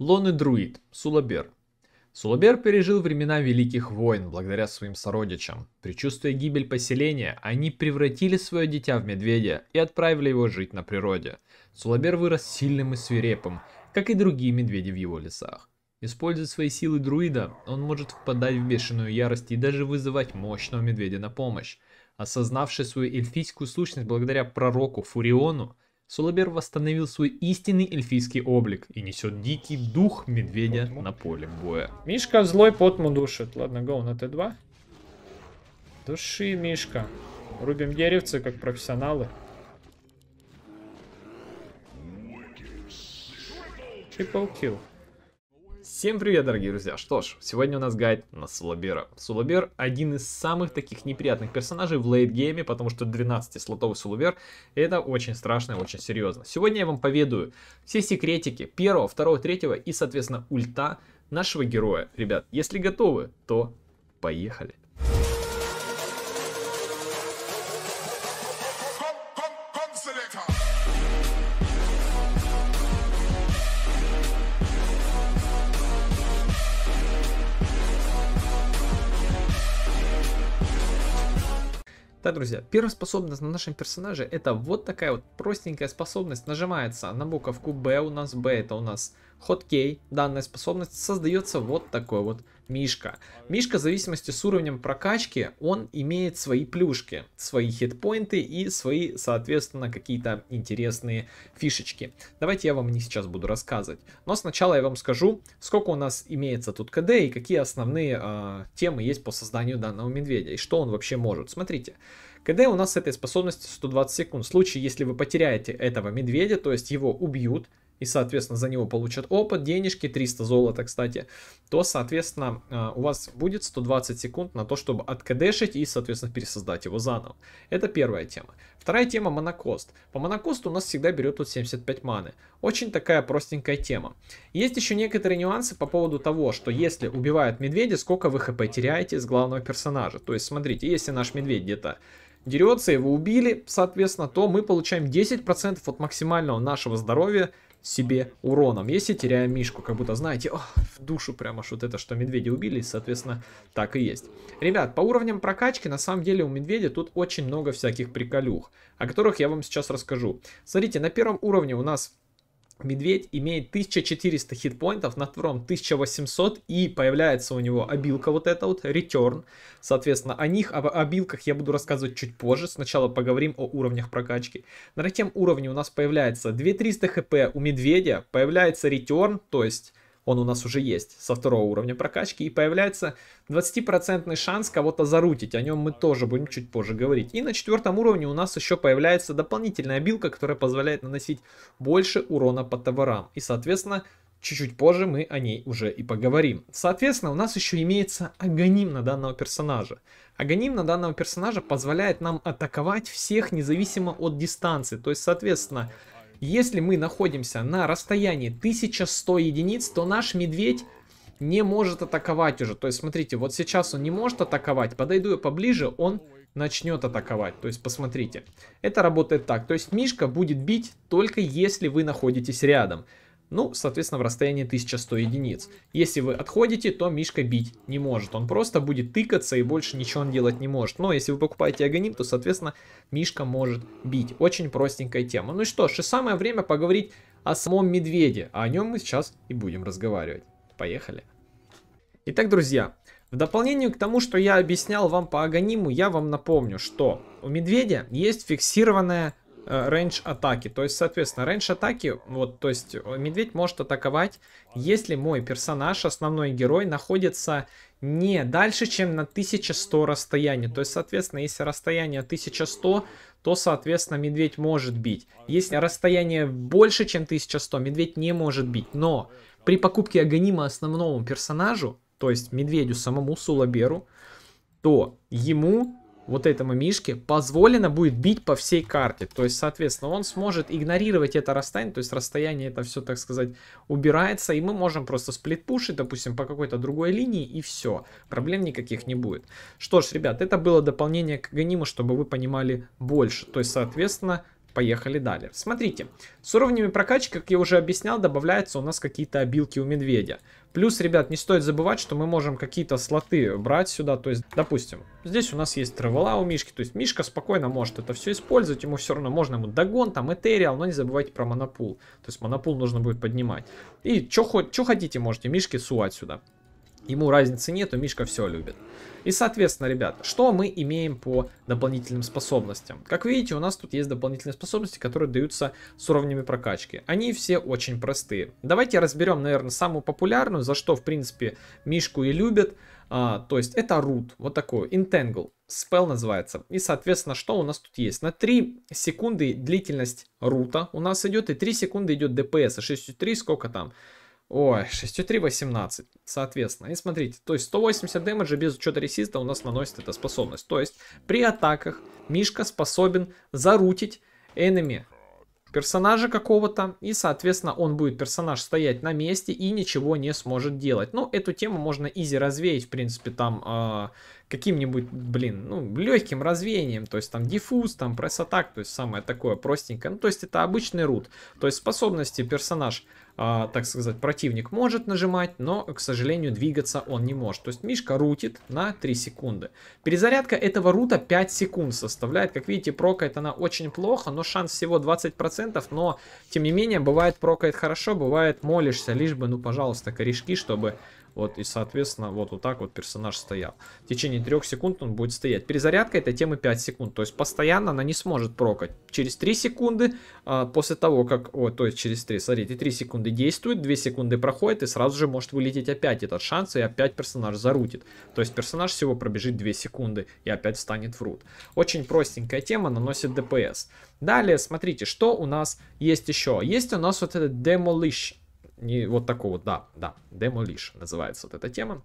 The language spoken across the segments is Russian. Lone Druid, Сулабер. Сулабер пережил времена Великих войн благодаря своим сородичам. Предчувствуя гибель поселения, они превратили свое дитя в медведя и отправили его жить на природе. Сулабер вырос сильным и свирепым, как и другие медведи в его лесах. Используя свои силы друида, он может впадать в бешеную ярость и даже вызывать мощного медведя на помощь. Осознавший свою эльфийскую сущность благодаря пророку Фуриону, Сулабер восстановил свой истинный эльфийский облик и несет дикий дух медведя на поле боя. Мишка злой, потму душит. Ладно, гоу на Т2. Души, Мишка. Рубим деревцы, как профессионалы. Triple kill. Всем привет, дорогие друзья! Что ж, сегодня у нас гайд на Сулабера. Сулабер один из самых таких неприятных персонажей в лейтгейме, потому что 12-слотовый Сулабер — это очень страшно и очень серьезно. Сегодня я вам поведаю все секретики 1, 2, 3 и, соответственно, ульта нашего героя. Ребят, если готовы, то поехали! Да, друзья, первая способность на нашем персонаже — это вот такая вот простенькая способность. Нажимается на буковку B, у нас B — это у нас хоткей. Данная способность создается вот такой вот мишка. Мишка в зависимости с уровнем прокачки, он имеет свои плюшки, свои хитпоинты и свои, соответственно, какие-то интересные фишечки. Давайте я вам о них сейчас буду рассказывать. Но сначала я вам скажу, сколько у нас имеется тут КД и какие основные темы есть по созданию данного медведя. И что он вообще может. Смотрите. КД у нас с этой способностью 120 секунд. В случае, если вы потеряете этого медведя, то есть его убьют, и, соответственно, за него получат опыт, денежки, 300 золота, кстати, то, соответственно, у вас будет 120 секунд на то, чтобы откдешить и, соответственно, пересоздать его заново. Это первая тема. Вторая тема — монокост. По монокосту у нас всегда берет тут 75 маны. Очень такая простенькая тема. Есть еще некоторые нюансы по поводу того, что если убивают медведя, сколько вы хп теряете с главного персонажа. То есть, смотрите, если наш медведь где-то дерется, его убили, соответственно, то мы получаем 10% от максимального нашего здоровья себе уроном, если теряем мишку, как будто, знаете, в душу прямо аж вот это, что медведя убили, соответственно, так и есть. Ребят, по уровням прокачки, на самом деле, у медведя тут очень много всяких приколюх, о которых я вам сейчас расскажу. Смотрите, на первом уровне у нас медведь имеет 1400 хитпоинтов, на втором 1800, и появляется у него обилка вот эта вот, return. Соответственно, о них, об обилках я буду рассказывать чуть позже, сначала поговорим о уровнях прокачки. На третьем уровне у нас появляется 2300 хп у медведя, появляется return, то есть он у нас уже есть со второго уровня прокачки, и появляется 20% шанс кого-то зарутить, о нем мы тоже будем чуть позже говорить. И на четвертом уровне у нас еще появляется дополнительная обилка, которая позволяет наносить больше урона по товарам, и, соответственно, чуть-чуть позже мы о ней уже и поговорим. Соответственно, у нас еще имеется агоним на данного персонажа. Агоним на данного персонажа позволяет нам атаковать всех независимо от дистанции, то есть, соответственно, если мы находимся на расстоянии 1100 единиц, то наш медведь не может атаковать уже. То есть, смотрите, вот сейчас он не может атаковать. Подойду я поближе, он начнет атаковать. То есть, посмотрите, это работает так. То есть, мишка будет бить только если вы находитесь рядом. Ну, соответственно, в расстоянии 1100 единиц. Если вы отходите, то мишка бить не может. Он просто будет тыкаться и больше ничего он делать не может. Но если вы покупаете агоним, то, соответственно, мишка может бить. Очень простенькая тема. Ну и что ж, и самое время поговорить о самом медведе. А о нем мы сейчас и будем разговаривать. Поехали. Итак, друзья, в дополнение к тому, что я объяснял вам по агониму, я вам напомню, что у медведя есть фиксированная рейндж атаки, то есть, соответственно, рейндж атаки, вот, то есть, медведь может атаковать, если мой персонаж, основной герой, находится не дальше, чем на 1100 расстоянии, то есть, соответственно, если расстояние 1100, то, соответственно, медведь может бить, если расстояние больше, чем 1100, медведь не может бить, но при покупке агонима основному персонажу, то есть, медведю самому, Сулаберу, то ему, вот этому мишке, позволено будет бить по всей карте. То есть, соответственно, он сможет игнорировать это расстояние. То есть, расстояние это все, так сказать, убирается. И мы можем просто сплитпушить, допустим, по какой-то другой линии. И все. Проблем никаких не будет. Что ж, ребят, это было дополнение к агониму, чтобы вы понимали больше. То есть, соответственно, поехали далее. Смотрите, с уровнями прокачки, как я уже объяснял, добавляются у нас какие-то обилки у медведя. Плюс, ребят, не стоит забывать, что мы можем какие-то слоты брать сюда. То есть, допустим, здесь у нас есть травела у Мишки. То есть, Мишка спокойно может это все использовать. Ему все равно можно ему догон, там, этериал. Но не забывайте про монопул. То есть, монопул нужно будет поднимать. И что хотите, можете Мишке сувать сюда. Ему разницы нету, Мишка все любит. И, соответственно, ребят, что мы имеем по дополнительным способностям? Как видите, у нас тут есть дополнительные способности, которые даются с уровнями прокачки. Они все очень простые. Давайте разберем, наверное, самую популярную, за что, в принципе, Мишку и любят. То есть это рут, вот такой, Entangle, спел называется. И, соответственно, что у нас тут есть? На 3 секунды длительность рута у нас идет, и 3 секунды идет ДПС, 6,3, сколько там? Ой, 6,3, 18, соответственно. И смотрите, то есть 180 дэмэджа без учета ресиста у нас наносит эта способность. То есть при атаках Мишка способен зарутить enemy персонажа какого-то. И, соответственно, он будет, персонаж, стоять на месте и ничего не сможет делать. Но эту тему можно изи развеять, в принципе, там каким-нибудь, блин, ну, легким развеянием. То есть там диффуз, там пресс-атак, то есть самое такое простенькое. Ну, то есть это обычный рут. То есть способности персонаж... так сказать, противник может нажимать, но, к сожалению, двигаться он не может. То есть Мишка рутит на 3 секунды. Перезарядка этого рута 5 секунд составляет. Как видите, прокает она очень плохо, но шанс всего 20%. Но, тем не менее, бывает прокает хорошо, бывает молишься, лишь бы, ну, пожалуйста, корешки, чтобы... Вот, и, соответственно, вот так вот персонаж стоял. В течение 3 секунд он будет стоять. Перезарядка этой темы 5 секунд. То есть, постоянно она не сможет прокать. Через 3 секунды, после того, как... О, то есть, через 3, смотрите, 3 секунды действует, 2 секунды проходит, и сразу же может вылететь опять этот шанс, и опять персонаж зарутит. То есть, персонаж всего пробежит 2 секунды, и опять встанет в рут. Очень простенькая тема, наносит ДПС. Далее, смотрите, что у нас есть еще. Есть у нас вот этот Demolish. Не вот такого, да, Demolish называется вот эта тема.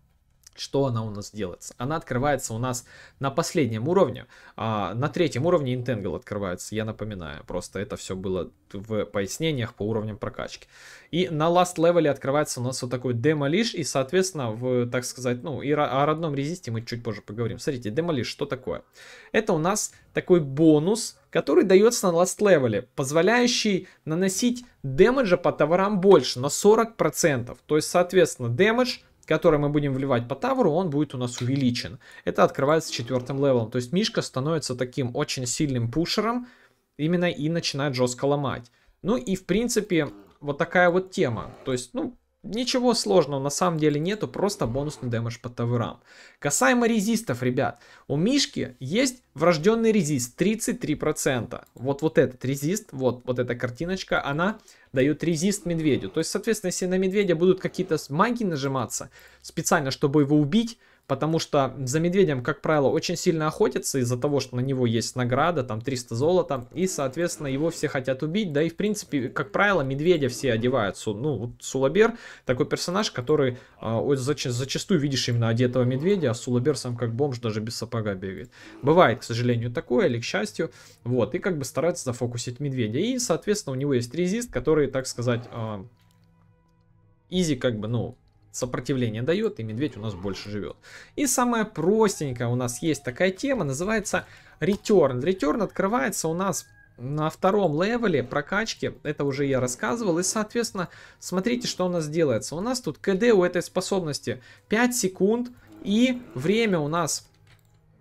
Что она у нас делается? Она открывается у нас на последнем уровне, на 3-м уровне Entangle открывается, я напоминаю, просто это все было в пояснениях по уровням прокачки. И на last level открывается у нас вот такой Demolish, и, соответственно, в, так сказать, ну, и о родном резисте мы чуть позже поговорим. Смотрите, Demolish, что такое? Это у нас такой бонус, который дается на last level, позволяющий наносить демеджа по товарам больше, на 40%. То есть, соответственно, демедж, который мы будем вливать по тавру, он будет у нас увеличен. Это открывается 4-м левелом. То есть Мишка становится таким очень сильным пушером именно и начинает жестко ломать. Ну и в принципе вот такая вот тема. То есть, ну, ничего сложного на самом деле нету, просто бонусный дэмэдж по таврам. Касаемо резистов, ребят, у Мишки есть врожденный резист 33%. Вот этот резист, вот эта картиночка, она дает резист медведю. То есть, соответственно, если на медведя будут какие-то маги нажиматься специально, чтобы его убить, потому что за медведем, как правило, очень сильно охотятся из-за того, что на него есть награда, там 300 золота, и, соответственно, его все хотят убить, да и, в принципе, как правило, медведя все одевают, ну, вот Сулабер, такой персонаж, который зачастую видишь именно одетого медведя, а Сулабер сам как бомж даже без сапога бегает. Бывает, к сожалению, такое, или к счастью, вот, и как бы стараются зафокусить медведя, и, соответственно, у него есть резист, который, так сказать, изи, как бы, ну, сопротивление дает, и медведь у нас больше живет. И самая простенькая у нас есть такая тема, называется Return. Return открывается у нас на 2-м левеле прокачки, это уже я рассказывал, и, соответственно, смотрите, что у нас делается. У нас тут КД у этой способности 5 секунд, и время у нас...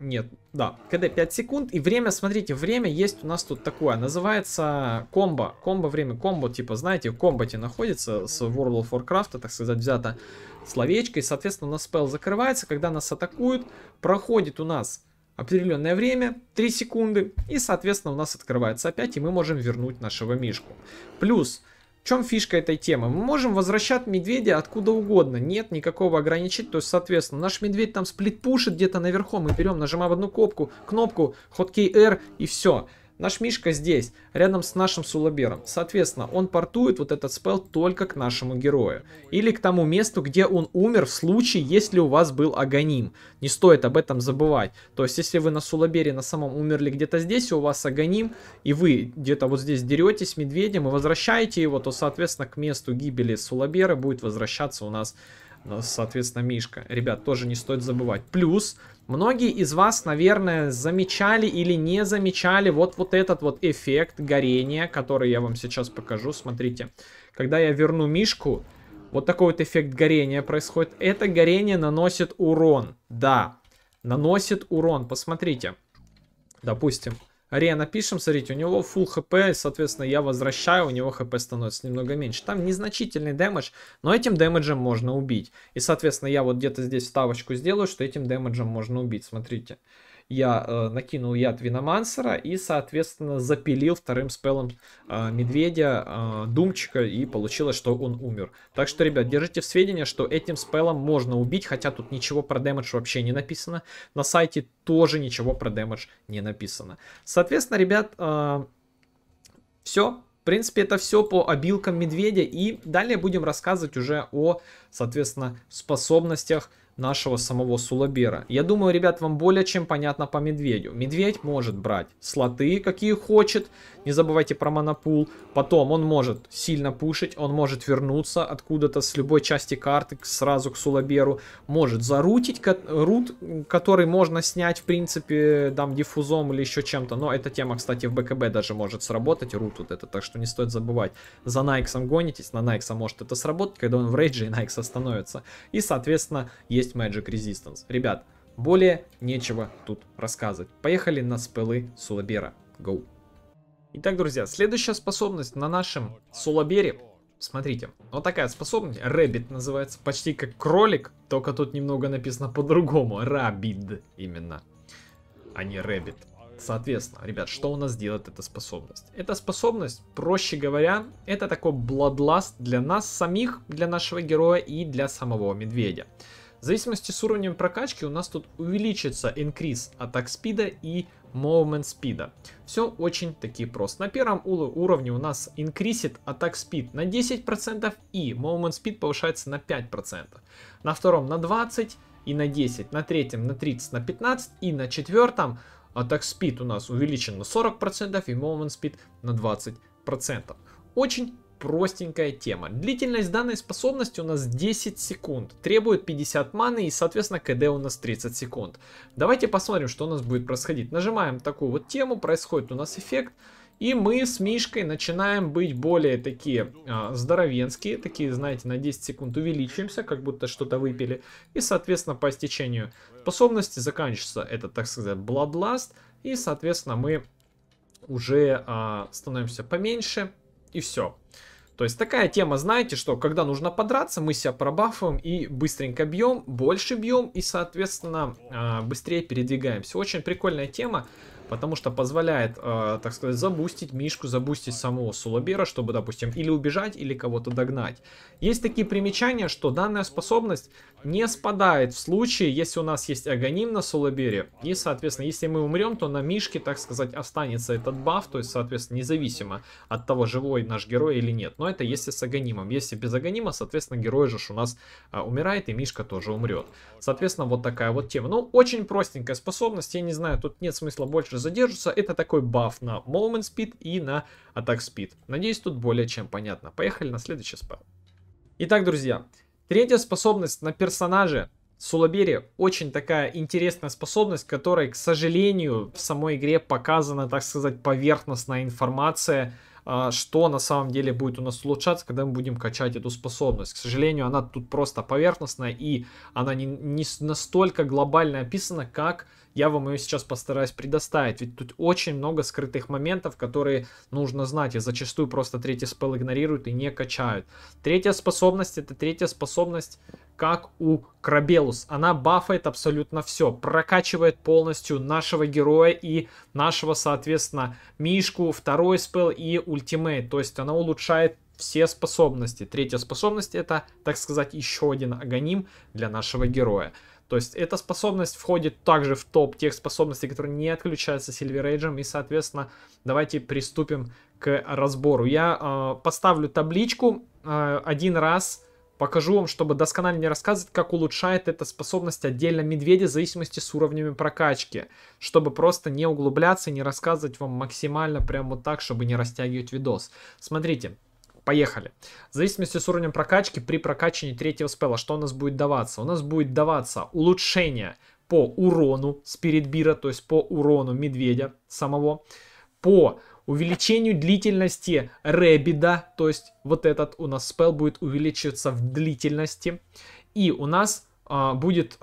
Нет, да, КД 5 секунд, и время, смотрите, время есть у нас тут такое, называется комбо, время, комбо, типа, знаете, в комбате находится с World of Warcraft, так сказать, взято словечко, и, соответственно, у нас спелл закрывается, когда нас атакуют, проходит у нас определенное время, 3 секунды, и, соответственно, у нас открывается опять, и мы можем вернуть нашего Мишку. Плюс... В чем фишка этой темы? Мы можем возвращать медведя откуда угодно. Нет никакого ограничения. То есть, соответственно, наш медведь там сплитпушит где-то наверху. Мы берем, нажимаем одну кнопку, хоткей R, и все. Наш Мишка здесь, рядом с нашим Сулабером. Соответственно, он портует вот этот спелл только к нашему герою. Или к тому месту, где он умер, в случае, если у вас был агоним. Не стоит об этом забывать. То есть, если вы на Сулабере на самом умерли где-то здесь, и у вас агоним, и вы где-то вот здесь деретесь с медведем и возвращаете его, то, соответственно, к месту гибели Сулабера будет возвращаться у нас соответственно, Мишка. Ребят, тоже не стоит забывать. Плюс, многие из вас, наверное, замечали или не замечали вот этот вот эффект горения, который я вам сейчас покажу. Смотрите, когда я верну Мишку, вот такой вот эффект горения происходит. Это горение наносит урон. Да, наносит урон. Посмотрите. Допустим, Рена пишем, смотрите, у него full хп, соответственно, я возвращаю, у него хп становится немного меньше. Там незначительный дэмэдж, но этим дэмэджем можно убить. И, соответственно, я вот где-то здесь вставочку сделаю, что этим дэмэджем можно убить. Смотрите, я накинул яд Виномансера и, соответственно, запилил вторым спеллом медведя, Думчика, и получилось, что он умер. Так что, ребят, держите в сведении, что этим спеллом можно убить, хотя тут ничего про дэмэдж вообще не написано. На сайте тоже ничего про дэмэдж не написано. Соответственно, ребят, все. В принципе, это все по обилкам медведя. И далее будем рассказывать уже о, соответственно, способностях нашего самого Сулабера. Я думаю, ребят, вам более чем понятно по медведю. Медведь может брать слоты, какие хочет. Не забывайте про монопул. Потом он может сильно пушить. Он может вернуться откуда-то с любой части карты сразу к Сулаберу. Может зарутить рут, который можно снять, в принципе, там диффузом или еще чем-то. Но эта тема, кстати, в БКБ даже может сработать. Рут вот это. Так что не стоит забывать. За Найксом гонитесь. На Найкса может это сработать, когда он в рейдже, и Найкс остановится. И, соответственно, есть Magic Resistance. Ребят, более нечего тут рассказывать. Поехали на спеллы Сулабера. Go! Итак, друзья, следующая способность на нашем Сулабере. Смотрите, вот такая способность. Rabbit называется. Почти как кролик, только тут немного написано по-другому. Rabbid именно, а не Rabbit. Соответственно, ребят, что у нас делает эта способность? Эта способность, проще говоря, это такой бладласт для нас самих, для нашего героя и для самого медведя. В зависимости с уровнем прокачки у нас тут увеличится инкриз атак спида и movement спида. Все очень таки просто. На первом уровне у нас инкрисит атак спид на 10% и movement спид повышается на 5%. На втором на 20% и на 10%, на третьем на 30%, на 15% и на четвертом атак спид у нас увеличен на 40% и movement спид на 20%. Очень простенькая тема. Длительность данной способности у нас 10 секунд. Требует 50 маны и, соответственно, КД у нас 30 секунд. Давайте посмотрим, что у нас будет происходить. Нажимаем такую вот тему, происходит у нас эффект. И мы с Мишкой начинаем быть более такие здоровенские. Такие, знаете, на 10 секунд увеличимся, как будто что-то выпили. И, соответственно, по истечению способности заканчивается этот, так сказать, бладласт. И, соответственно, мы уже становимся поменьше. И все. То есть такая тема, знаете, что когда нужно подраться, мы себя пробафуем и быстренько бьем, больше бьем и, соответственно, быстрее передвигаемся. Очень прикольная тема, потому что позволяет, так сказать, забустить Мишку, забустить самого Сулабера, чтобы, допустим, или убежать, или кого-то догнать. Есть такие примечания, что данная способность не спадает в случае, если у нас есть агоним на Сулабере. И, соответственно, если мы умрем, то на Мишке, так сказать, останется этот баф. То есть, соответственно, независимо от того, живой наш герой или нет. Но это если с агонимом. Если без агонима, соответственно, герой же у нас умирает, и Мишка тоже умрет. Соответственно, вот такая вот тема. Ну, очень простенькая способность. Я не знаю, тут нет смысла больше задерживаться. Это такой баф на Movement Speed и на Attack Speed. Надеюсь, тут более чем понятно. Поехали на следующий спел. Итак, друзья, третья способность на персонаже Сулабере очень такая интересная способность, которой, к сожалению, в самой игре показана, так сказать, поверхностная информация, что на самом деле будет у нас улучшаться, когда мы будем качать эту способность. К сожалению, она тут просто поверхностная и она не настолько глобально описана, как я вам ее сейчас постараюсь предоставить. Ведь тут очень много скрытых моментов, которые нужно знать. И зачастую просто третий спел игнорируют и не качают. Третья способность, это третья способность, как у Крабелус. Она бафает абсолютно все. Прокачивает полностью нашего героя и нашего, соответственно, Мишку, второй спел и ультимейт. То есть она улучшает все способности. Третья способность это, так сказать, еще один агоним для нашего героя. То есть эта способность входит также в топ тех способностей, которые не отключаются Silver Age. И, соответственно, давайте приступим к разбору. Я поставлю табличку один раз. Покажу вам, чтобы досконально не рассказывать, как улучшает эта способность отдельно медведя в зависимости с уровнями прокачки. Чтобы просто не углубляться и не рассказывать вам максимально прям вот так, чтобы не растягивать видос. Смотрите, Поехали. В зависимости с уровнем прокачки, при прокачивании третьего спелла, что у нас будет даваться? У нас будет даваться улучшение по урону Spirit Bear, то есть по урону медведя самого, по увеличению длительности Rabbid, то есть вот этот у нас спелл будет увеличиваться в длительности. И у нас будет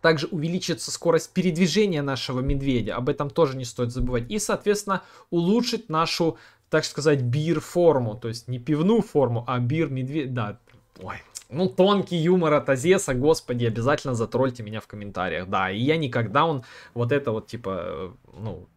также увеличится скорость передвижения нашего медведя, об этом тоже не стоит забывать. И, соответственно, улучшить нашу, так сказать, бир-форму, то есть не пивную форму, а бир-медведь, да, ой. Ну, тонкий юмор от Азеса, господи, обязательно затролльте меня в комментариях, да, и я никогда вот это вот, типа, ну,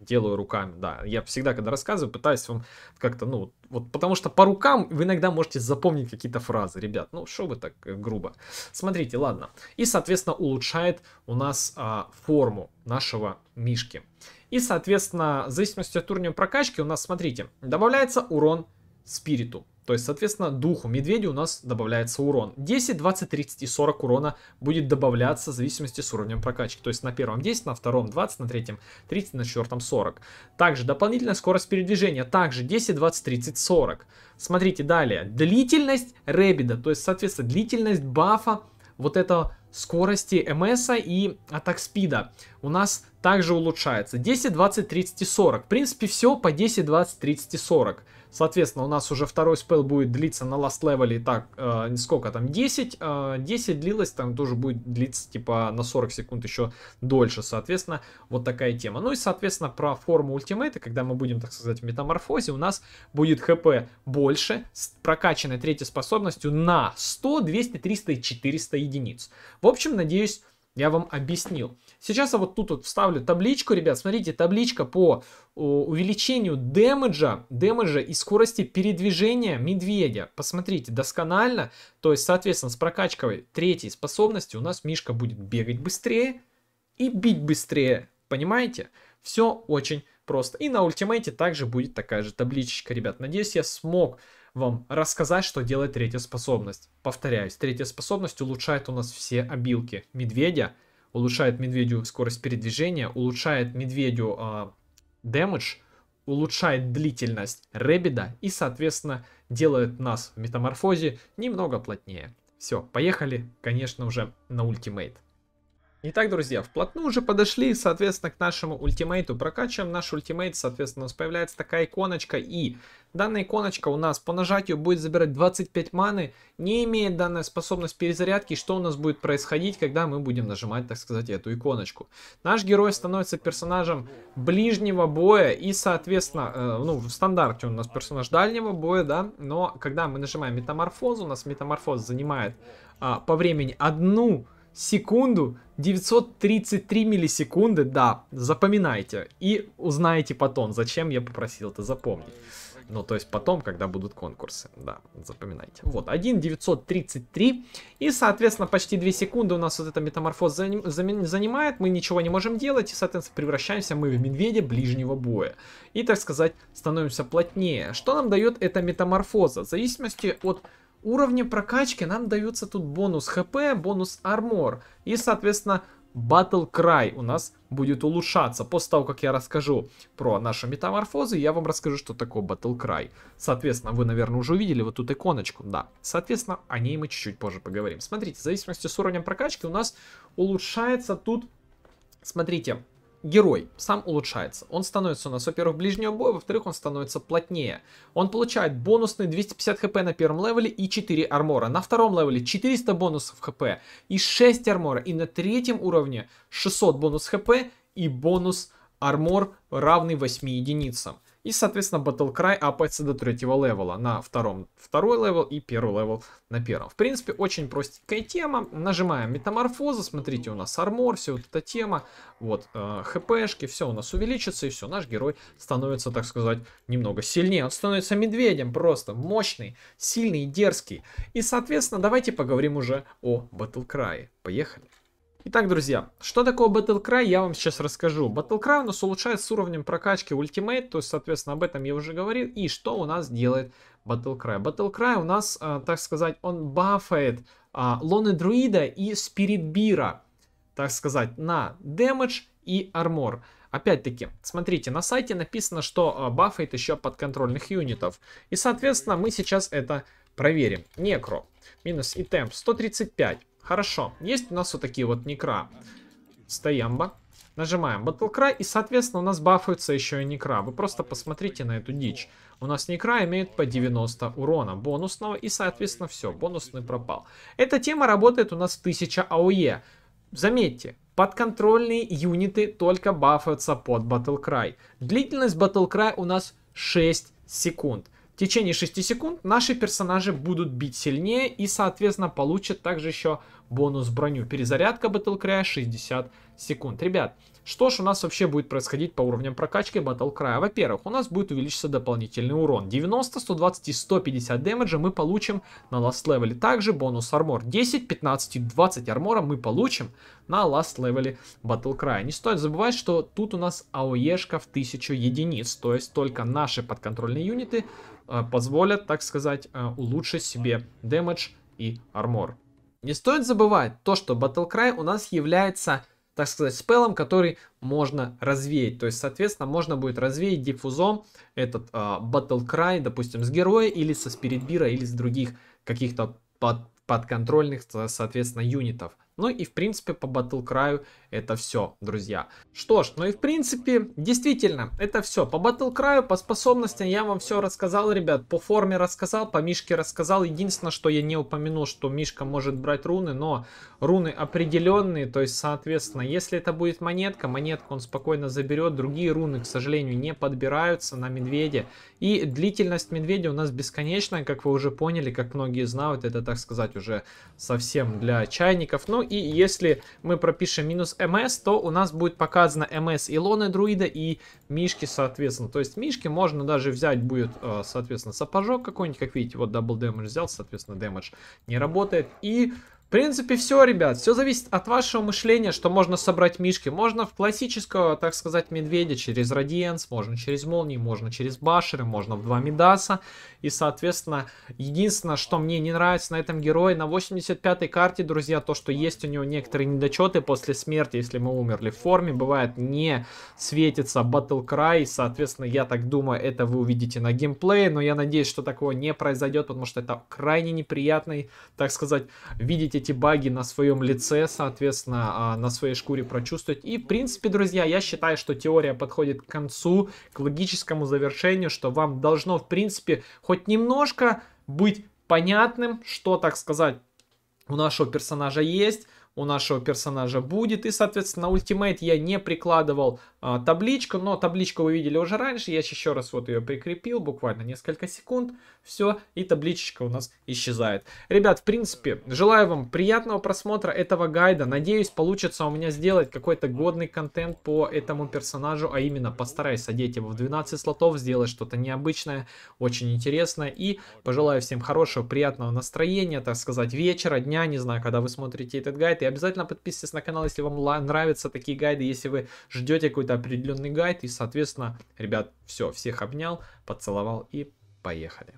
делаю руками, да, я всегда, когда рассказываю, пытаюсь вам как-то, ну, вот, потому что по рукам вы иногда можете запомнить какие-то фразы, ребят, ну, что вы так грубо, смотрите, ладно, и, соответственно, улучшает у нас форму нашего мишки, и, соответственно, в зависимости от уровня прокачки у нас, смотрите, добавляется урон спириту. То есть, соответственно, духу медведя у нас добавляется урон. 10, 20, 30 и 40 урона будет добавляться в зависимости с уровнем прокачки. То есть, на первом 10, на втором 20, на третьем 30, на четвертом 40. Также дополнительная скорость передвижения. Также 10, 20, 30, 40. Смотрите далее. Длительность Ребида. То есть, соответственно, длительность бафа вот этого скорости МСа и атак спида у нас также улучшается. 10, 20, 30 и 40. В принципе, все по 10, 20, 30 и 40. Соответственно, у нас уже второй спелл будет длиться на last level, и так, сколько там, 10? 10 длилось, там тоже будет длиться, типа, на 40 секунд еще дольше, соответственно, вот такая тема. Ну и, соответственно, про форму ультимейта, когда мы будем, так сказать, в метаморфозе, у нас будет хп больше, с прокачанной третьей способностью на 100, 200, 300 и 400 единиц. В общем, надеюсь, я вам объяснил. Сейчас я вот тут вот вставлю табличку, ребят. Смотрите, табличка по увеличению демеджа и скорости передвижения медведя. Посмотрите, досконально. То есть, соответственно, с прокачкой третьей способности у нас мишка будет бегать быстрее и бить быстрее. Понимаете? Все очень просто. И на ультимейте также будет такая же табличечка, ребят. Надеюсь, я смог вам рассказать, что делает третья способность. Повторяюсь, третья способность улучшает у нас все обилки медведя, улучшает медведю скорость передвижения, улучшает медведю дэмэдж, улучшает длительность Ребида и, соответственно, делает нас в метаморфозе немного плотнее. Все, поехали, конечно, уже на ультимейт. Итак, друзья, вплотную уже подошли, соответственно, к нашему ультимейту. Прокачиваем наш ультимейт, соответственно, у нас появляется такая иконочка. И данная иконочка у нас по нажатию будет забирать 25 маны, не имеет данная способность перезарядки. Что у нас будет происходить, когда мы будем нажимать, так сказать, эту иконочку? Наш герой становится персонажем ближнего боя и, соответственно, ну, в стандарте у нас персонаж дальнего боя, да. Но когда мы нажимаем метаморфоз, у нас метаморфоз занимает по времени 1 секунду, 933 миллисекунды, да, запоминайте и узнаете потом, зачем я попросил это запомнить. Ну, то есть потом, когда будут конкурсы, да, запоминайте. Вот, 1933, и, соответственно, почти 2 секунды у нас вот эта метаморфоз занимает, мы ничего не можем делать, и, соответственно, превращаемся мы в медведя ближнего боя. И, так сказать, становимся плотнее. Что нам дает эта метаморфоза? В зависимости от уровня прокачки нам дается тут бонус хп, бонус армор и, соответственно, Battle Cry у нас будет улучшаться. После того, как я расскажу про нашу метаморфозу, я вам расскажу, что такое Battle Cry. Соответственно, вы, наверное, уже увидели вот тут иконочку, да. Соответственно, о ней мы чуть-чуть позже поговорим. Смотрите, в зависимости с уровнем прокачки у нас улучшается тут, смотрите, герой сам улучшается. Он становится у нас, во-первых, ближнего боя, во-вторых, он становится плотнее. Он получает бонусные 250 хп на первом левеле и 4 армора. На втором левеле 400 бонусов хп и 6 армора. И на третьем уровне 600 бонус хп и бонус армор, равный 8 единицам. И, соответственно, Battle Cry апается до третьего левела. На втором второй левел и первый левел на первом. В принципе, очень простенькая тема. Нажимаем метаморфозу. Смотрите, у нас армор, все вот эта тема. Вот, хпшки, все у нас увеличится. И все, наш герой становится, так сказать, немного сильнее. Он становится медведем просто. Мощный, сильный и дерзкий. И, соответственно, давайте поговорим уже о Battle Cry. Поехали. Итак, друзья, что такое Battle Cry, я вам сейчас расскажу. Battle Cry у нас улучшает с уровнем прокачки ультимейт, то есть, соответственно, об этом я уже говорил. И что у нас делает Battle Cry? Battle Cry у нас, так сказать, он бафает Lone Druid и Spirit Bear, так сказать, на дэмэдж и армор. Опять-таки, смотрите, на сайте написано, что бафает еще подконтрольных юнитов. И, соответственно, мы сейчас это проверим. Некро. Минус и темп. 135. Хорошо. Есть у нас вот такие вот некра. Стоямба. Нажимаем Battle Cry, и, соответственно, у нас бафаются еще и некра. Вы просто посмотрите на эту дичь. У нас некра имеет по 90 урона бонусного, и, соответственно, все, бонусный пропал. Эта тема работает у нас в 1000 АОЕ. Заметьте, подконтрольные юниты только бафаются под Battle Cry. Длительность Battle Cry у нас 6 секунд. В течение 6 секунд наши персонажи будут бить сильнее и, соответственно, получат также еще бонус броню. Перезарядка Battle Cry 60 секунд. Ребят, что ж у нас вообще будет происходить по уровням прокачки Battle Cry? Во-первых, у нас будет увеличиться дополнительный урон. 90, 120 и 150 демеджа мы получим на last level. Также бонус армор. 10, 15 и 20 армора мы получим на last level Battle Cry. Не стоит забывать, что тут у нас АОЕшка в 1000 единиц. То есть только наши подконтрольные юниты позволят, так сказать, улучшить себе демедж и армор. Не стоит забывать то, что Battle Cry у нас является, так сказать, спеллом, который можно развеять. То есть, соответственно, можно будет развеять диффузом этот Battle Cry, допустим, с героя или со Spirit Bear, или с других каких-то подконтрольных, соответственно, юнитов. Ну и, в принципе, по Battle Cry это все, друзья. Что ж, ну и, в принципе, действительно, это все. По Battle Cry, по способностям я вам все рассказал, ребят. По форме рассказал, по мишке рассказал. Единственное, что я не упомянул, что мишка может брать руны, но руны определенные. То есть, соответственно, если это будет монетка, монетку он спокойно заберет. Другие руны, к сожалению, не подбираются на медведя. И длительность медведя у нас бесконечная, как вы уже поняли, как многие знают. Это, так сказать, уже совсем для чайников. Ну и если мы пропишем минус МС, то у нас будет показано МС и Лоны Друида, и мишки, соответственно. То есть мишки можно даже взять будет, соответственно, сапожок какой-нибудь, как видите, вот дабл дэмэдж взял, соответственно, дэмэдж не работает. И, в принципе, все, ребят, все зависит от вашего мышления, что можно собрать мишки. Можно в классического, так сказать, медведя через радиенс, можно через молнии, можно через башеры, можно в 2 мидаса. И, соответственно, единственное, что мне не нравится на этом герое, на 85-й карте, друзья, то, что есть у него некоторые недочеты после смерти, если мы умерли в форме, бывает, не светится Battle Cry, и, соответственно, я так думаю, это вы увидите на геймплее, но я надеюсь, что такого не произойдет, потому что это крайне неприятно, так сказать, видеть эти баги на своем лице, соответственно, на своей шкуре прочувствовать. И, в принципе, друзья, я считаю, что теория подходит к концу, к логическому завершению, что вам должно, в принципе, хоть немножко быть понятным, что, так сказать, у нашего персонажа есть, у нашего персонажа будет. И, соответственно, на ультимейт я не прикладывал табличку, но табличку вы видели уже раньше. Я еще раз вот ее прикрепил, буквально несколько секунд. Все, и табличечка у нас исчезает. Ребят, в принципе, желаю вам приятного просмотра этого гайда. Надеюсь, получится у меня сделать какой-то годный контент по этому персонажу, а именно постараюсь одеть его в 12 слотов, сделать что-то необычное, очень интересное. И пожелаю всем хорошего, приятного настроения, так сказать, вечера, дня, не знаю, когда вы смотрите этот гайд. И обязательно подписывайтесь на канал, если вам нравятся такие гайды, если вы ждете какой-то определенный гайд. И, соответственно, ребят, все, всех обнял, поцеловал и поехали.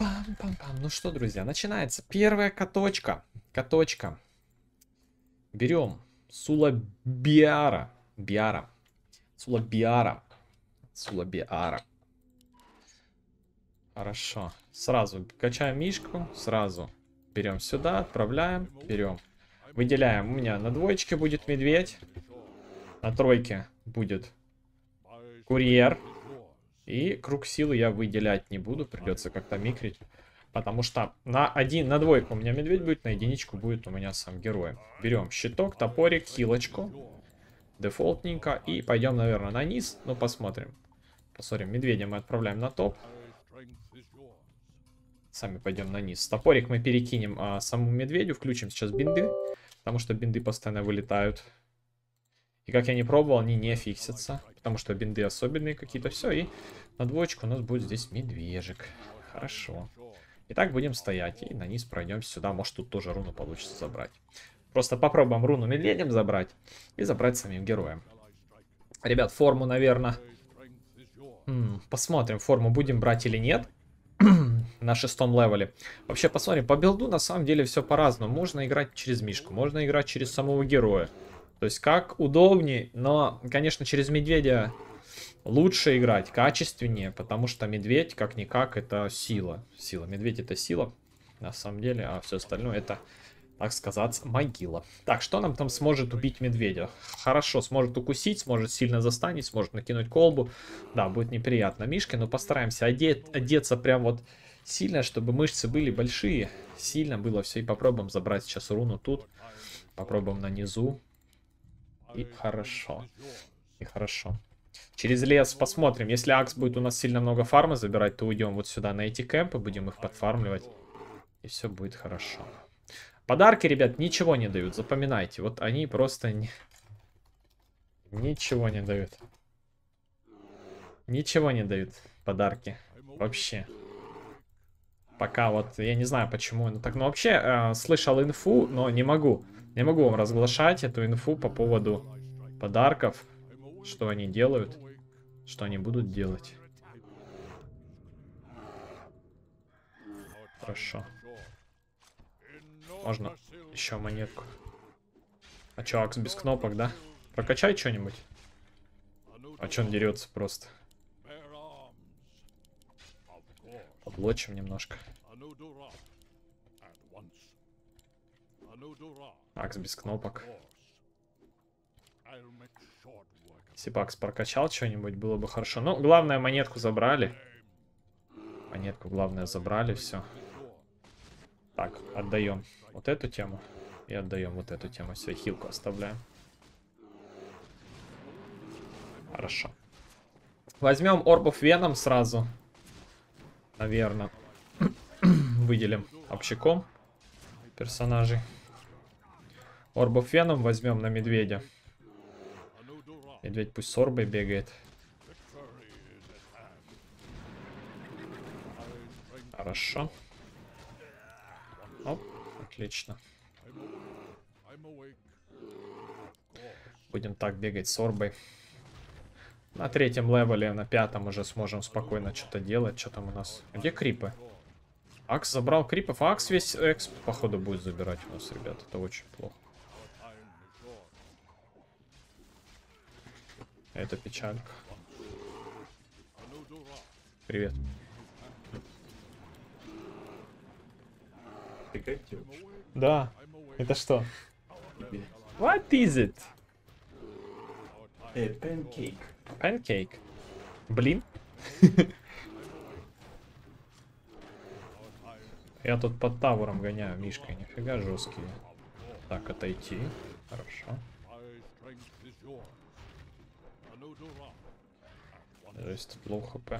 Пам-пам-пам. Ну что, друзья, начинается первая каточка. Каточка. Берем Сулабера. Сулабера. Хорошо. Сразу качаем мишку, сразу берем сюда, отправляем, берем. Выделяем. У меня на двоечке будет медведь. На тройке будет курьер. И круг силы я выделять не буду. Придется как-то микрить. Потому что на двойку у меня медведь будет, на единичку будет у меня сам герой. Берем щиток, топорик, хилочку. Дефолтненько. И пойдем, наверное, на низ. Ну, посмотрим. Посмотрим. Медведя мы отправляем на топ. Сами пойдем на низ. Топорик мы перекинем саму медведю. Включим сейчас бинды. Потому что бинды постоянно вылетают. И как я не пробовал, они не фиксятся. Потому что бинды особенные какие-то. Все, и на двоечку у нас будет здесь медвежик. Хорошо. Итак, будем стоять. И на низ пройдем сюда. Может, тут тоже руну получится забрать. Просто попробуем руну медведем забрать. И забрать самим героем. Ребят, форму, наверное... посмотрим, форму будем брать или нет. На 6-м левеле. Вообще, посмотрим, по билду на самом деле все по-разному. Можно играть через мишку. Можно играть через самого героя. То есть как удобней, но, конечно, через медведя лучше играть, качественнее, потому что медведь, как-никак, это сила. Сила. Медведь это сила, на самом деле, а все остальное это, так сказать, могила. Так, что нам там сможет убить медведя? Хорошо, сможет укусить, сможет сильно застанить, сможет накинуть колбу. Да, будет неприятно Мишке, но постараемся одеться прям вот сильно, чтобы мышцы были большие. Сильно было все. И попробуем забрать сейчас руну тут. Попробуем на низу. И хорошо. И хорошо. Через лес посмотрим. Если Акс будет у нас сильно много фарма забирать, то уйдем вот сюда на эти кемпы, будем их подфармливать. И все будет хорошо. Подарки, ребят, ничего не дают. Запоминайте. Вот они просто ничего не дают. Ничего не дают подарки. Вообще. Пока вот, я не знаю почему, ну так, ну вообще, слышал инфу, но не могу вам разглашать эту инфу по поводу подарков, что они делают, что они будут делать. Хорошо. Можно еще монетку. А че, Акс без кнопок, да? Прокачай что-нибудь. А че он дерется просто? Подлочим немножко. Акс без кнопок. Если бы Акс прокачал что-нибудь, было бы хорошо. Ну, главное, монетку забрали. Монетку, главное, забрали, все. Так, отдаем вот эту тему. И отдаем вот эту тему. Все, хилку оставляем. Хорошо. Возьмем орбов Веном сразу. Наверное, выделим общаком персонажей. Орбов Веном возьмем на медведя. Медведь пусть с орбой бегает. Хорошо. Оп, отлично. Будем так бегать с орбой. На третьем левеле, на пятом уже сможем спокойно что-то делать. Что там у нас? Где крипы? Акс забрал крипов. Акс весь эксп, походу, будет забирать у нас, ребят. Это очень плохо. Это печалька. Привет. Ты как девочка? Да. Это что? What is it? A pancake. Панкейк. Блин. Я тут под тавером гоняю Мишкой. Нифига жесткие. Так, отойти. Хорошо. Жесть, лоу хп.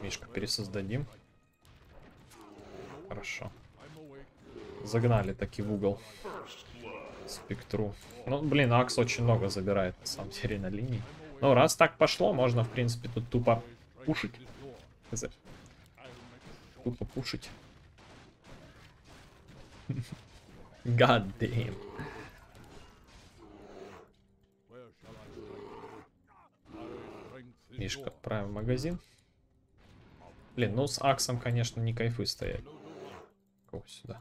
Мишку пересоздадим. Хорошо. Загнали таки в угол. Спектру. Ну, блин, Акс очень много забирает, на самом деле, на линии. Но раз так пошло, можно, в принципе, тут тупо пушить. Тупо пушить. God damn. Мишка отправим в магазин. Блин, ну с Аксом, конечно, не кайфы стоять. Кого сюда?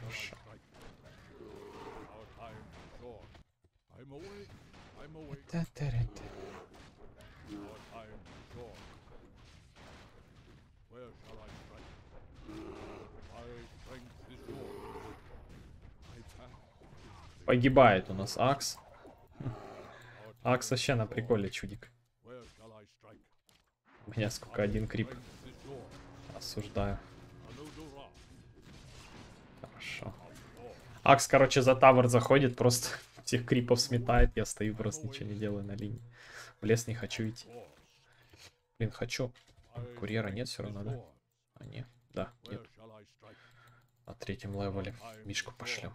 Хорошо. Погибает у нас Акс. Акс вообще на приколе, чудик. У меня сколько, один крип. Осуждаю. Хорошо. Акс, короче, за тавер заходит, просто всех крипов сметает. Я стою, просто ничего не делаю на линии. В лес не хочу идти. Блин, хочу. Курьера нет все равно, да? А, нет. Да, нет. На третьем левеле Мишку пошлем.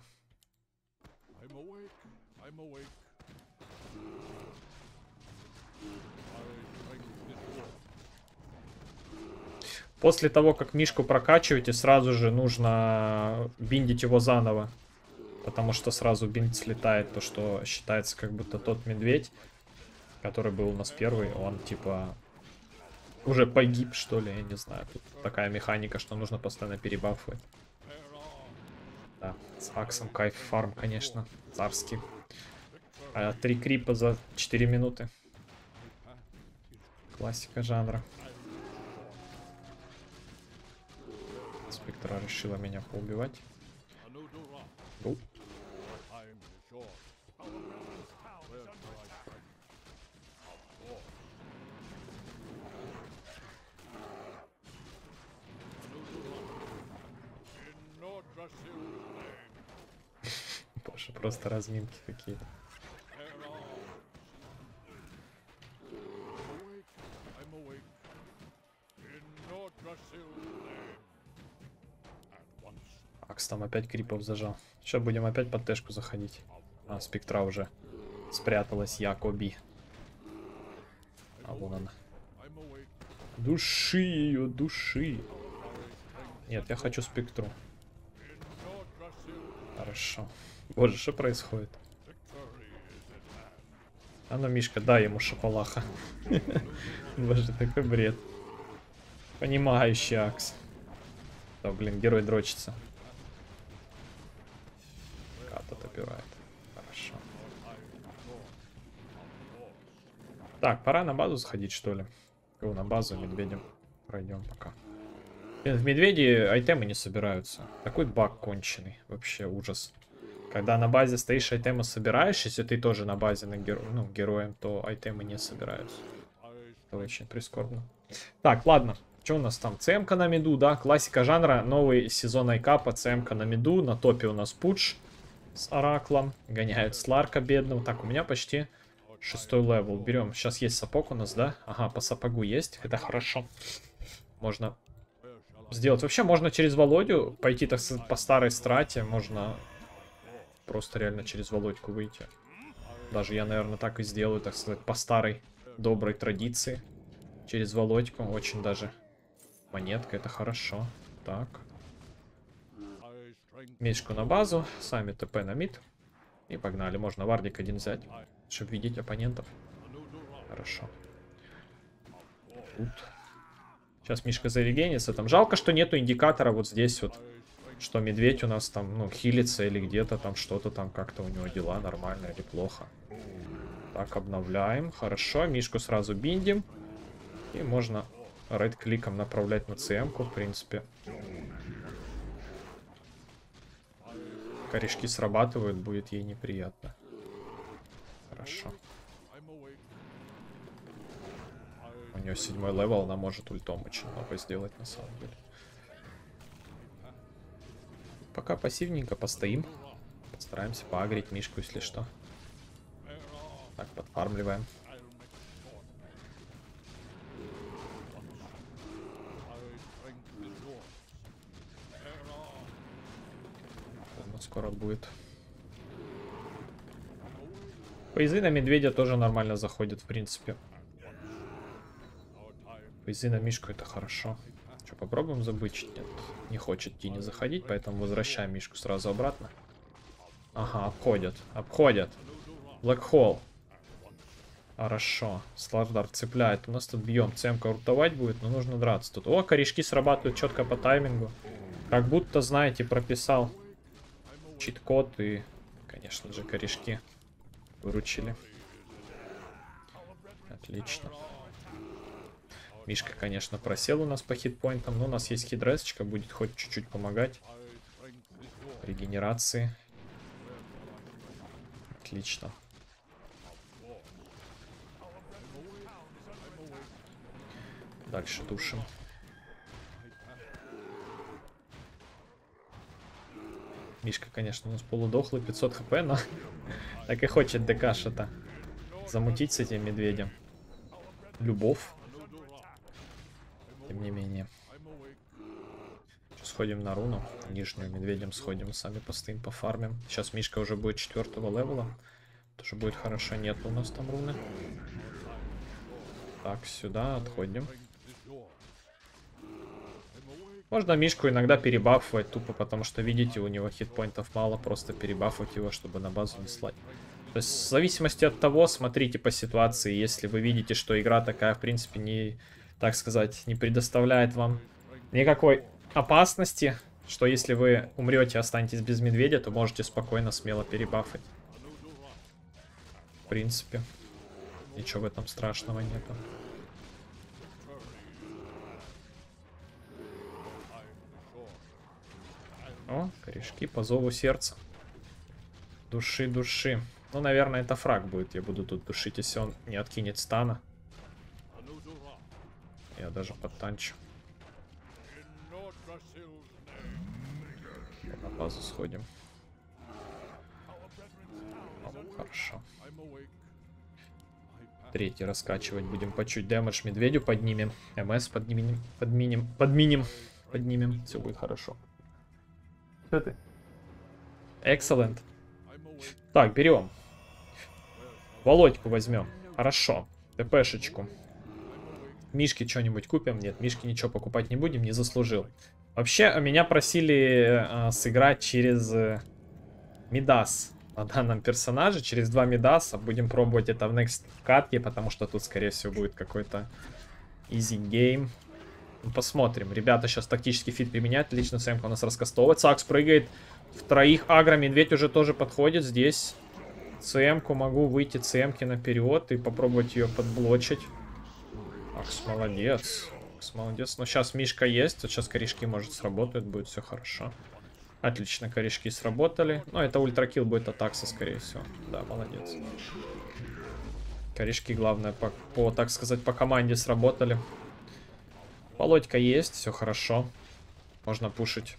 После того, как Мишку прокачиваете, сразу же нужно биндить его заново. Потому что сразу бинд слетает, то что считается, как будто тот медведь, который был у нас первый, он типа уже погиб, что ли, я не знаю. Тут такая механика, что нужно постоянно перебафывать. Да, с Аксом кайф, фарм, конечно, царский. 3 крипа за 4 минуты. Классика жанра. Спектра решила меня поубивать. У. Боже, просто разминки какие-то. Акс там опять крипов зажал. Сейчас будем опять под тэшку заходить. А, спектра уже спряталась, Якоби. А вон она. Души ее, души. Нет, я хочу спектру. Хорошо. Боже, что происходит? А ну, Мишка, дай ему шапалаха. Боже, такой бред. Понимающий Акс. Да, блин, герой дрочится. Кат отопирает. Хорошо. Так, пора на базу сходить, что ли? Его на базу медведем пройдем пока. Блин, в медведи айтемы не собираются. Такой баг конченый. Вообще ужас. Когда на базе стоишь, айтемы собираешь. Если ты тоже на базе на героем, то айтемы не собираются. Это очень прискорбно. Так, ладно. Что у нас там? ЦМ-ка на миду, да? Классика жанра. Новый сезон айкапа. ЦМ-ка на миду. На топе у нас пудж с ораклом. Гоняют Сларка бедным. Так, у меня почти 6-й левел. Берем. Сейчас есть сапог у нас, да? Ага, по сапогу есть. Это хорошо. Можно сделать. Вообще можно через Володю пойти, так сказать, по старой страте. Можно просто реально через Володьку выйти. Даже я, наверное, так и сделаю, так сказать, по старой доброй традиции. Через Володьку. Очень даже монетка. Это хорошо. Так. Мишку на базу. Сами ТП на мид. И погнали. Можно вардик один взять, чтобы видеть оппонентов. Хорошо. Тут. Сейчас Мишка зарегенится. Там жалко, что нету индикатора вот здесь вот, что медведь у нас там, ну, хилится или где-то там что-то там, как-то у него дела нормально или плохо. Так, обновляем. Хорошо, Мишку сразу биндим. И можно райт-кликом направлять на ЦМ-ку, в принципе. Корешки срабатывают, будет ей неприятно. Хорошо. У нее 7-й левел, она может ультом очень много сделать на самом деле. Пока пассивненько постоим. Постараемся поагрить Мишку, если что. Так, подфармливаем. Он скоро будет. Поизы на медведя тоже нормально заходит, в принципе. Вези на Мишку, это хорошо. Что, попробуем забычить? Нет, не хочет Тини заходить, поэтому возвращаем Мишку сразу обратно. Ага, обходят, обходят. Блэкхолл. Хорошо, Слардар цепляет. У нас тут бьем, цемка уртовать будет, но нужно драться тут. О, корешки срабатывают четко по таймингу. Как будто, знаете, прописал чит-код и, конечно же, корешки выручили. Отлично. Мишка, конечно, просел у нас по хитпоинтам, но у нас есть хидресочка, будет хоть чуть-чуть помогать. Регенерации. Отлично. Дальше душим. Мишка, конечно, у нас полудохлый, 500 хп, но так и хочет ДК что-то замутить с этим медведем. Любовь. Тем не менее. Сейчас сходим на руну. Нижнюю медведем сходим. Сами постоим, пофармим. Сейчас Мишка уже будет 4-го левела. Тоже будет хорошо. Нет у нас там руны. Так, сюда отходим. Можно Мишку иногда перебафывать тупо, потому что, видите, у него хитпоинтов мало. Просто перебафывать его, чтобы на базу не слать. То есть, в зависимости от того, смотрите по ситуации. Если вы видите, что игра такая, в принципе, не... так сказать, не предоставляет вам никакой опасности, что если вы умрете, останетесь без медведя, то можете спокойно, смело перебафать. В принципе, ничего в этом страшного нету. О, корешки по зову сердца. Души, души. Ну, наверное, это фраг будет. Я буду тут душить, если он не откинет стана. Я даже подтанчу. На базу сходим. О, хорошо. Третий раскачивать будем по чуть. Дэмэдж медведю поднимем. МС поднимем. Все будет хорошо. Что ты? Excellent. Так, берем. Володьку возьмем. Хорошо. ТПшечку. Мишки что-нибудь купим? Нет, Мишки ничего покупать не будем, не заслужил. Вообще, меня просили сыграть через Мидас на данном персонаже. Через 2 Мидаса. Будем пробовать это в next катке, потому что тут, скорее всего, будет какой-то easy game. Посмотрим. Ребята сейчас тактический фит применяют. Лично Сэмка у нас раскастовывает. Сакс прыгает в троих. Агро медведь уже тоже подходит здесь. ЦМ-ку могу выйти ЦМ-ки наперед и попробовать ее подблочить. Акс молодец. Акс молодец. Но сейчас Мишка есть. Вот сейчас корешки, может, сработают. Будет все хорошо. Отлично, корешки сработали. Но это ультракилл будет от Акса, скорее всего. Да, молодец. Корешки, главное, так сказать, по команде сработали. Володька есть, все хорошо. Можно пушить.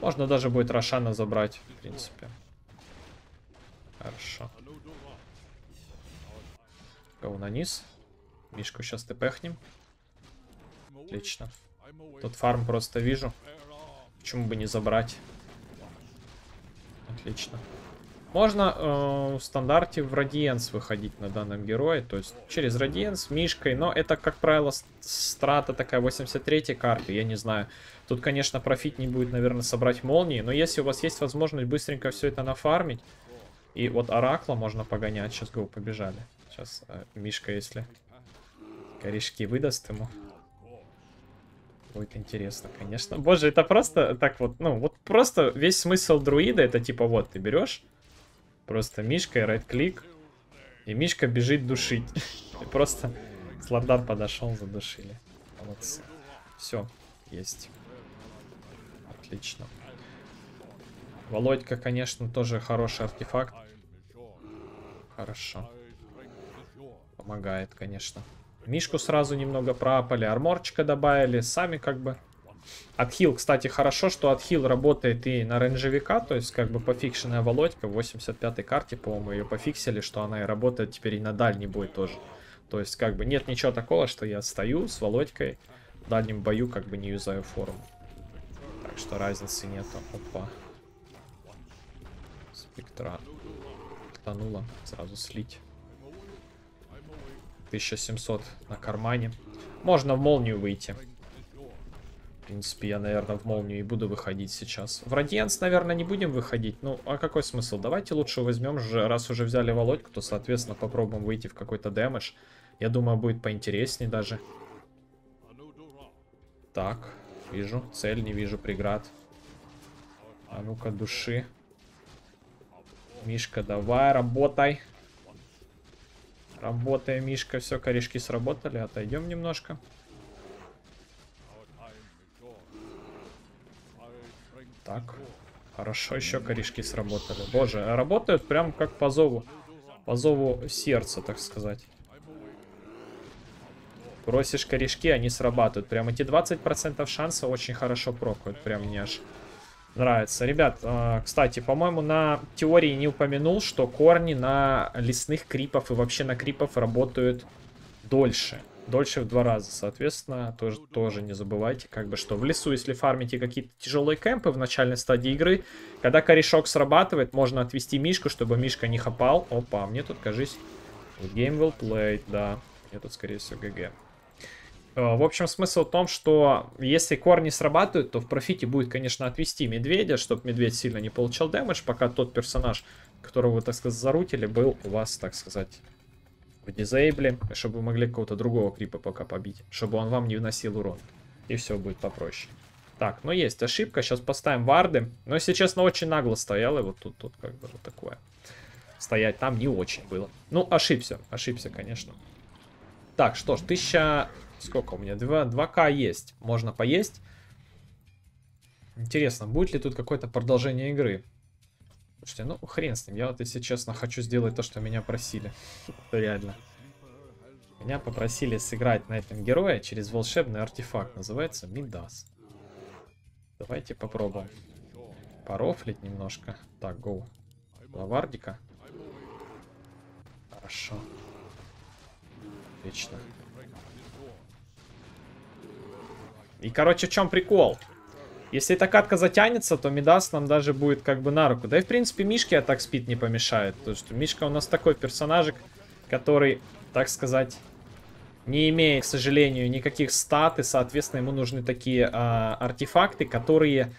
Можно даже будет Рошана забрать, в принципе. Хорошо. Гоу на низ. Мишку сейчас тпхнем. Отлично. Тут фарм просто вижу. Почему бы не забрать? Отлично. Можно в стандарте в Радиенс выходить на данном герое. То есть через Радиенс, Мишкой. Но это, как правило, страта такая 83-й карты. Я не знаю. Тут, конечно, профит не будет, наверное, собрать молнии. Но если у вас есть возможность быстренько все это нафармить. И вот Оракла можно погонять. Сейчас гоу побежали. Сейчас Мишка, если корешки выдаст ему. Будет интересно, конечно. Боже, это просто так вот. Ну, вот просто весь смысл друида. Это типа вот ты берешь. Просто Мишкой райт-клик, и Мишка бежит душить. И просто Сладар подошел, задушили. Молодцы. Все, есть. Отлично. Володька, конечно, тоже хороший артефакт. Хорошо. Помогает, конечно. Мишку сразу немного проапали, арморчика добавили, сами как бы... Отхил, кстати, хорошо, что отхил работает и на рейнджевика, то есть как бы пофикшенная Володька в 85-й карте, по-моему, ее пофиксили, что она и работает теперь и на дальний бой тоже. То есть как бы нет ничего такого, что я стою с Володькой в дальнем бою, как бы не юзаю форму. Так что разницы нету. Опа. Спектра. Тонула, сразу слить. 1700 на кармане. Можно в молнию выйти. В принципе, я, наверное, в молнию и буду выходить сейчас. В Радианс, наверное, не будем выходить. Ну, а какой смысл? Давайте лучше возьмем же, раз уже взяли Володьку, то, соответственно, попробуем выйти в какой-то дэмэдж. Я думаю, будет поинтереснее даже. Так, вижу цель, не вижу преград. А ну-ка, души. Мишка, давай, работай. Работай, Мишка. Все, корешки сработали. Отойдем немножко. Так, хорошо, еще корешки сработали. Боже, работают прям как по зову сердца, так сказать. Бросишь корешки, они срабатывают. Прям эти 20% шанса очень хорошо прокают, прям мне аж нравится. Ребят, кстати, по-моему, на теории не упомянул, что корни на лесных крипов и вообще на крипов работают дольше. Дольше в 2 раза, соответственно, тоже не забывайте, как бы, что в лесу, если фармите какие-то тяжелые кемпы в начальной стадии игры, когда корешок срабатывает, можно отвести Мишку, чтобы Мишка не хапал. Опа, мне тут, кажись, game will play, да, мне тут, скорее всего, ГГ. В общем, смысл в том, что если корни срабатывают, то в профите будет, конечно, отвести медведя, чтобы медведь сильно не получал дэмэдж, пока тот персонаж, которого вы, так сказать, зарутили, был у вас, так сказать... в дизейбле, чтобы вы могли какого-то другого крипа пока побить, чтобы он вам не вносил урон. И все будет попроще. Так, ну есть ошибка, сейчас поставим варды. Но, если честно, очень нагло стоял, и вот тут как бы вот такое. Стоять там не очень было. Ну, ошибся, конечно. Так, что ж, 1000... Сколько у меня? 2К есть. Можно поесть. Интересно, будет ли тут какое-то продолжение игры? Слушайте, ну хрен с ним. Я вот, если честно, хочу сделать то, что меня просили. Реально. Меня попросили сыграть на этом герое через волшебный артефакт. Называется Мидас. Давайте попробуем. Порофлить немножко. Так, гоу. Лавардика. Хорошо. Отлично. И, короче, в чем прикол? Если эта катка затянется, то Мидас нам даже будет как бы на руку. Да и, в принципе, Мишке Атак Спид не помешает. Потому что Мишка у нас такой персонажик, который, так сказать, не имеет, к сожалению, никаких стат. И, соответственно, ему нужны такие артефакты, которые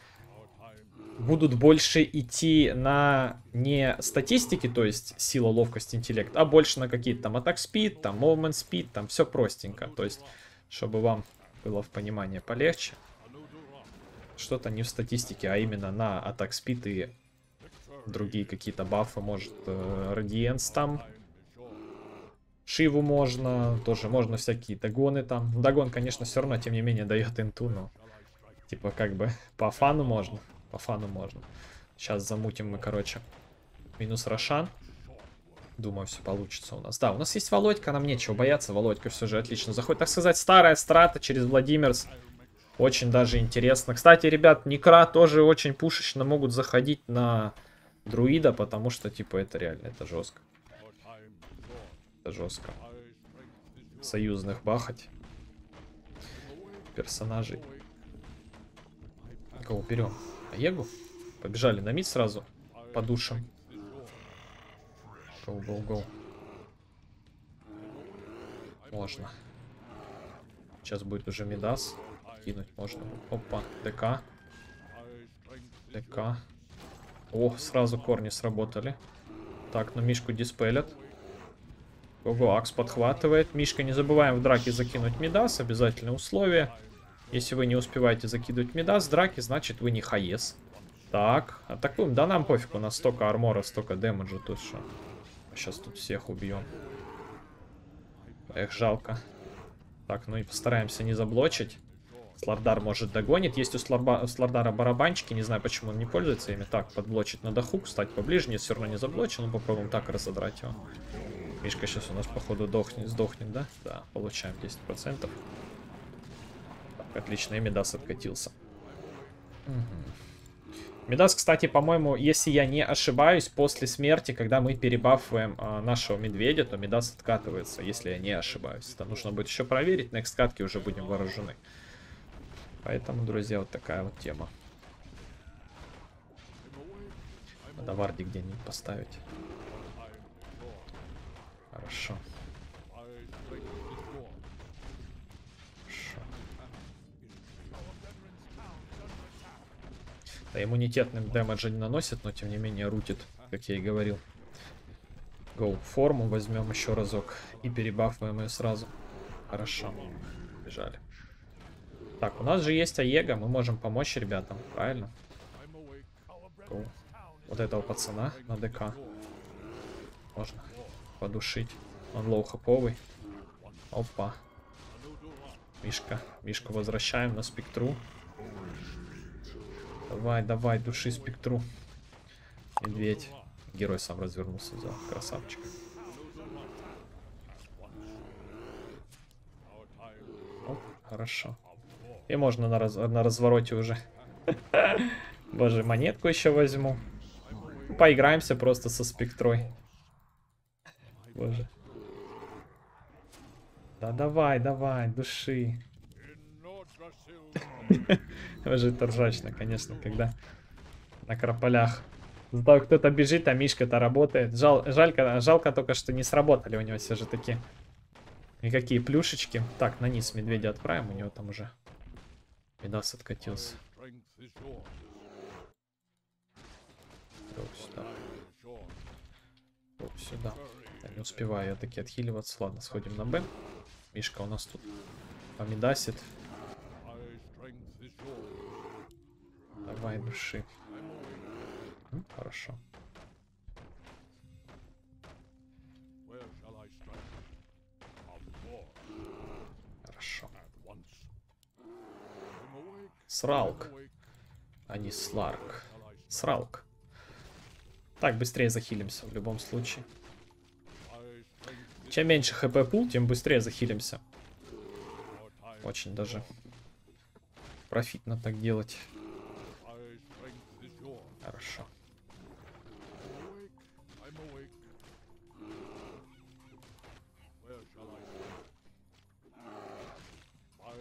будут больше идти на не статистики, то есть сила, ловкость, интеллект, а больше на какие-то там Атак Спид, там Movement Спид, там все простенько. То есть, чтобы вам было в понимании полегче. Что-то не в статистике, а именно на атак спид и другие какие-то бафы. Может, радиенс там. Шиву можно. Тоже можно всякие догоны там. Догон, конечно, все равно, тем не менее, дает инту. Но, типа, как бы, по фану можно. По фану можно. Сейчас замутим мы, короче, минус Рошан. Думаю, все получится у нас. Да, у нас есть Володька, нам нечего бояться. Володька все же отлично заходит. Так сказать, старая страта через Владимирс. Очень даже интересно. Кстати, ребят, Некра тоже очень пушечно могут заходить на друида, потому что, типа, это реально, это жестко. Это жестко. Союзных бахать. Персонажей. Кого берем? Аегу? Побежали на мид сразу. По душам. Гоу-гоу-гоу. Можно. Сейчас будет уже Мидас. Кинуть можно. Опа, ДК. ДК. О, сразу корни сработали. Так, ну Мишку диспелят. Ого, Акс подхватывает. Мишка, не забываем в драке закинуть Мидас. Обязательное условие. Если вы не успеваете закидывать Мидас в драке, значит вы не хаес. Так, атакуем. Да нам пофиг, у нас столько армора, столько демеджа тут что. Сейчас тут всех убьем. Эх, жалко. Так, ну и постараемся не заблочить. Слардар, может, догонит. Есть у Слардара барабанчики. Не знаю, почему он не пользуется ими. Так, подблочить надо хук. Стать поближе. Нет, все равно не заблочен. Ну, попробуем так разодрать его. Мишка сейчас у нас, походу, сдохнет, да? Да, получаем 10%. Так, отлично. И Мидас откатился. Угу. Мидас, кстати, по-моему, если я не ошибаюсь, после смерти, когда мы перебафываем нашего медведя, то Мидас откатывается, если я не ошибаюсь. Это нужно будет еще проверить. На экскатке уже будем вооружены. Поэтому, друзья, вот такая вот тема. Надо варди где-нибудь поставить. Хорошо. Хорошо. Да, иммунитетным дэмэджа не наносит, но тем не менее рутит, как я и говорил. Гоу, форму возьмем еще разок и перебафуем ее сразу. Хорошо. Бежали. Так, у нас же есть Аега, мы можем помочь ребятам, правильно? О, вот этого пацана на ДК. Можно подушить. Он лоу-хоповый. Опа. Мишка. Мишку возвращаем на спектру. Давай, давай, души спектру. Медведь. Герой сам развернулся, за красавчик. Оп, хорошо. И можно на развороте уже. Боже, монетку еще возьму. Поиграемся просто со спектрой. Боже. Да давай, давай, души. Боже, это ржачно, конечно, когда на карполях. Зато кто-то бежит, а Мишка-то работает. Жалко только, что не сработали у него все же такие. Никакие плюшечки. Так, на низ медведя отправим, у него там уже... Мидас откатился. Оп, сюда. Я не успеваю я таки отхиливаться. Ладно, сходим на Б. Мишка у нас тут помидасит. Давай, души. Ну, хорошо. Хорошо. Сралк. А не Сларк. Сралк. Так, быстрее захилимся в любом случае. Чем меньше хп пул, тем быстрее захилимся. Очень даже профитно так делать. Хорошо.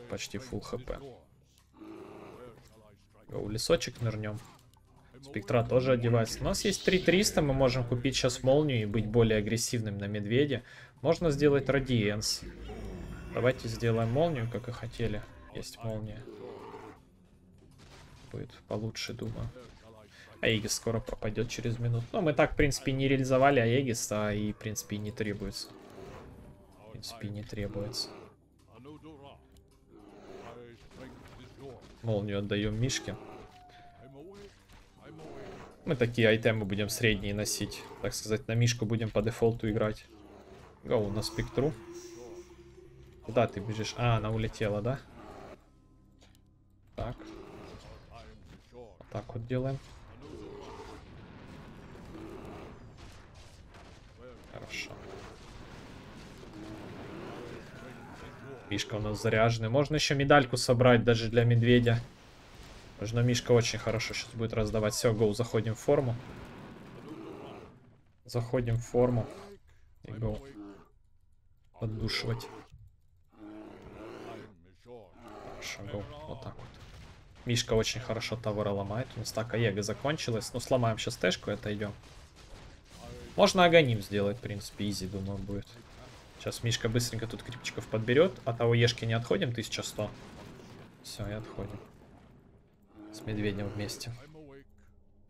Почти фулл хп. Гоу, лесочек нырнем. Спектра тоже одевается. У нас есть 3300, мы можем купить сейчас молнию и быть более агрессивным на медведя. Можно сделать радиенс. Давайте сделаем молнию, как и хотели. Есть молния. Будет получше, думаю. Аегис скоро пропадет через минуту. Но мы так, в принципе, не реализовали Аегис, а и, в принципе, не требуется. В принципе, не требуется. Молнию отдаем Мишке. Мы такие айтемы будем средние носить. Так сказать, на Мишку будем по дефолту играть. Гоу на спектру. Куда ты бежишь? А, она улетела, да? Так. Вот так вот делаем. Хорошо. Мишка у нас заряженный. Можно еще медальку собрать даже для медведя. Нужно, Мишка очень хорошо сейчас будет раздавать. Все, гоу, заходим в форму. Заходим в форму. И гоу. Отдушивать. Хорошо, гоу. Вот так вот. Мишка очень хорошо товара ломает. У нас так Аега закончилась. Ну, сломаем сейчас тэшку и отойдем. Можно Аганим сделать, в принципе, изи, думаю, будет. Сейчас Мишка быстренько тут крипчиков подберет. От АОЕшки не отходим, 1100. Все, и отходим. С медведем вместе.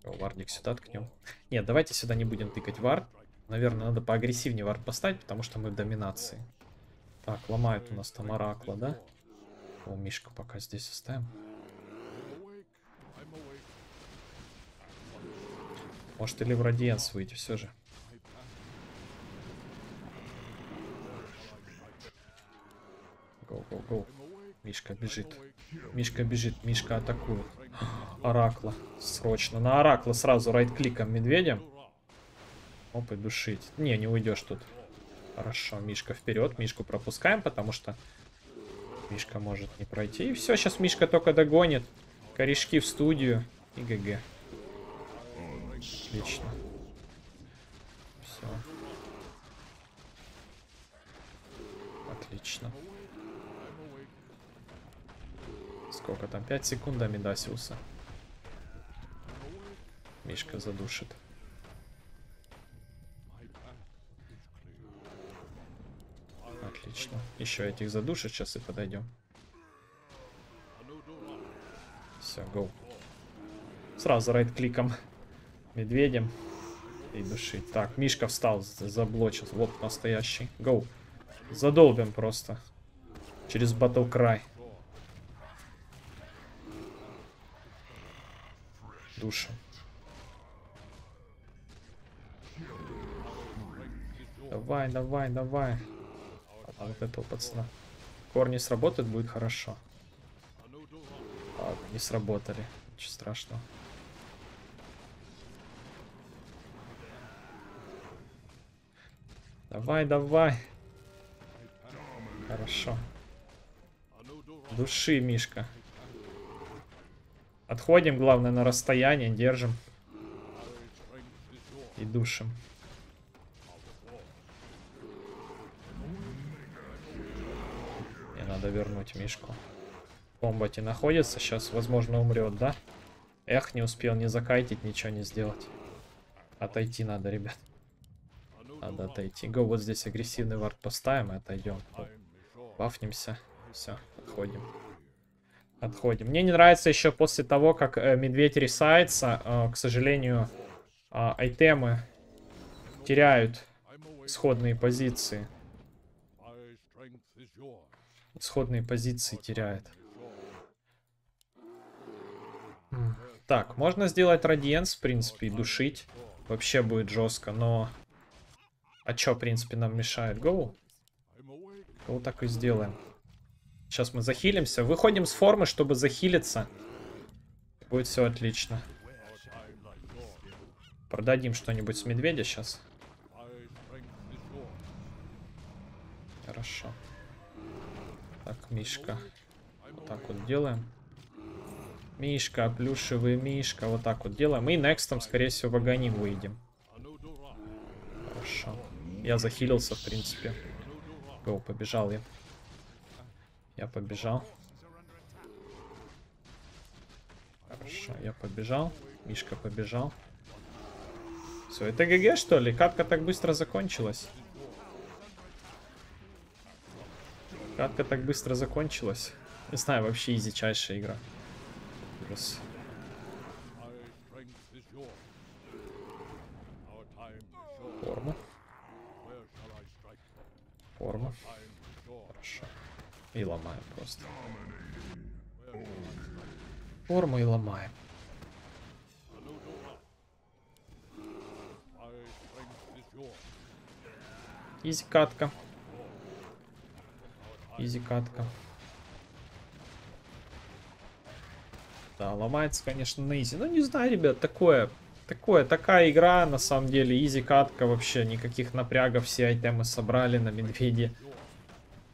О, вардик сюда ткнем. Нет, давайте сюда не будем тыкать вард. Наверное, надо поагрессивнее вард поставить, потому что мы в доминации. Так, ломают у нас там оракла, да? О, Мишку пока здесь оставим. Может, или в радиенс выйти все же. Гоу, гоу, гоу. Мишка бежит. Мишка бежит. Мишка атакует. Оракла. Срочно. На оракла сразу райт-кликом медведем. Оп, и душить. Не, не уйдешь тут. Хорошо. Мишка вперед. Мишку пропускаем, потому что Мишка может не пройти. И все, сейчас Мишка только догонит. Корешки в студию. И ГГ. Отлично. Все. Отлично. Сколько там? 5 секунд до Медасиуса. Мишка задушит. Отлично. Еще этих задушит. Сейчас и подойдем. Все, гоу. Сразу райт-кликом. Медведем. И душить. Так, Мишка встал, заблочил. Вот настоящий. Гоу. Задолбим просто. Через Battle Cry. Души. Давай, давай, давай. А вот этого пацана. Корни сработают, будет хорошо. А, не сработали. Ничего страшного. Давай, давай. Хорошо. Души, Мишка. Отходим, главное, на расстояние, держим. И душим. Мне надо вернуть Мишку. В комбате находится, сейчас, возможно, умрет, да? Эх, не успел ни закайтить, ничего не сделать. Отойти надо, ребят. Надо отойти. Го, вот здесь агрессивный вард поставим и отойдем. Бафнемся. Все, отходим. Отходим. Мне не нравится еще после того, как медведь рисается, к сожалению, айтемы теряют исходные позиции. Исходные позиции теряет. Так, можно сделать радиенс, в принципе, и душить. Вообще будет жестко, но... А чё, в принципе, нам мешает? Гоу? Гоу так и сделаем. Сейчас мы захилимся. Выходим с формы, чтобы захилиться. Будет все отлично. Продадим что-нибудь с медведя сейчас. Хорошо. Так, Мишка. Вот так вот делаем. Мишка, плюшевый Мишка. Вот так вот делаем. И некстом, скорее всего, вагоним выйдем. Хорошо. Я захилился, в принципе. Гоу, побежал я. Я побежал. Хорошо, я побежал. Мишка побежал. Все, это ГГ, что ли? Катка так быстро закончилась. Катка так быстро закончилась. Не знаю, вообще изичайшая игра. Ужас. Форма. Форма. Хорошо. И ломаем просто. Форму и ломаем. Изи катка. Изи катка. Да, ломается, конечно, на изи. Ну, не знаю, ребят, такая игра, на самом деле. Изи катка вообще, никаких напрягов, все айтемы собрали на медведе.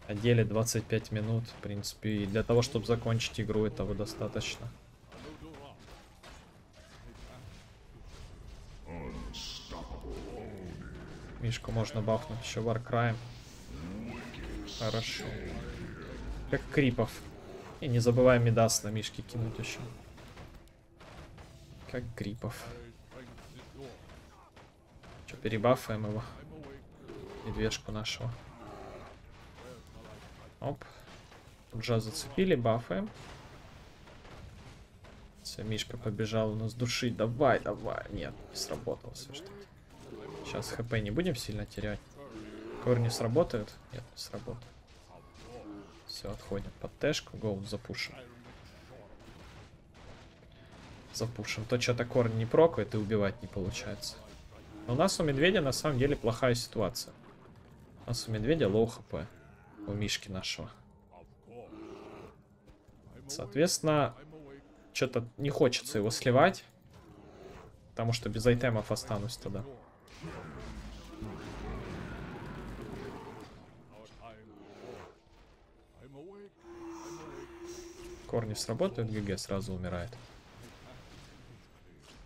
Отделе 25 минут, в принципе, и для того, чтобы закончить игру, этого достаточно. Мишку можно бахнуть еще варкраем. Хорошо. Как крипов. И не забывай мидас на Мишке кинуть еще. Как крипов. Че, перебафаем его? Медвежку нашего. Оп. Джа зацепили, бафаем. Все, Мишка побежал у нас душить. Давай, давай. Нет, не сработало все что-то. Сейчас хп не будем сильно терять. Корни сработают? Нет, не сработает. Все, отходим под тэшку. Гоу, запушим. Запушим. То что-то корни не прокает и убивать не получается. Но у нас у медведя на самом деле плохая ситуация. У нас у медведя лоу хп. У Мишки нашего. Соответственно, что-то не хочется его сливать. Потому что без айтемов останусь тогда. Корни сработают, ГГ сразу умирает.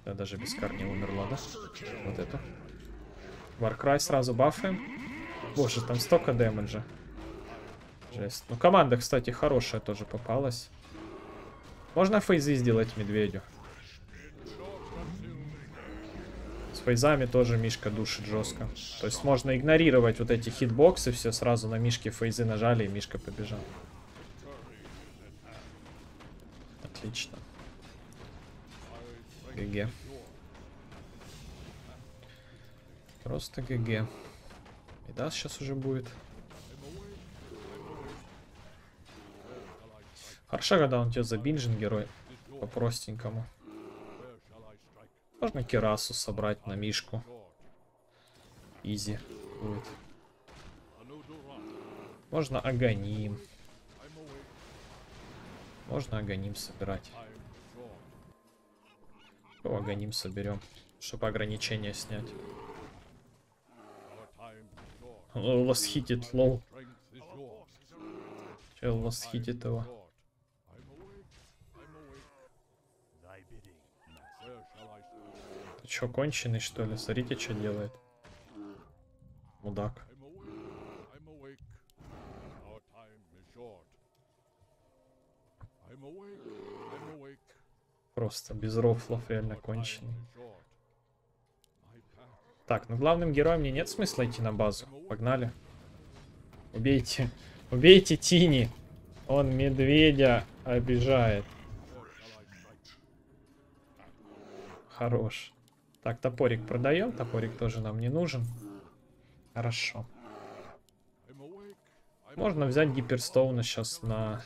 Да, даже без корней умерла, да? Вот это. Варкрай сразу бафаем. Боже, там столько демеджа. Жесть. Ну, команда, кстати, хорошая тоже попалась. Можно фейзы сделать медведю. С фейзами тоже Мишка душит жестко. То есть можно игнорировать вот эти хитбоксы. Все сразу на Мишке фейзы нажали, и Мишка побежал. Отлично. ГГ. Просто ГГ. И да, сейчас уже будет. Хорошо, когда он тебя забинжен, герой, по-простенькому. Можно кирасу собрать на Мишку. Изи будет. Можно агоним. Можно агоним собирать. О, агоним соберем, чтобы ограничения снять. Лос хитит, лол. Чел лос хитит его. Чё, конченый, что ли? Смотрите, что делает. Мудак. Просто без рофлов реально конченый. Так, ну главным героем мне нет смысла идти на базу. Погнали. Убейте. Убейте Тини. Он медведя обижает. Хорош. Так, топорик продаем. Топорик тоже нам не нужен. Хорошо. Можно взять гиперстоуна сейчас на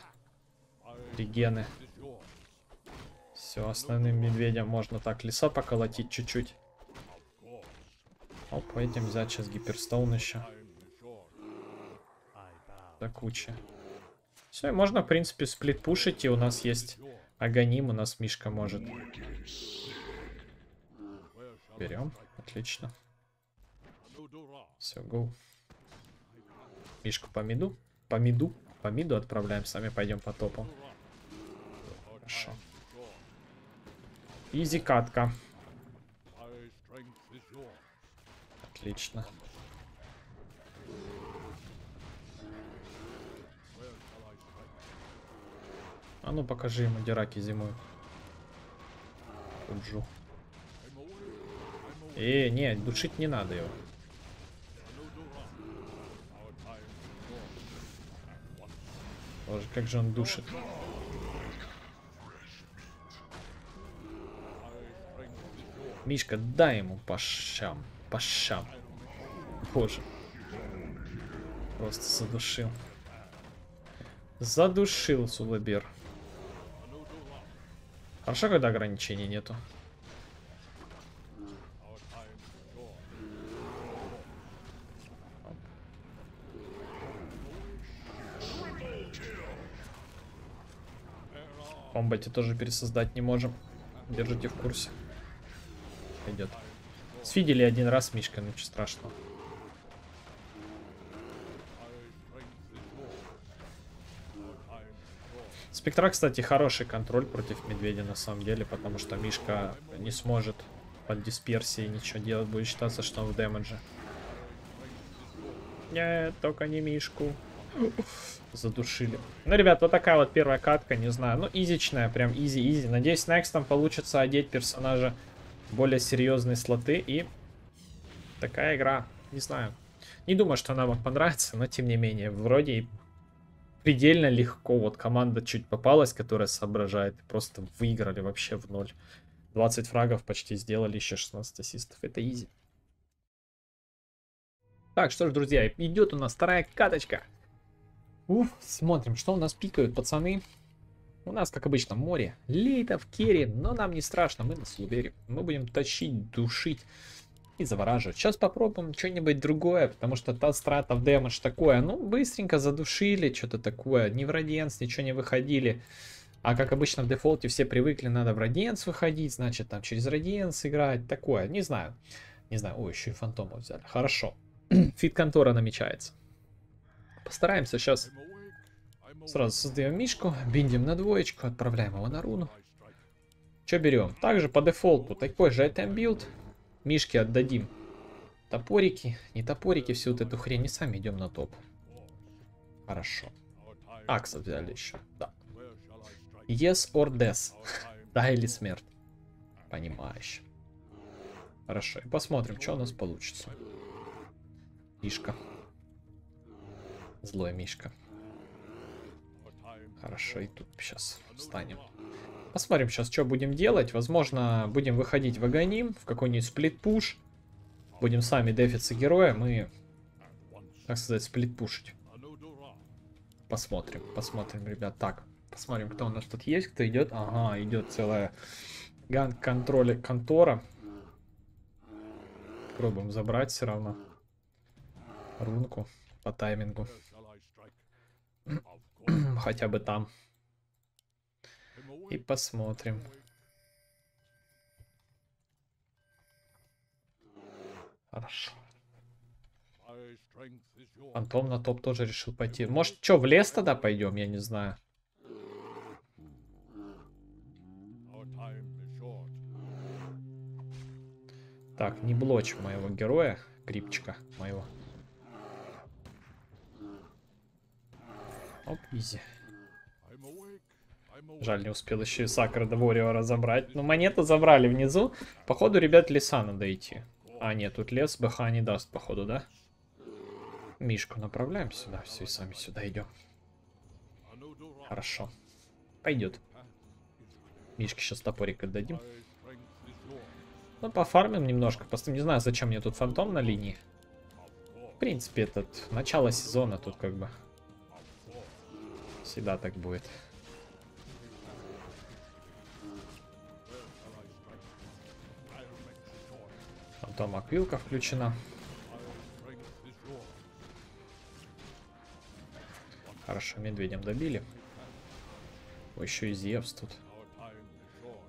регены. Все, основным медведям можно так леса поколотить чуть-чуть. Оп, этим взять сейчас гиперстоун еще. До кучи. Все, можно, в принципе, сплит пушить, и у нас есть аганим, у нас Мишка может. Берем, отлично. Все, гоу. Мишку по миду отправляем, сами пойдем по топу. Хорошо. Изи катка. Отлично. А ну покажи ему, дираки зимой. Уджу. Не, душить не надо его. Боже, как же он душит. Мишка, дай ему по щам. По щам. Боже. Просто задушил. Задушил Сулабер. Хорошо, когда ограничений нету. Комбате тоже пересоздать не можем. Держите в курсе. Идет. Сфидели один раз, Мишка, ну ничего страшного. Спектра, кстати, хороший контроль против медведя на самом деле, потому что Мишка не сможет под дисперсией ничего делать, будет считаться, что он в демедже. Нет, только не Мишку. Задушили. Ну, ребят, вот такая вот первая катка, не знаю, ну, изичная, прям изи-изи. Надеюсь, некстом получится одеть персонажа более серьезные слоты, и такая игра, не знаю. Не думаю, что она вам понравится, но, тем не менее, вроде и предельно легко. Вот команда чуть попалась, которая соображает, просто выиграли вообще в ноль. 20 фрагов почти сделали, еще 16 ассистов, это изи. Так, что ж, друзья, идет у нас вторая каточка. Уф, смотрим, что у нас пикают, пацаны. У нас, как обычно, море. Лейтов, керри, но нам не страшно, мы на Сулабере. Мы будем тащить, душить и завораживать. Сейчас попробуем что-нибудь другое, потому что та страта в демедж такое. Ну, быстренько задушили, что-то такое. Не в радиенс, ничего не выходили. А как обычно в дефолте все привыкли, надо в радиенс выходить, значит, там через радиенс играть, такое. Не знаю, не знаю. Ой, еще и фантома взяли. Хорошо. Фит-контора намечается. Постараемся сейчас. Сразу создаем Мишку, биндим на двоечку, отправляем его на руну. Че берем? Также по дефолту такой же item билд. Мишки отдадим. Топорики, не топорики, всю вот эту хрень, и сами идем на топ. Хорошо. Акса взяли еще, да. Yes or death. Да или смерть. Понимаешь. Хорошо, и посмотрим, что у нас получится. Мишка. Злой Мишка. Хорошо, и тут сейчас встанем. Посмотрим сейчас, что будем делать. Возможно, будем выходить в аганим, в какой-нибудь сплит-пуш. Будем сами дефиться героя, мы, так сказать, сплит-пушить. Посмотрим, посмотрим, ребят. Так, посмотрим, кто у нас тут есть, кто идет. Ага, идет целая ганг-контроль контора. Пробуем забрать все равно рунку по таймингу. Хотя бы там. И посмотрим. Хорошо. Фантом на топ тоже решил пойти. Может, что, в лес тогда пойдем? Я не знаю. Так, не блочь моего героя. Крипчика моего. Оп, изи. Жаль, не успел еще и Сакра Двориора забрать. Но монету забрали внизу. Походу, ребят, леса надо идти. А, нет, тут лес БХ не даст, походу, да? Мишку направляем сюда. Все, и сами сюда идем. Хорошо. Пойдет. Мишке сейчас топорик отдадим. Ну, пофармим немножко. Просто не знаю, зачем мне тут фантом на линии. В принципе, это начало сезона тут как бы. Всегда так будет. там аквилка включена. Хорошо, медведем добили. О, еще и Зевс тут.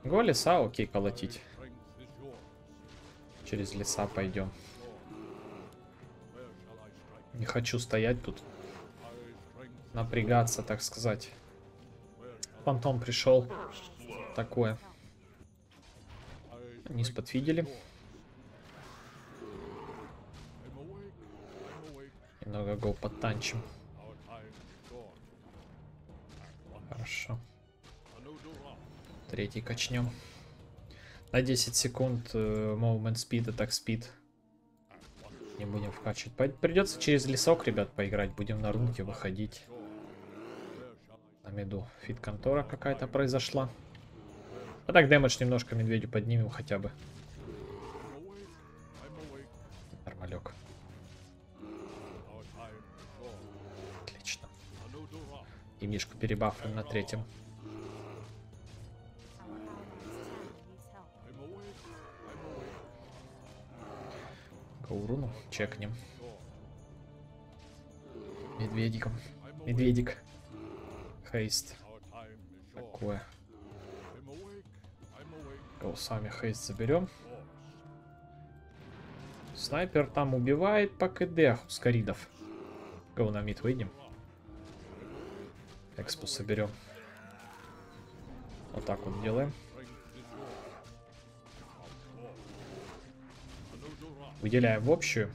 Голеса, окей, колотить. Через леса пойдем. Не хочу стоять тут. Напрягаться, так сказать. Фантом пришел. Такое. Низ подфидели. Немного гол подтанчим. Хорошо. Третий качнем. На 10 секунд movement speed, attack speed. Не будем вкачивать. Придется через лесок, ребят, поиграть. Будем на рунке выходить. На меду фит-контора какая-то произошла. А так дэмэдж немножко медведю поднимем хотя бы. Нормалек. Отлично. И мишку перебафаем на третьем. Руну чекнем медведиком. Медведик хейст, такое. Голосами хейст заберем. Снайпер там убивает по КД скоридов. Гоу на мид выйдем, экспу соберем. Вот так вот делаем. Выделяем в общую.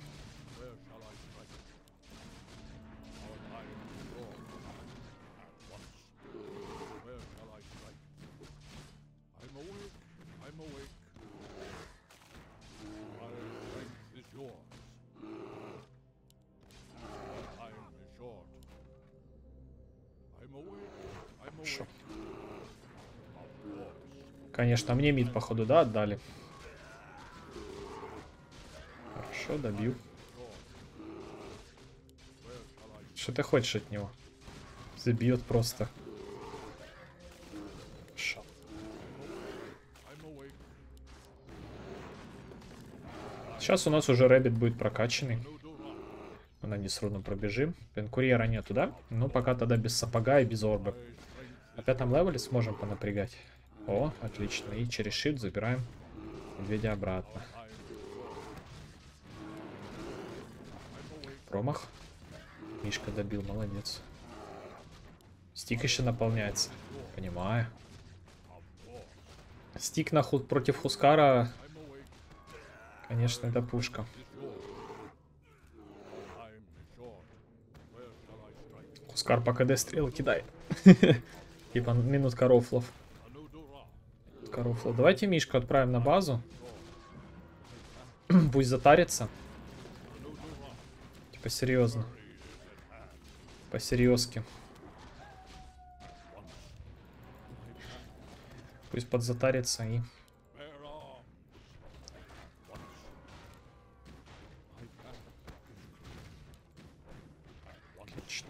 Хорошо. Конечно, мне мид, походу, да, отдали. Добью. Что ты хочешь от него? Забьет просто. Шо. Сейчас у нас уже Rabbid будет прокачанный. На низ рудно пробежим. Пенкурьера нету, да? Ну, пока тогда без сапога и без орба. На 5-м левеле сможем понапрягать. О, отлично. И через шит забираем медведя обратно. Промах. Мишка добил, молодец. Стик еще наполняется. Понимаю. Стик на худ против Хускара. Конечно, это пушка. Хускар по КД стрелы кидает. Типа минутка рофлов. Давайте Мишку отправим на базу. Пусть затарится. Посерьезно. Посерьезки. Пусть подзатарятся и... Отлично.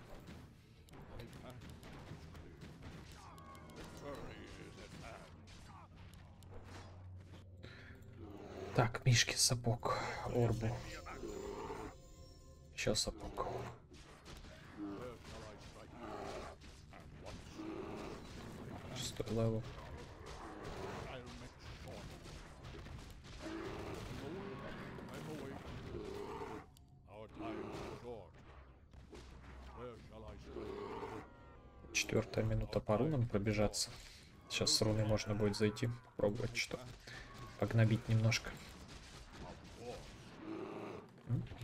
Так, Мишки, сапог, орбу. Сейчас сапог. Шестой левел. Четвертая минута по рунам пробежаться. Сейчас с руны можно будет зайти, попробовать что. Погнобить немножко.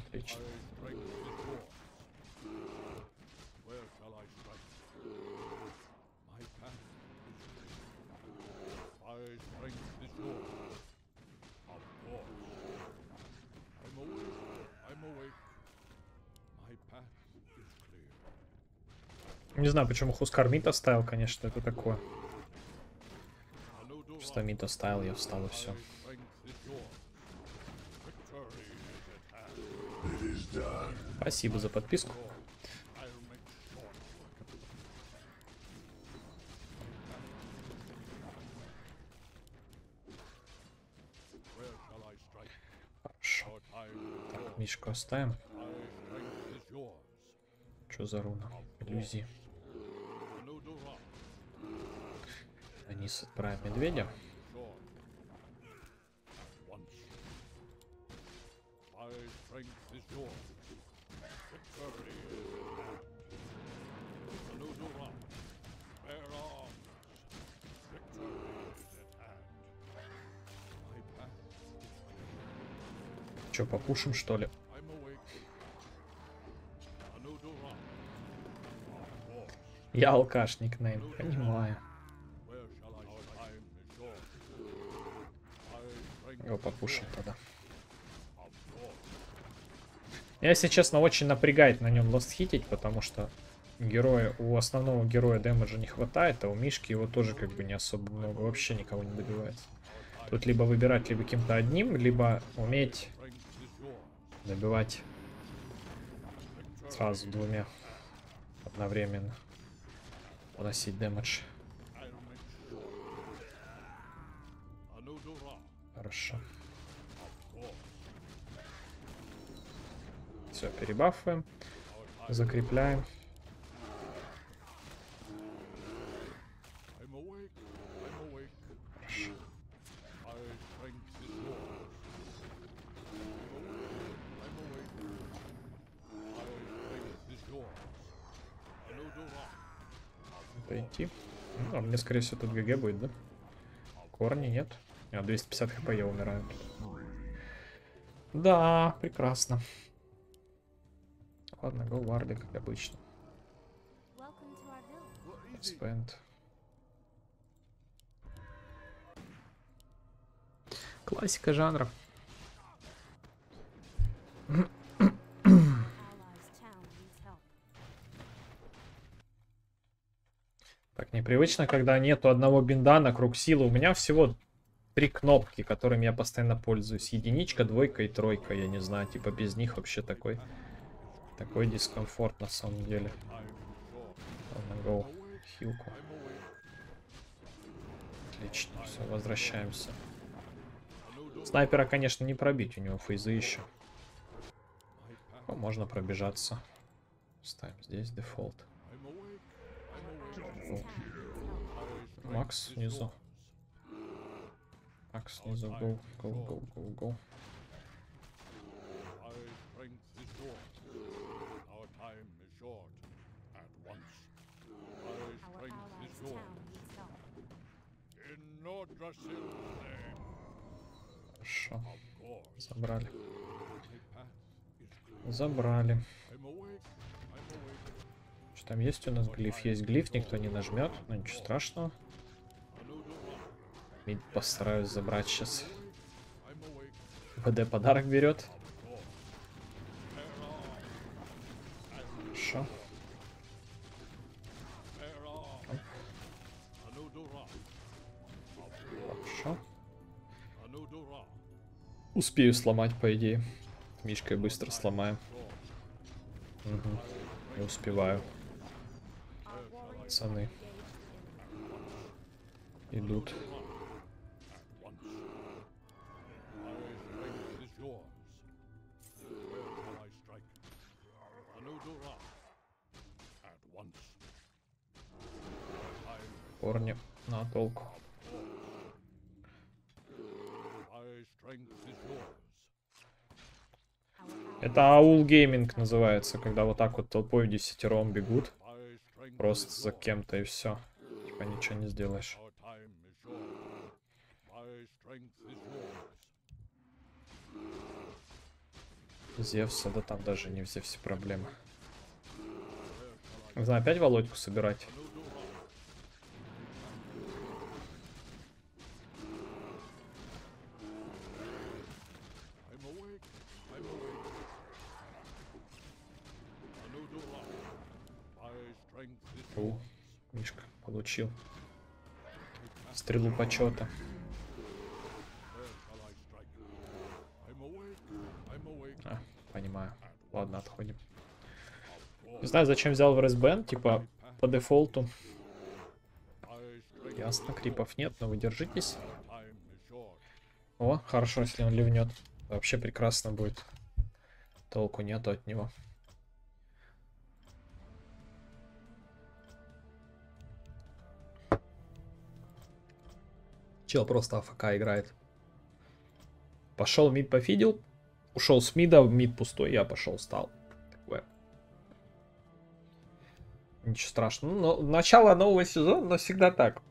Отлично. Не знаю, почему Хускар мид оставил, конечно, это такое. Просто мид оставил, я встал и все. Спасибо за подписку. Мишку оставим. Что за руна? Иллюзии. Анис, отправим медведя. Че, попушим, что ли? Я алкашник, Нейм, понимаю. Его попушим тогда. Я, если честно, очень напрягает на нем ластхитить, потому что героя, у основного героя демеджа не хватает, а у Мишки его тоже как бы не особо много, вообще никого не добивается. Тут либо выбирать либо кем-то одним, либо уметь добивать сразу двумя одновременно, уносить демедж. Хорошо. Все, перебафаем, закрепляем. Хорошо. Пойти. Ну, а мне, скорее всего, тут ГГ будет, да? Корни нет. А, 250 хп я умираю. Да, прекрасно. Ладно, go варды, как обычно. Spend. Классика жанра. Так непривычно, когда нету одного бинда на круг силы. У меня всего 3 кнопки, которыми я постоянно пользуюсь. Единичка, двойка и тройка. Я не знаю, типа без них вообще такой... Такой дискомфорт на самом деле. Ладно, гоу. Хилку. Отлично, все, возвращаемся. Снайпера, конечно, не пробить, у него фейзы еще. Но можно пробежаться. Ставим здесь дефолт. Макс внизу. Макс внизу, гоу, гоу, гоу, гоу, гоу. Хорошо. Забрали. Забрали. Что там есть у нас? Глиф есть. Глиф никто не нажмет. Но ничего страшного. Мид постараюсь забрать сейчас. ВД подарок берет. Хорошо. Успею сломать, по идее. Мишкой быстро сломаю. Угу. Не успеваю. Пацаны. Идут. Корни на толку. Это аул гейминг называется, когда вот так вот толпой десятером бегут. Просто за кем-то и все. Типа ничего не сделаешь. Зевса, да там даже не в Зевсе проблемы. Не знаю, опять Володьку собирать. Мишка получил стрелу почета. А, понимаю. Ладно, отходим. Не знаю, зачем взял в РСБН, типа по дефолту. Ясно, крипов нет, но вы держитесь. О, хорошо, если он ливнет. Вообще прекрасно будет. толку нету от него. Чел просто АФК играет. Пошел мид пофидил. Ушел с мида, мид пустой, я пошел стал. Такое. Ничего страшного. Ну, начало нового сезона, но всегда так.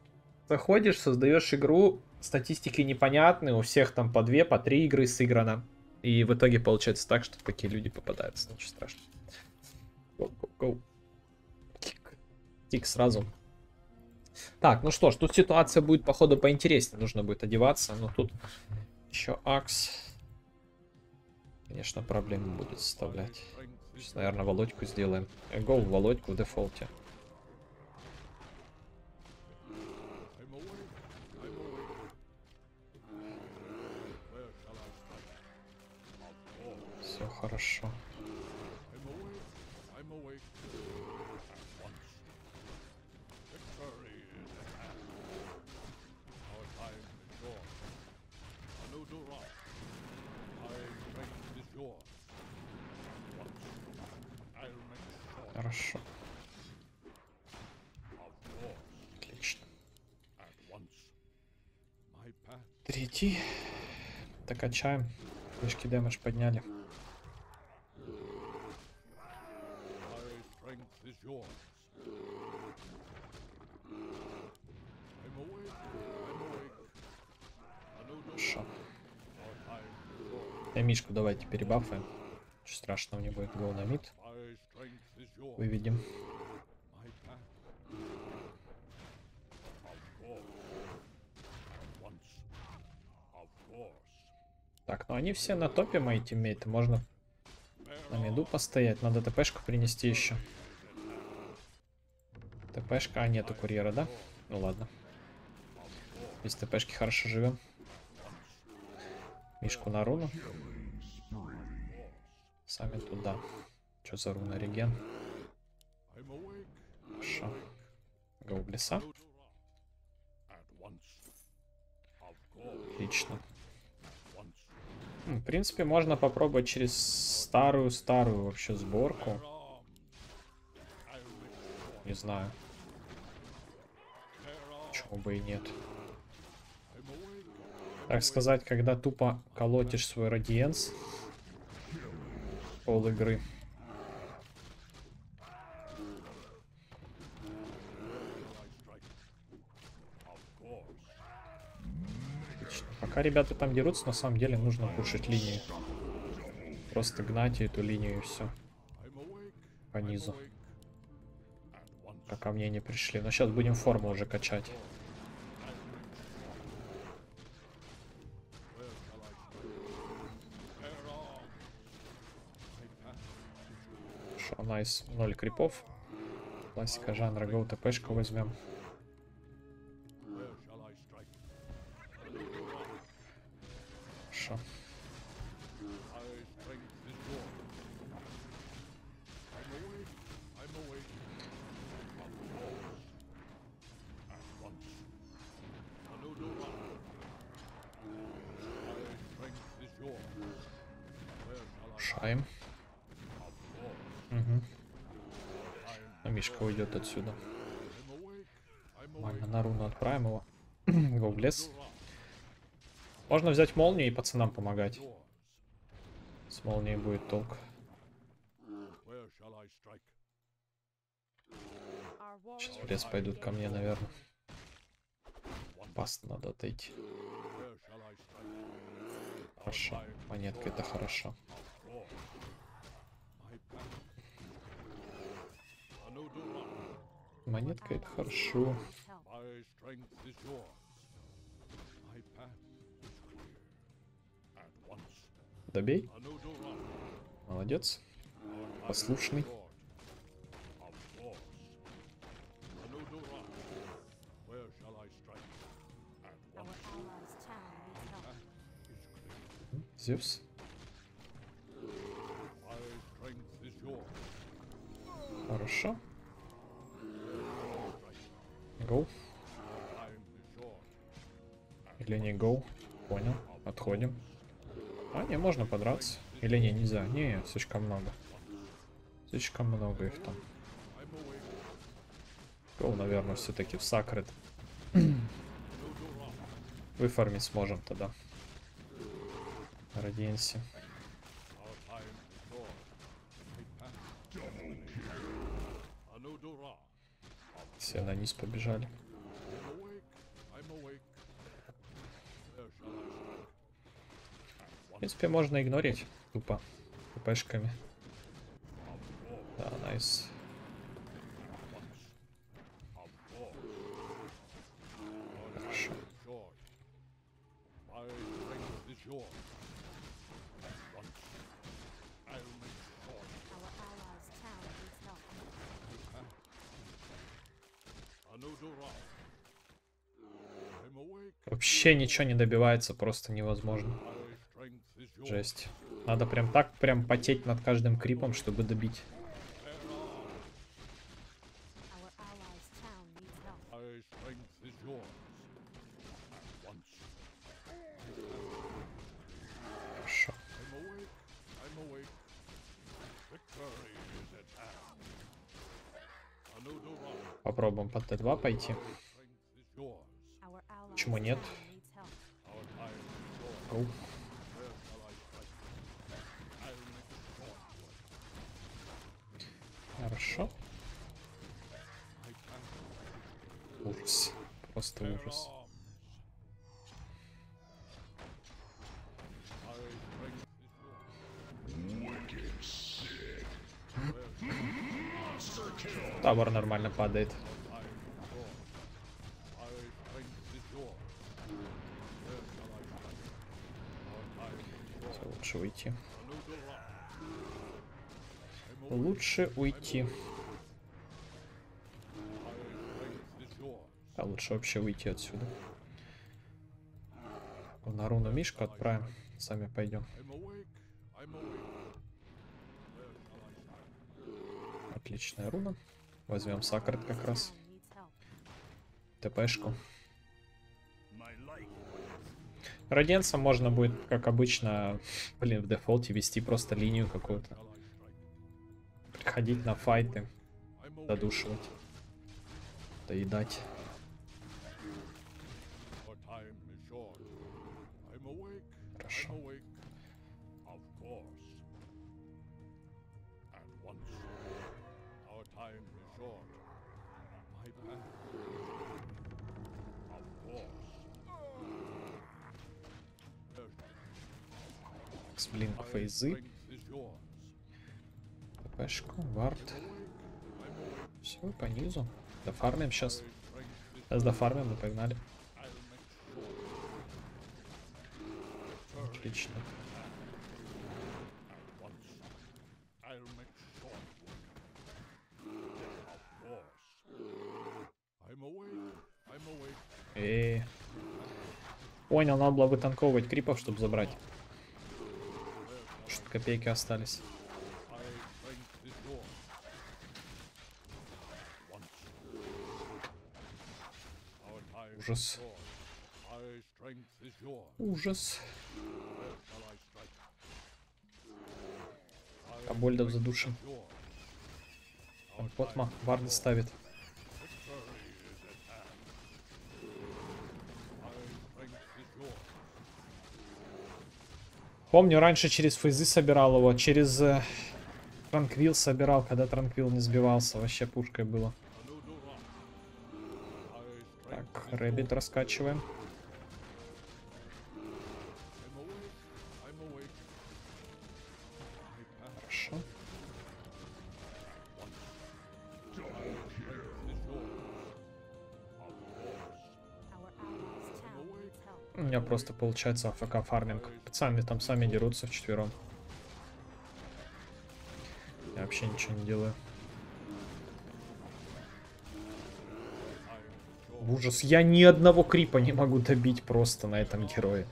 Заходишь, создаешь игру, статистики непонятны, у всех там по 2, по 3 игры сыграно. И в итоге получается так, что такие люди попадаются. Ничего страшного. Go, go, go. Кик. Кик сразу. Так, ну что ж, тут ситуация будет, походу, поинтереснее. Нужно будет одеваться, но тут еще Акс. Конечно, проблемы будут составлять. Сейчас, наверное, Володьку сделаем. Гол в Володьку в дефолте. Все хорошо. Хорошо. Отлично. Третий. Докачаем. Флешки демедж подняли. Хорошо. Мишку давайте перебафаем. Ничего страшного, не будет гол на мид. Выведем. Так, ну они все на топе, мои тиммейты. Можно на миду постоять. Надо ТПшку принести еще. ТПшка, а нету курьера, да? Ну ладно. Без ТПшки хорошо живем. Мишку на руну. Сами туда. Что за руна, реген? Хорошо. Гоу блеса. Отлично. В принципе, можно попробовать через старую-старую вообще сборку. Не знаю. Чего бы и нет. Так сказать, когда тупо колотишь свой радиенс. Пол игры. Пока ребята там дерутся, на самом деле нужно кушать линию. Просто гнать эту линию и все. По низу. Пока мне не пришли. Но сейчас будем форму уже качать. Шо, найс. 0 крипов. Классика жанра. Гоу ТПшку возьмем. Шаем. Угу. А Мишка уйдет отсюда. Ладно, на руну отправим его. Гоу в лес. Можно взять молнию и пацанам помогать. С молнией будет толк. Сейчас в лес пойдут ко мне, наверное. Паст надо отойти. Хорошо. Монетка это хорошо. Монетка это хорошо. Добей. Молодец. Послушный. Зевс. Хорошо. Гоу. Или не гоу. Понял. Отходим. А, не, можно подраться. Или не, нельзя. Не, слишком много. Слишком много их там. Гоу, наверное, все-таки в сакрет. Выфармить сможем тогда. Радиенси. Все на низ побежали. В принципе, можно игнорить тупо ППшками. Да, найс. Хорошо. Вообще ничего не добивается, просто невозможно. Жесть. Надо прям так прям потеть над каждым крипом, чтобы добить. Хорошо. Попробуем под Т2 пойти. Почему нет? Оу. Хорошо. Ужас. Просто ужас. Тавер нормально падает. Все, лучше уйти. Лучше уйти. А лучше вообще уйти отсюда. На руну Мишку отправим. Сами пойдем. Отличная руна. Возьмем сакрет как раз. ТПшку. Раденса можно будет, как обычно, блин, в дефолте вести просто линию какую-то. Ходить на файты, додушивать, доедать. Хорошо. Блин, фейзы. Пешку, вард. Все, по низу. Дофармим сейчас. Сейчас дофармим и погнали. Отлично. Понял, надо было вытанковывать крипов, чтобы забрать. Что-то копейки остались. Ужас. Ужас. Кобольдов задушим. Потма варды ставит. Помню, раньше через фейзы собирал его, через транквил собирал, когда транквил не сбивался, вообще пушкой было. Rabbid раскачиваем. Хорошо. У меня просто получается АФК фарминг. Пацаны там сами дерутся вчетвером. Я вообще ничего не делаю. Ужас, я ни одного крипа не могу добить просто на этом герое.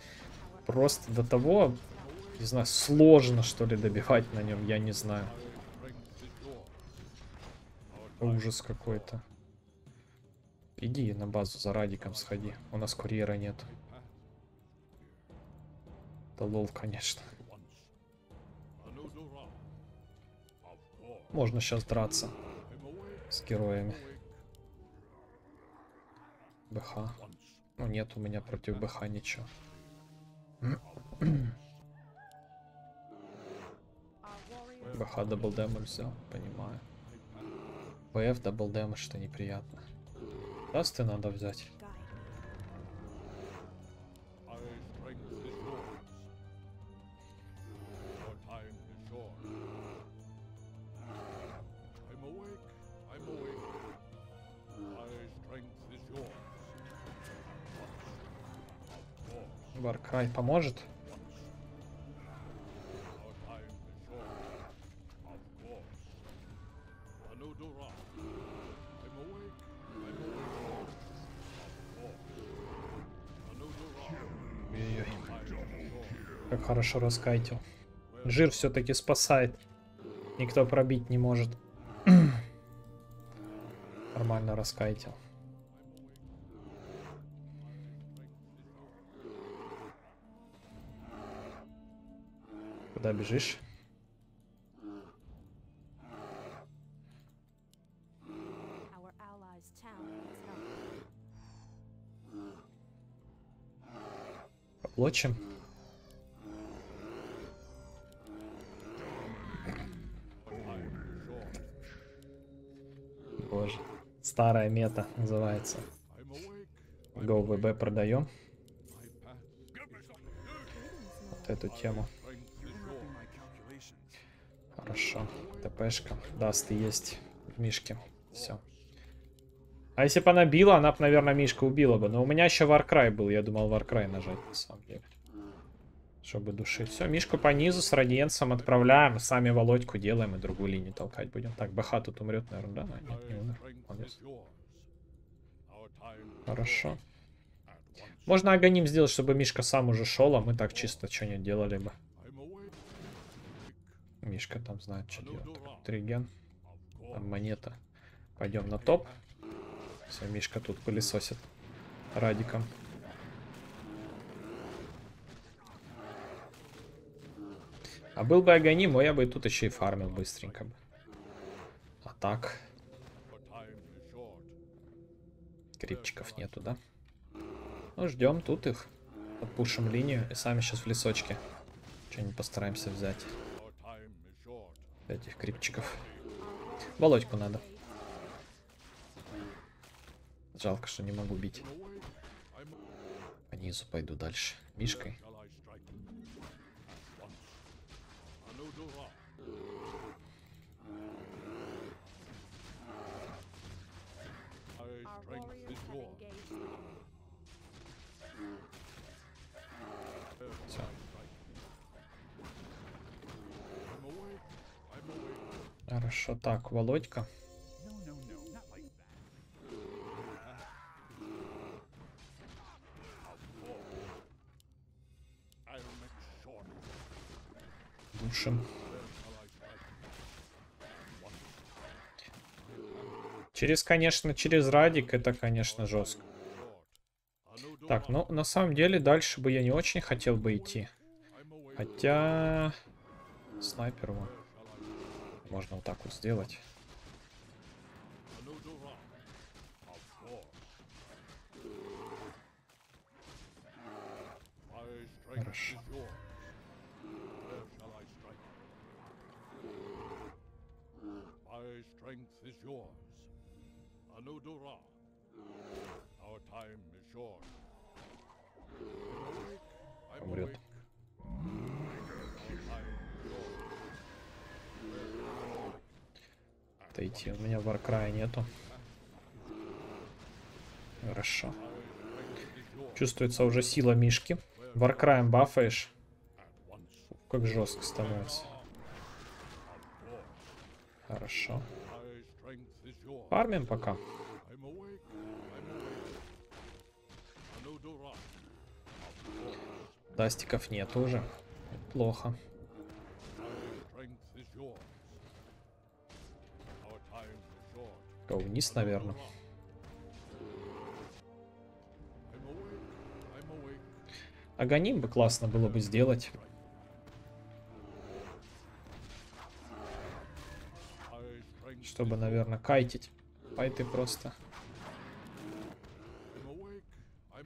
Просто до того, не знаю, сложно что ли добивать на нем, я не знаю. Ужас какой-то. Иди на базу за Радиком сходи, у нас курьера нет. Да лол, конечно. Можно сейчас драться с героями. БХ. Ну нет, у меня против БХ ничего. БХ дабл дэмэдж взял, понимаю. БФ дабл дэмэдж, что неприятно. Дасты надо взять. Battle Cry поможет? Как хорошо раскайтил. Жир все-таки спасает. Никто пробить не может. Нормально раскайтил. Куда бежишь? Поплочим. Боже. Старая мета называется. GoVB продаем. Вот эту тему. Хорошо. ТПшка. Дасты есть. Мишки. Все. А если бы она била, она бы, наверное, Мишка убила бы. Но у меня еще War Cry был. Я думал War Cry нажать, на самом деле. Чтобы души. Все, Мишку по низу с радиенсом отправляем. Сами Володьку делаем и другую линию толкать будем. Так, БХ тут умрет, наверное, да? Нет, не умер. Молодец. Хорошо. Можно агоним сделать, чтобы Мишка сам уже шел, а мы так чисто что-нибудь делали бы. Мишка там знает, что делать. Триген. Там монета. Пойдем на топ. Все, Мишка тут пылесосит радиком. А был бы агоним, я бы и тут еще и фармил быстренько. А так. Крипчиков нету, да? Ну, ждем тут их. Подпушим линию и сами сейчас в лесочке. Что-нибудь постараемся взять. Этих крипчиков. Володьку надо. Жалко, что не могу бить. По низу пойду дальше. Мишкой. Все. Хорошо, так, Володька. Душим. Через радик это, конечно, жестко. Так, ну, на самом деле, дальше бы я не очень хотел бы идти. Хотя... Снайпер вон. Можно вот так вот сделать. Хорошо. Умрет. Отойти. У меня War Cry нету. Хорошо. Чувствуется уже сила Мишки. War Cry'ем бафаешь. Как жестко становится. Хорошо. Фармим пока. Дастиков нет уже. Плохо. Вниз, наверное. Агоним бы классно было бы сделать. чтобы, наверное, кайтить. Файты просто.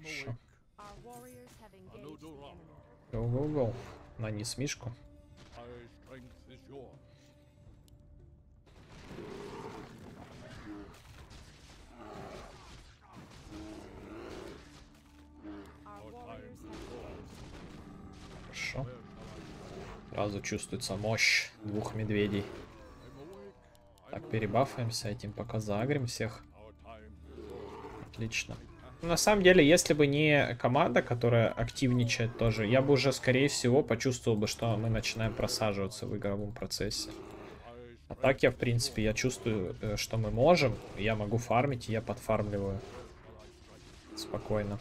Шо. Гоу-гоу-гоу. На низ мишку. Хорошо. Сразу чувствуется мощь двух медведей. Так, перебафаемся этим, пока заагрим всех. Отлично. На самом деле, если бы не команда, которая активничает тоже, я бы уже, скорее всего, почувствовал бы, что мы начинаем просаживаться в игровом процессе. А так я, в принципе, я чувствую, что мы можем. Я могу фармить, и я подфармливаю. Спокойно.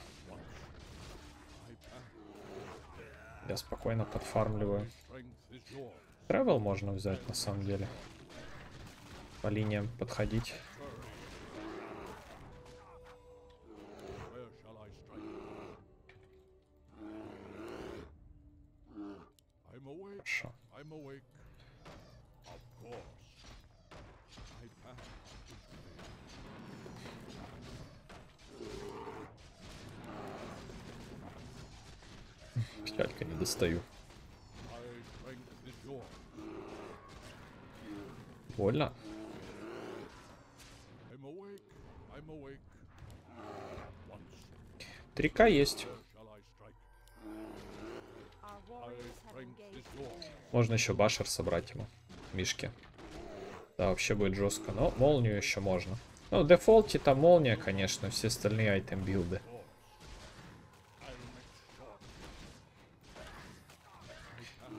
Я спокойно подфармливаю. Тревел можно взять, на самом деле. По линиям подходить. Хорошо. Печалька, не достаю. Больно. Трика есть. Можно еще башер собрать ему. Мишки. Да, вообще будет жестко. Но молнию еще можно. Ну, в дефолте там молния, конечно. Все остальные айтем билды.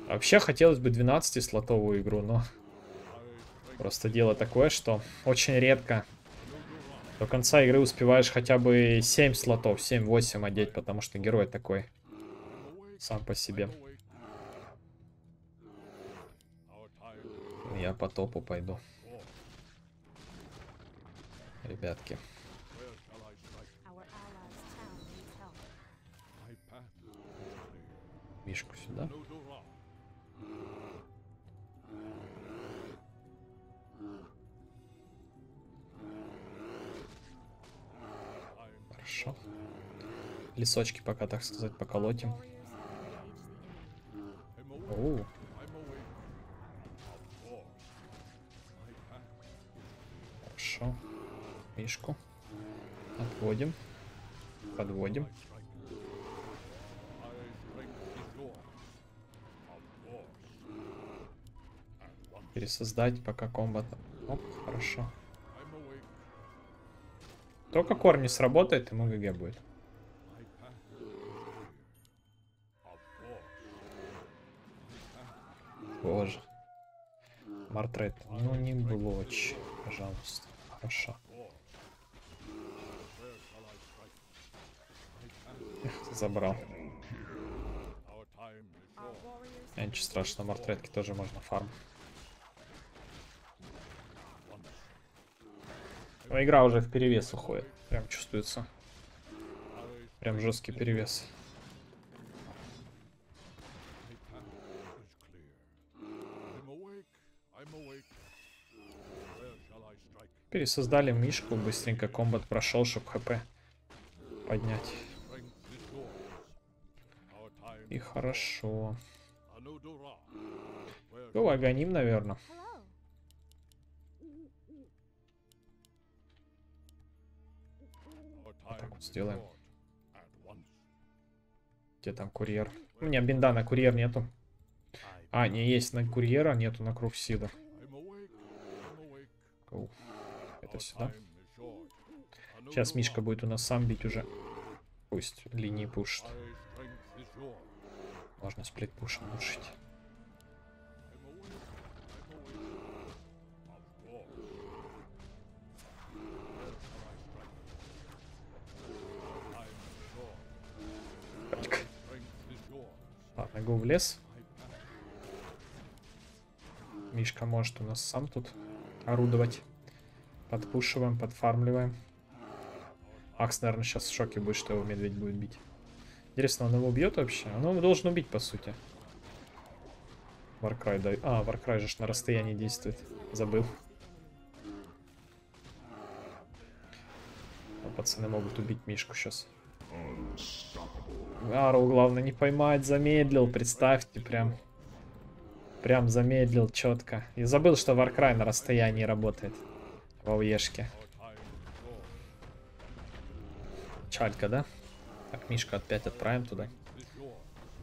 Вообще хотелось бы 12-слотовую игру, но... Просто дело такое, что очень редко до конца игры успеваешь хотя бы 7 слотов, 7-8 одеть, потому что герой такой сам по себе. Я по топу пойду. Ребятки. Мишку сюда. Хорошо. Лесочки пока, так сказать, поколотим. Оу. Хорошо. Мишку. Отводим. Подводим. Пересоздать пока комбат. Оп, хорошо. Только корм не сработает, ему ГГ будет. Боже. Мартрейд. Ну не блочь, пожалуйста. Хорошо. Забрал. А, ничего страшного, мартрейдки тоже можно фарм. Но игра уже в перевес уходит. Прям чувствуется. Прям жесткий перевес. Пересоздали мишку. Быстренько комбат прошел, чтобы хп поднять. И хорошо. Ну, агоним, наверное. Так вот сделаем. Где там курьер? У меня бинда на курьер нету. А, не, есть на курьера, нету на кругсида. Это сюда. Сейчас Мишка будет у нас сам бить уже. Пусть линии пушит. Можно сплит-пушем пушить. Ладно, го в лес. Мишка может у нас сам тут орудовать. Подпушиваем, подфармливаем. Акс, наверное, сейчас в шоке будет, что его медведь будет бить. Интересно, он его убьет вообще? Он его должен убить, по сути. Warcry, да. А, Warcry же на расстоянии действует. Забыл. пацаны могут убить Мишку сейчас. Гару главное не поймать, замедлил, представьте, прям замедлил четко. И забыл, что War Cry на расстоянии работает в ауешке. Чалька, да? Так, Мишка опять отправим туда.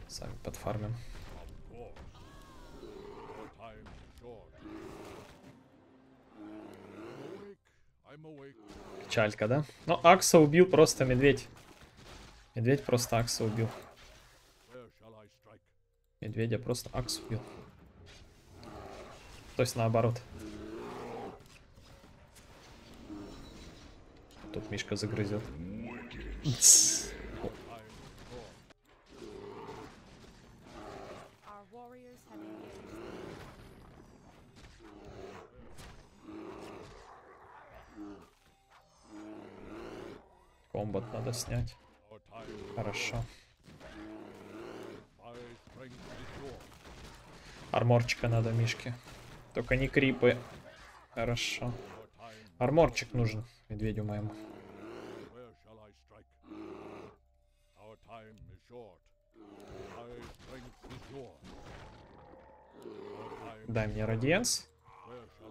Сами подфармим. Печалька, да? Но Акса убил просто медведь. Медведь просто Акса убил. Медведя просто Акс убил. То есть наоборот. Тут Мишка загрызет. Комбат надо снять. Хорошо. Арморчика надо, Мишки. Только не крипы. Хорошо. Арморчик нужен медведю моему. Дай мне радиенс.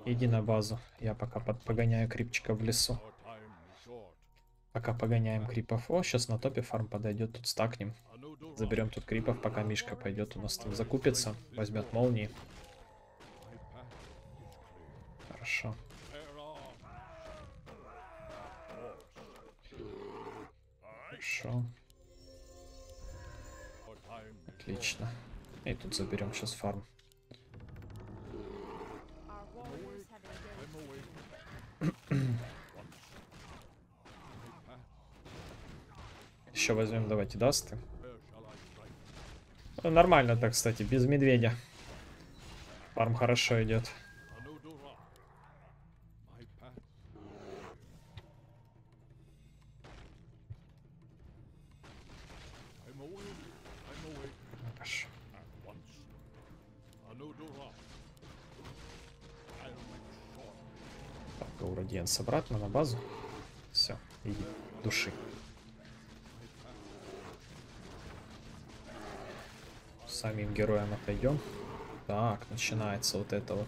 Иди на базу. Я пока погоняю крипчика в лесу. Пока погоняем крипов. О, сейчас на топе фарм подойдет. Тут стакнем. Заберем тут крипов, пока Мишка пойдет. У нас там закупится. Возьмет молнии. Хорошо. Хорошо. Отлично. И тут заберем сейчас фарм. Еще возьмем, давайте, дасты. Ну, нормально так, кстати, без медведя. Фарм хорошо идет. Хорошо. Так, Урадиенс обратно на базу. Все, иди, души. Самим героям отойдем. Так, начинается вот это вот.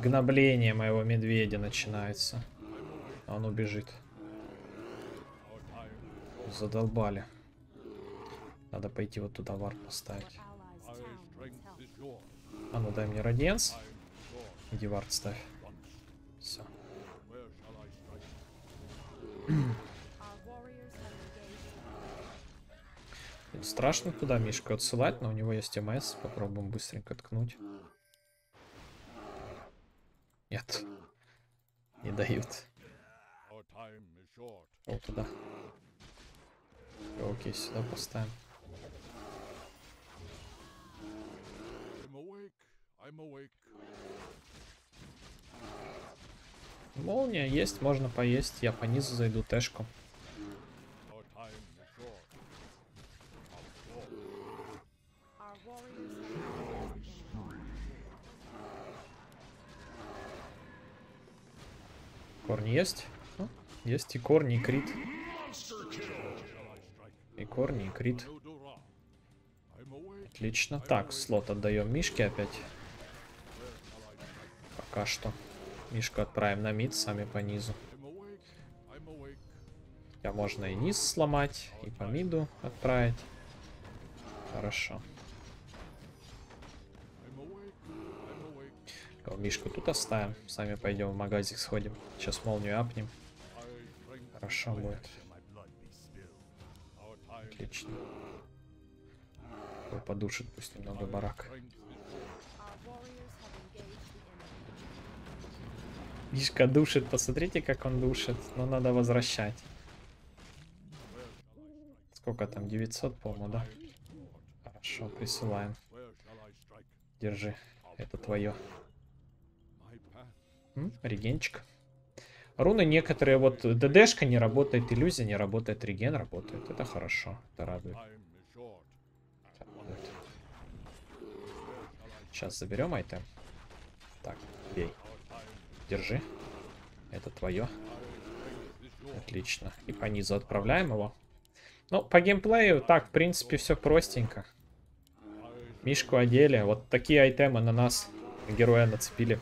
Гнобление моего медведя начинается. Он убежит. Задолбали. Надо пойти вот туда варп поставить. А ну дай мне радиенс. Иди варп ставь. Все. Страшно туда Мишку отсылать, но у него есть МС. Попробуем быстренько ткнуть. Нет. Не дают. Вот туда. Окей, сюда поставим. Молния есть, можно поесть. Я по низу зайду тэшку. Корни есть? Ну, есть и корни, и крит. И корни, и крит. Отлично. Так, слот отдаем Мишке опять. Пока что. Мишку отправим на мид, сами по низу. Я можно и низ сломать, и по миду отправить. Хорошо. Мишку тут оставим. Сами пойдем в магазик сходим. Сейчас молнию апнем. Хорошо будет. Отлично. Подушит пусть немного барак. Мишка душит. Посмотрите, как он душит. Но надо возвращать. Сколько там? 900, по-моему, да? Хорошо, присылаем. Держи. Это твое. Регенчик. Руны некоторые, вот ДДшка не работает, иллюзия не работает, реген работает. Это хорошо, это радует. Сейчас заберем айтем. Так, бей. Держи. Это твое. Отлично. И по низу отправляем его. Ну, по геймплею так, в принципе, все простенько. Мишку одели. Вот такие айтемы на нас, героя, нацепили.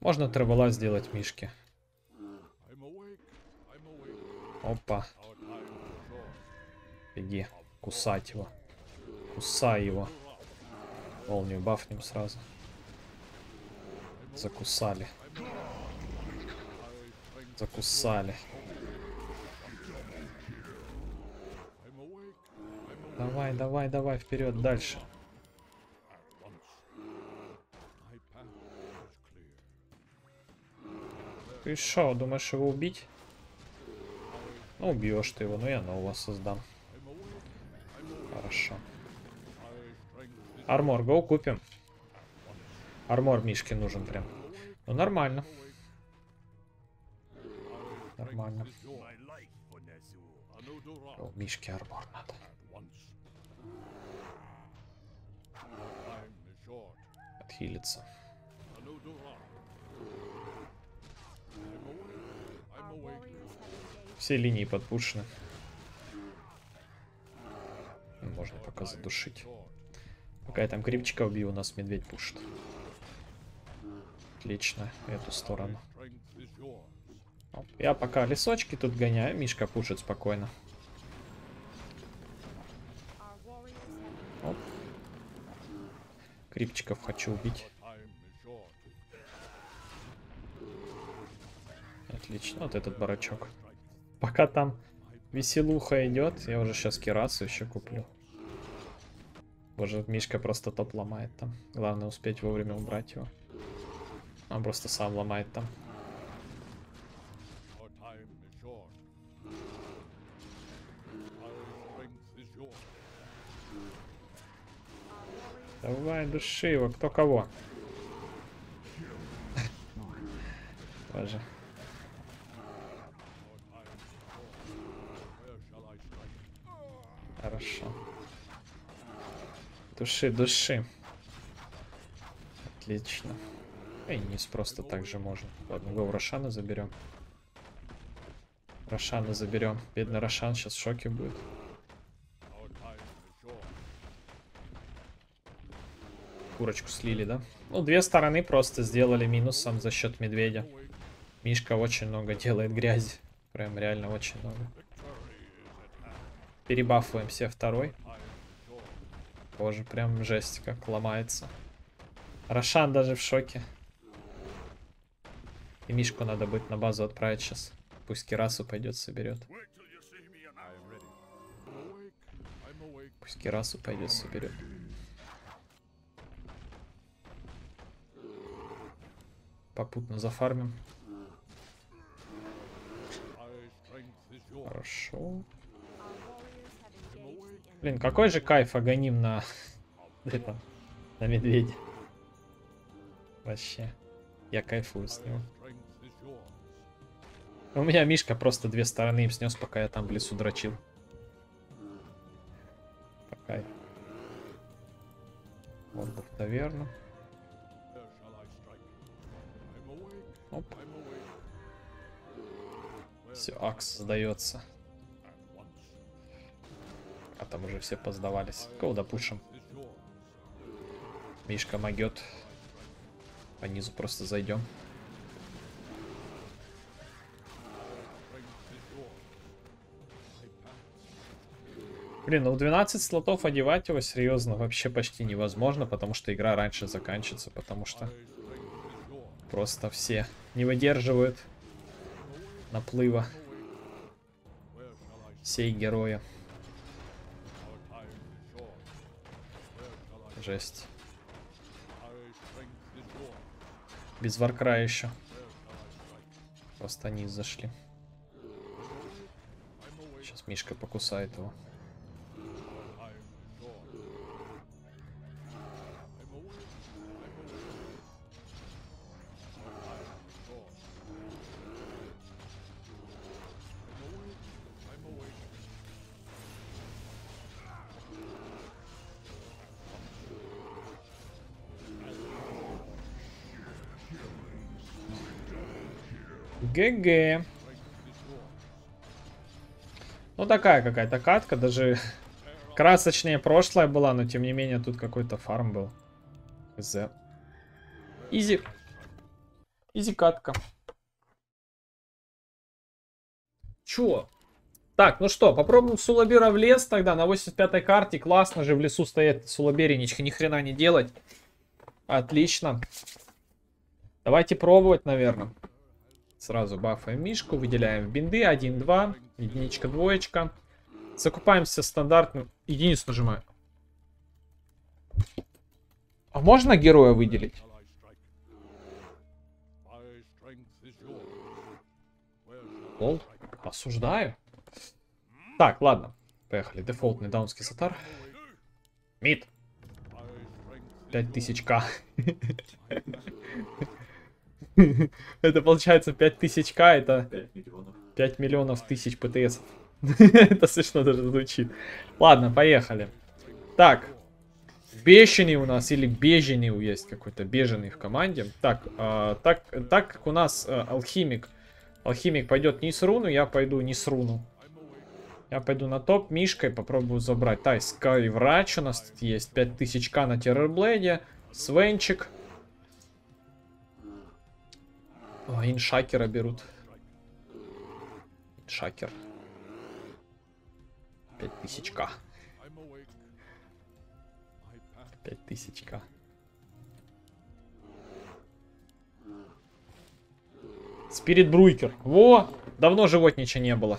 Можно травела сделать мишки. Опа. Беги. Кусать его. Кусай его. Молнию бафнем сразу. Закусали. Закусали. Давай, давай, давай, вперед, дальше. Ты шо, думаешь его убить? Ну, убьешь ты его, но я нового создам. Хорошо. Армор, гоу, купим. Армор Мишке нужен прям. Ну, нормально. Нормально. О, Мишке армор надо. Отхилиться. Все линии подпушены. Можно пока задушить. Пока я там крипчика убью, у нас медведь пушит. Отлично, эту сторону. Я пока лесочки тут гоняю, Мишка пушит спокойно. Оп. Крипчиков хочу убить. Отлично, вот этот барачок. Пока там веселуха идет, я уже сейчас кирасу еще куплю. Боже, Мишка просто топ ломает там. Главное успеть вовремя убрать его. Он просто сам ломает там. Давай, души его, кто кого. Боже. Хорошо. Души, души. Отлично. Эй, низ просто так же можно. Ладно, го, Рошана заберем. Рошана заберем. Бедный Рошан сейчас в шоке будет. Курочку слили, да? Ну, две стороны просто сделали минусом за счет медведя. Мишка очень много делает грязи. Прям реально очень много. Перебафуем все второй. Боже, прям жесть, как ломается. Рошан даже в шоке. И Мишку надо будет на базу отправить сейчас. Пусть кирасу пойдет, соберет. Пусть кирасу пойдет, соберет. Попутно зафармим. Хорошо. Блин, какой же кайф агоним на этом, на медведя. Вообще, я кайфую с него. У меня Мишка просто две стороны им снес, пока я там в лесу дрочил. Пока. Вот был в таверну. Оп. Все, акс сдается. А там уже все поздавались. Кого допушим? Мишка могет. По низу просто зайдем. Блин, ну в 12 слотов одевать его серьезно вообще почти невозможно, потому что игра раньше заканчивается, потому что просто все не выдерживают наплыва сей героя. Жесть. Без Варкрая еще. Просто они зашли. Сейчас Мишка покусает его. ГГ. Ну такая какая-то катка, даже красочнее прошлая была, но тем не менее тут какой-то фарм был. З. Изи. Изи катка. Чё? Так, ну что, попробуем Сулабера в лес тогда на 85-й карте. Классно же в лесу стоит Сулабери, ни хрена не делать. Отлично. Давайте пробовать, наверное. Сразу бафаем мишку, выделяем бинды. 1, 2, единичка, двоечка. Закупаемся стандартным. Единицу нажимаю. А можно героя выделить? Лол, осуждаю. Так, ладно. Поехали. Дефолтный даунский сатар. Мид. 5000к. Это получается 5000к, это 5 миллионов тысяч ПТС. Это смешно даже звучит. Ладно, поехали. Так. Бешеный у нас, или беженый есть какой-то, беженый в команде. Так, так как у нас алхимик. Алхимик пойдет не с руну, я пойду не с руну. Я пойду на топ мишкой, попробую забрать. Тайский врач у нас тут есть. 5000к на террорблейде. Свенчик. О, иншакера берут. Иншакер. 5000к. 5000к. Спирит Бруйкер. Во! Давно животничья не было.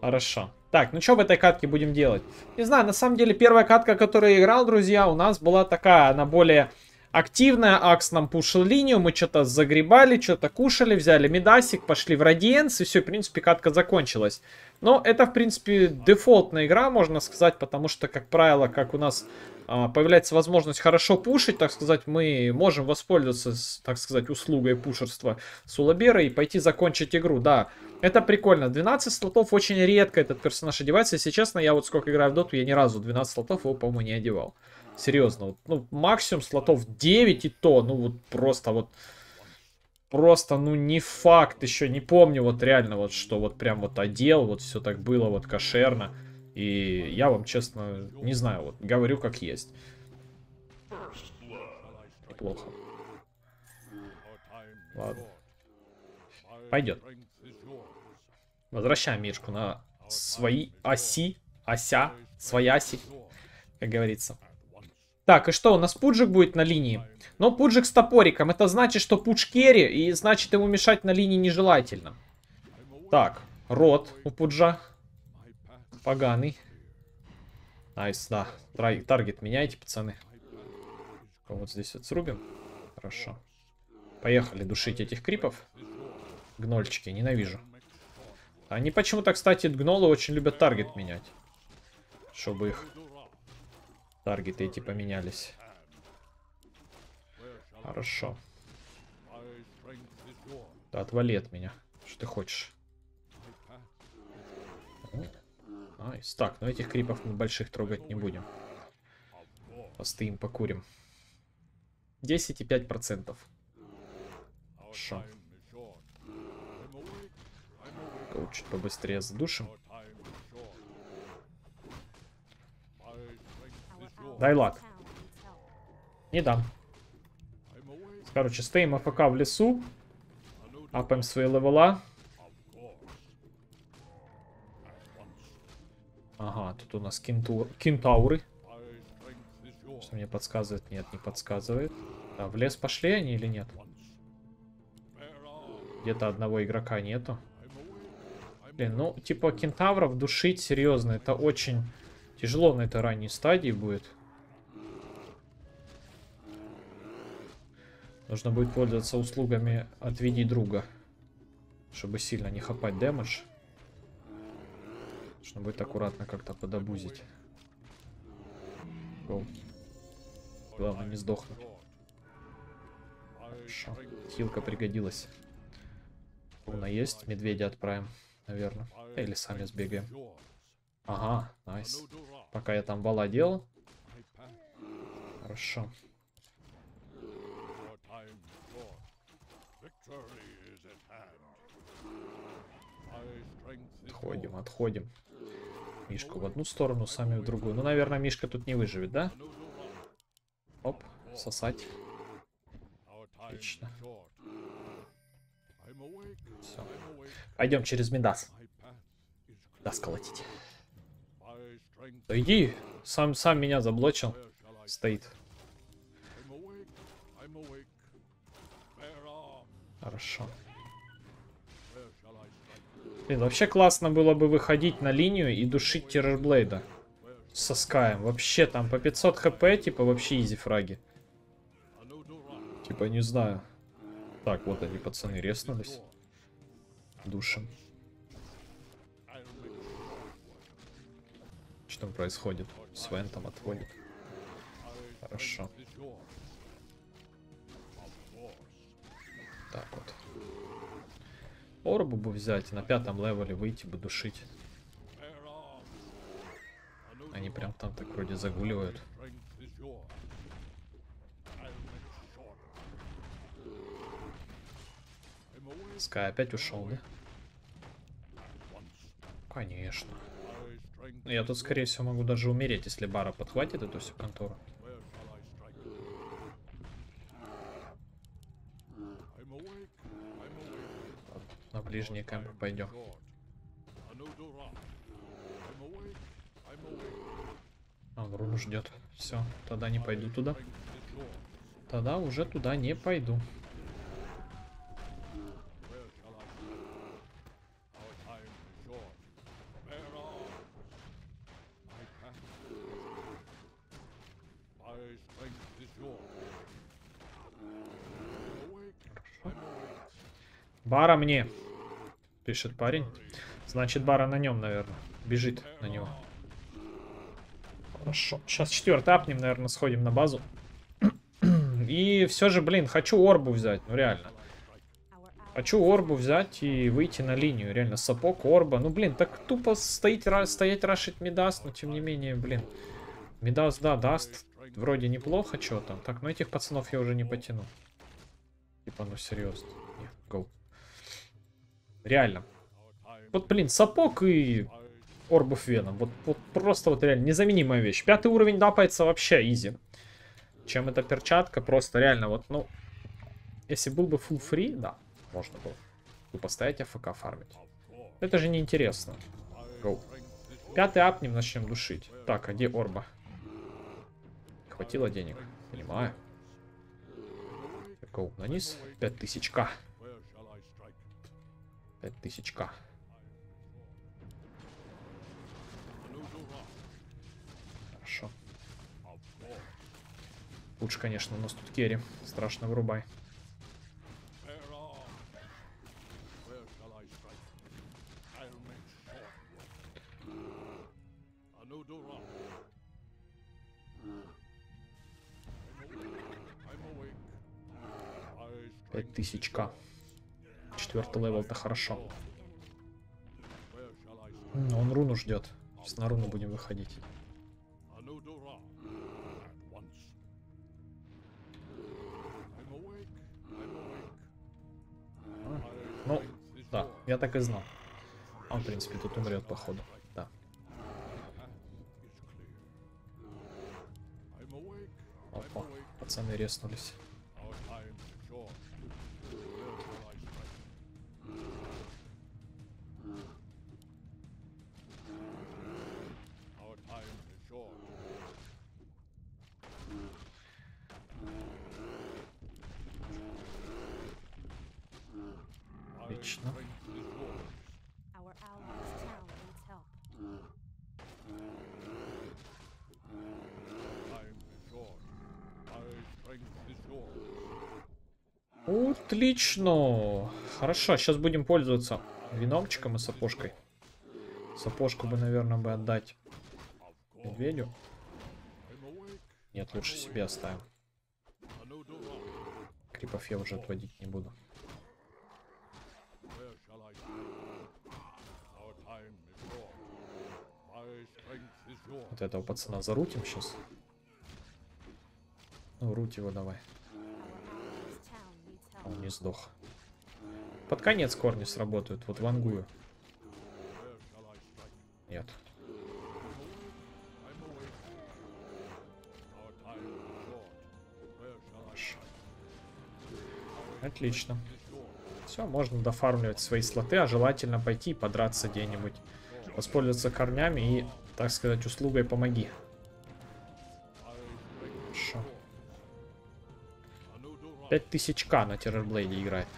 Хорошо. Так, ну что в этой катке будем делать? Не знаю, на самом деле первая катка, которую я играл, друзья, у нас была такая, она более активная. Акс нам пушил линию, мы что-то загребали, что-то кушали, взяли медасик, пошли в радиенс, и все, в принципе, катка закончилась. Но это, в принципе, дефолтная игра, можно сказать, потому что, как правило, как у нас появляется возможность хорошо пушить, так сказать, мы можем воспользоваться, так сказать, услугой пушерства Сулабера и пойти закончить игру, да. Это прикольно. 12 слотов очень редко этот персонаж одевается. Если честно, я вот сколько играю в доту, я ни разу 12 слотов его, по-моему, не одевал. Серьезно. Вот, ну, максимум слотов 9 и то. Ну, вот... Просто, ну, не факт еще. Не помню вот реально, вот что вот прям вот одел. Вот все так было вот кошерно. И я вам, честно, не знаю. Вот говорю как есть. Плохо. Ладно. Пойдет. Возвращаем мишку на свои оси, свояси, как говорится. Так, и что, у нас пуджик будет на линии? Но пуджик с топориком, это значит, что пудж керри, и значит, ему мешать на линии нежелательно. Так, рот у пуджа. Поганый. Найс, да. Таргет меняйте, пацаны. Вот здесь вот срубим. Хорошо. Поехали душить этих крипов. Гнольчики, ненавижу. Они почему-то, кстати, гнолы очень любят таргет менять. Чтобы их таргеты эти поменялись. Хорошо. Да, отвали от меня. Что ты хочешь? Найс. Так, но этих крипов мы больших трогать не будем. Постоим, покурим. 10,5%. Хорошо. Чуть побыстрее задушим. Дай лак. Не дам. Короче, стоим АФК в лесу. Апаем свои левела. Ага, тут у нас кентавры. Что мне подсказывает? Нет, не подсказывает. А в лес пошли они или нет? Где-то одного игрока нету. Блин, ну, типа, кентавров душить, серьезно, это очень тяжело на этой ранней стадии будет. Нужно будет пользоваться услугами «Отведи друга», чтобы сильно не хапать дэмэдж. Нужно будет аккуратно как-то подобузить. Гоу. Главное не сдохнуть. Хорошо. Хилка пригодилась. Луна есть, медведя отправим. Наверное. Или сами сбегаем. Ага, найс. Пока я там вала делал. Хорошо. Отходим, отходим. Мишку в одну сторону, сами в другую. Ну, наверное, Мишка тут не выживет, да? Оп, сосать. Отлично. Все. Пойдем через Мидас. Мидас колотить. Да иди, сам меня заблочил. Стоит. Хорошо. Блин, вообще классно было бы выходить на линию и душить террорблейда со Скаем. Вообще там по 500 хп, типа вообще изи фраги. Типа не знаю. Так, вот они, пацаны, реснулись. Душим. Что там происходит? Свен там отходит. Хорошо. Так вот. Орбу бы взять, на 5-м левеле выйти бы душить. Они прям там так вроде загуливают. Скай опять ушел, да? Конечно. Но я тут, скорее всего, могу даже умереть, если Бара подхватит эту всю контору. На ближние камеры пойдем. Он руну ждет. Все, тогда не пойду туда. Тогда уже туда не пойду. Бара мне. Пишет парень. Значит, Бара на нем, наверное. Бежит на него. Хорошо. Сейчас 4-й апнем, наверное, сходим на базу. И все же, блин, хочу орбу взять. Ну, реально. Хочу орбу взять и выйти на линию. Реально, сапог, орба. Ну, блин, так тупо стоять рашить Мидас. Но, тем не менее, блин. Мидас, да, даст. Вроде неплохо, что там. Так, но этих пацанов я уже не потяну. Типа, ну, серьезно. Нет, гоу. Реально. Вот, блин, сапог и орбов веном. Вот просто вот реально незаменимая вещь. 5-й уровень дапается вообще изи. Чем эта перчатка, просто реально вот, ну... Если был бы full free, да, можно было. Тупо стоять АФК фармить. Это же неинтересно. Go. 5-й апнем, начнем душить. Так, а где орба? Хватило денег? Понимаю. Go, на низ. 5000к. 5000к. Хорошо. Лучше, конечно, у нас тут керри. Страшно вырубай. Пять тысячка. 4-й левел-то хорошо. Но он руну ждет. Сейчас на руну будем выходить. Ну, да, я так и знал. Он, в принципе, тут умрет, походу. Да. Опа, пацаны реснулись. Отлично. Хорошо, сейчас будем пользоваться веномчиком и сапожкой. Сапожку бы, наверное, отдать медведю. Нет, лучше себе оставим. Крипов я уже отводить не буду. Вот этого пацана зарутим сейчас. Ну, руть его давай. Он не сдох. Под конец корни сработают. Вот вангую. нет. Отлично. Все, можно дофармливать свои слоты, а желательно пойти и подраться где-нибудь. Воспользоваться корнями и, так сказать, услугой помоги. Хорошо. 5000к на Террорблейде играет.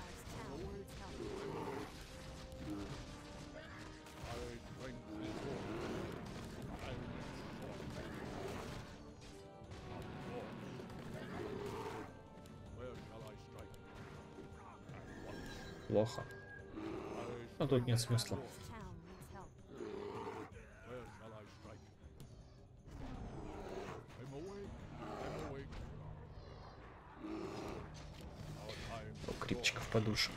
Плохо. Но тут нет смысла. Крипчиков по душу.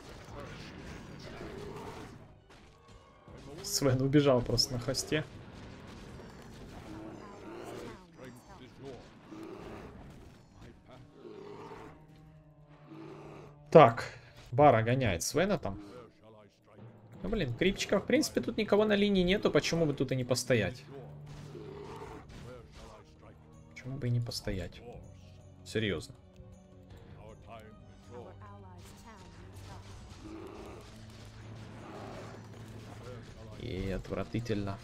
Свен убежал просто на хосте. Так. Бара гоняет Свена там. Ну, блин, крипчика, в принципе, тут никого на линии нету. Почему бы тут и не постоять? Почему бы и не постоять? Серьезно. И отвратительно.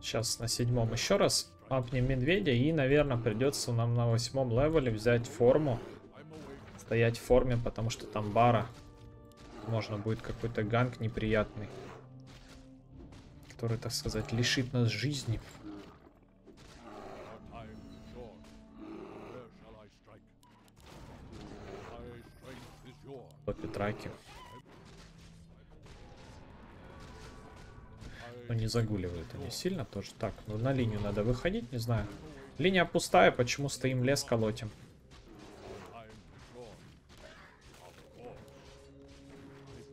Сейчас на 7-м еще раз апнем медведя, и, наверное, придется нам на 8-м левеле взять форму, стоять в форме, потому что там бара, можно будет какой-то ганг неприятный, который, так сказать, лишит нас жизни. Попетраки. Но не загуливают они сильно тоже. Так, ну на линию надо выходить, не знаю. Линия пустая, почему стоим, лес колотим.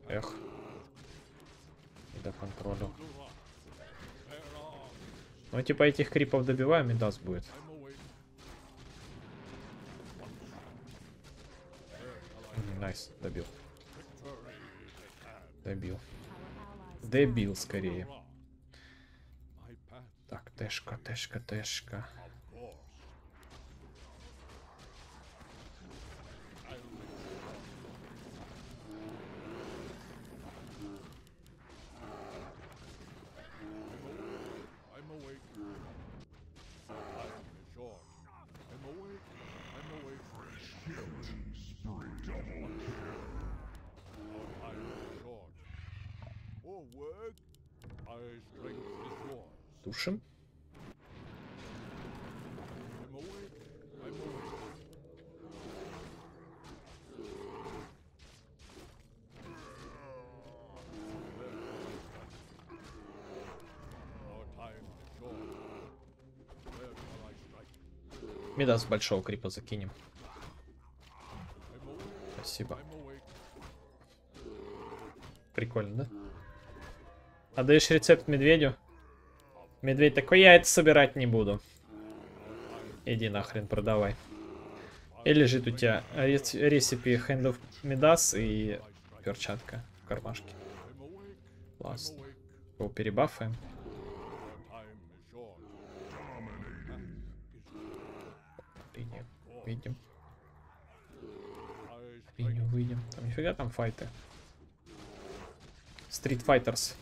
Эх. И до контроля. Ну типа этих крипов добиваем, и даст будет. Найс, добил. Добил. Добил скорее. Так, тэшка, тэшка, тэшка. Тушим. Мидас большого крипа закинем. Спасибо. Прикольно, да? Отдаешь рецепт медведю? Медведь такой, я это собирать не буду. Иди нахрен, продавай. И лежит у тебя рецепи Hand of Midas и перчатка в кармашке. Классно. Его перебафаем. Выйдем. Выйдем, выйдем. Там нифига там файты. Street Fighters.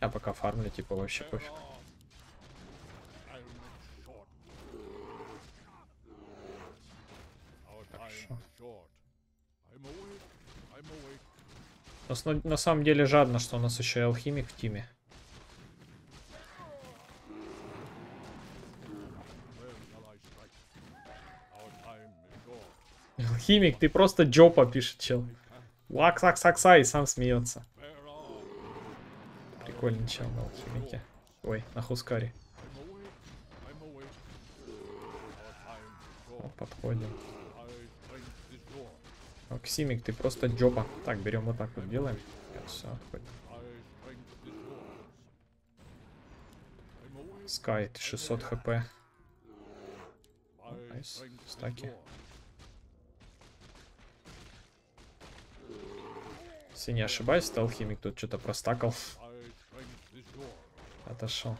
Я пока фармлю, типа вообще пофиг. Нас на самом деле жадно, что у нас еще и алхимик в тиме. Алхимик, ты просто джопа, пишет чел. Лак-сак-сак-са, и сам смеется. Прикольный чел на алхимике. Ой, на хускаре. О, подходим. О, Ксимик, ты просто джопа. Так, берем вот так вот, делаем. Все, хоть. Скайт, 600 хп. Найс, стаки. Если не ошибаюсь, то алхимик тут что-то простакал. Отошел.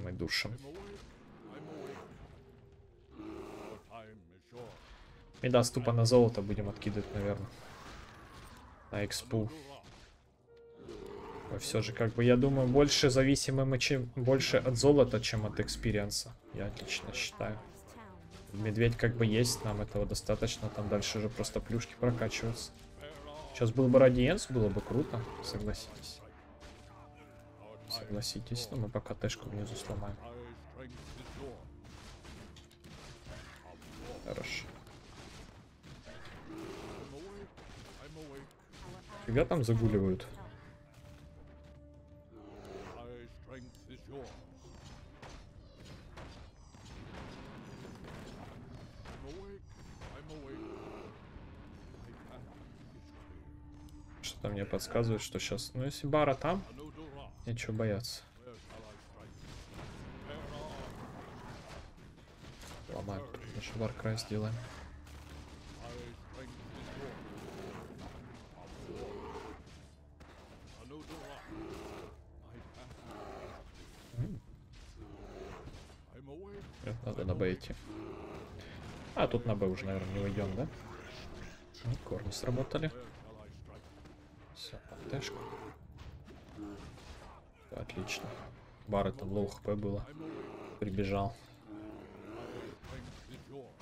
Мы душим. И да, ступа на золото будем откидывать, наверное. На экспу. Но все же, как бы, я думаю, больше зависимы мы чем больше от золота, чем от экспириенса. Я отлично считаю. Медведь как бы есть, нам этого достаточно. Там дальше уже просто плюшки прокачиваются. Сейчас был бы радиенс, было бы круто, согласитесь. Согласитесь, но мы пока тэшку внизу сломаем. Хорошо. Фига там загуливают. Что-то мне подсказывает, что сейчас... Ну, если Бара там, нечего бояться. Ломаем. Наш Battle Cry сделаем. Надо на Б идти. А, тут на Б уже, наверное, не уйдем, да? Корни сработали. Все, Тшку. Отлично. Бары там лоу хп было. Прибежал.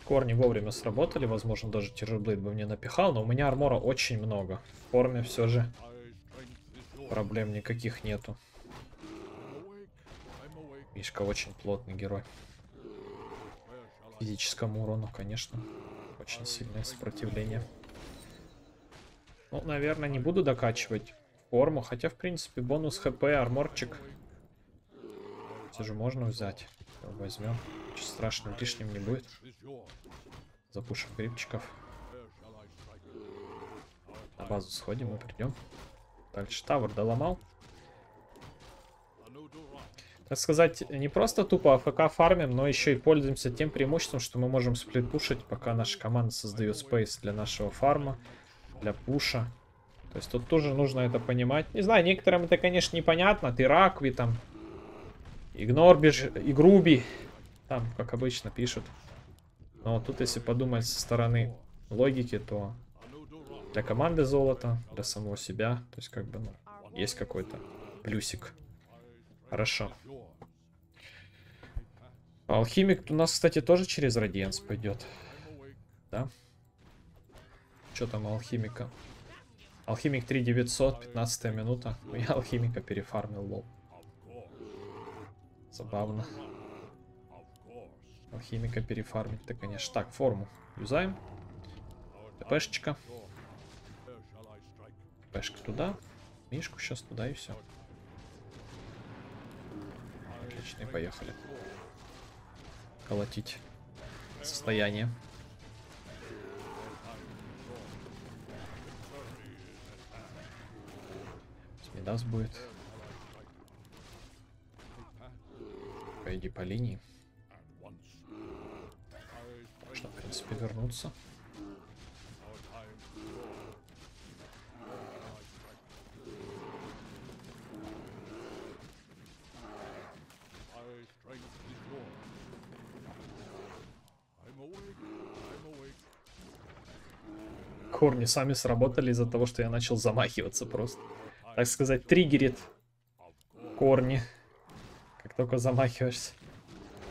Корни вовремя сработали. Возможно, даже Тиржерблейд бы мне напихал. Но у меня армора очень много. В форме все же проблем никаких нету. Мишка очень плотный герой. Физическому урону, конечно, очень сильное сопротивление. Ну, наверное, не буду докачивать форму, хотя, в принципе, бонус хп, арморчик. Все же можно взять. Возьмем. Ничего страшного, лишним не будет. Запушим грибчиков. На базу сходим и придем. Дальше тавр доломал. Так сказать, не просто тупо АФК фармим, но еще и пользуемся тем преимуществом, что мы можем сплитпушить, пока наша команда создает спейс для нашего фарма, для пуша. То есть тут тоже нужно это понимать. Не знаю, некоторым это, конечно, непонятно. Ты ракви там, игнорбиш, игруби, там, как обычно, пишут. Но тут, если подумать со стороны логики, то для команды золото, для самого себя, то есть как бы, ну, есть какой-то плюсик. Хорошо. Алхимик у нас, кстати, тоже через радиенс пойдет. Да? Что там алхимика? Алхимик 3900, 15 минута. Я алхимика перефармил, лол. Забавно. Алхимика перефармить-то, конечно. Так, форму юзаем. ТПшечка. ТПшка туда. Мишку сейчас туда и все. Отлично, поехали. Колотить состояние. Смидас будет. Пойди по линии. Можно, в принципе, вернуться. Корни сами сработали из-за того, что я начал замахиваться просто. Так сказать, триггерит корни. Как только замахиваешься.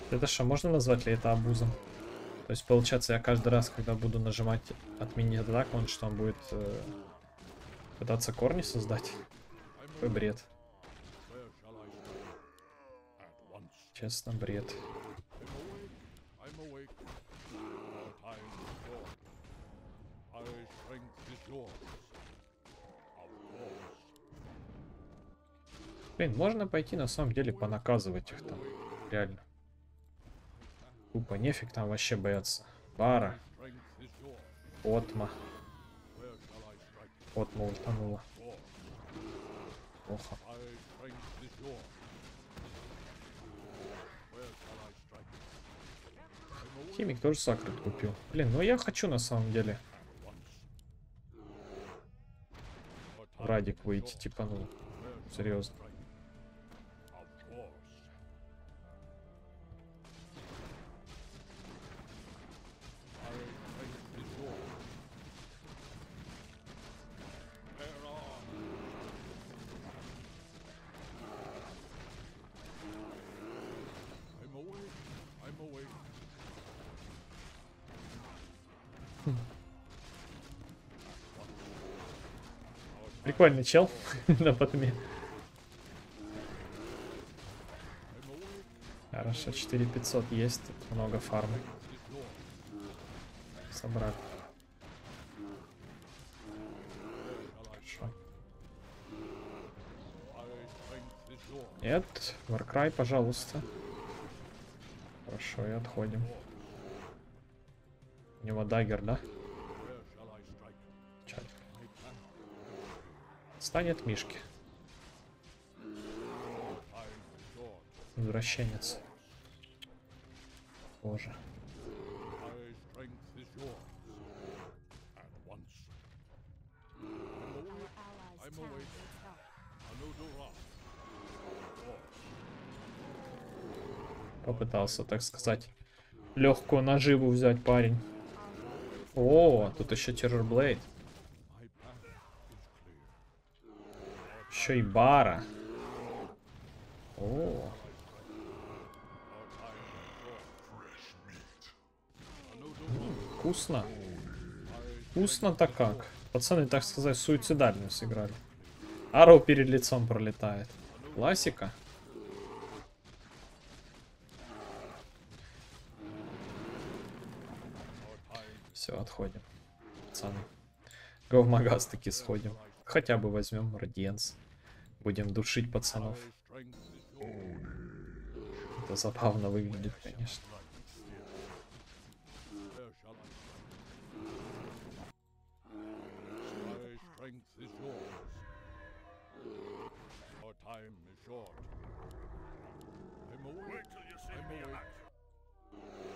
Это что, можно назвать ли это абузом? То есть, получается, я каждый раз, когда буду нажимать отменить атак, он что, он будет пытаться корни создать? Какой бред. Честно, бред. Блин, можно пойти на самом деле понаказывать их там. Реально. Тупо нефиг там вообще бояться. Пара. Отма. Отма утонула. Плохо. Химик тоже сакрит купил. Блин, ну я хочу на самом деле. Радик выйти, типа, ну, серьезно. Прикольный чел на потме. Хорошо, 4500 есть, тут много фармы. Собрал. Хорошо. Нет, Warcry, пожалуйста. Хорошо, и отходим. У него дагер, да? Станет Мишки. Возвращенец. Боже. Попытался, так сказать, легкую наживу взять парень. О, тут еще террорблейд. Еще и бара. О. Вкусно. Вкусно-то как. Пацаны, так сказать, суицидальную сыграли. Арроу перед лицом пролетает. Классика. Все, отходим. Пацаны. Го в магаз таки сходим. Хотя бы возьмем радиенс. Будем душить пацанов. Это забавно выглядит, конечно.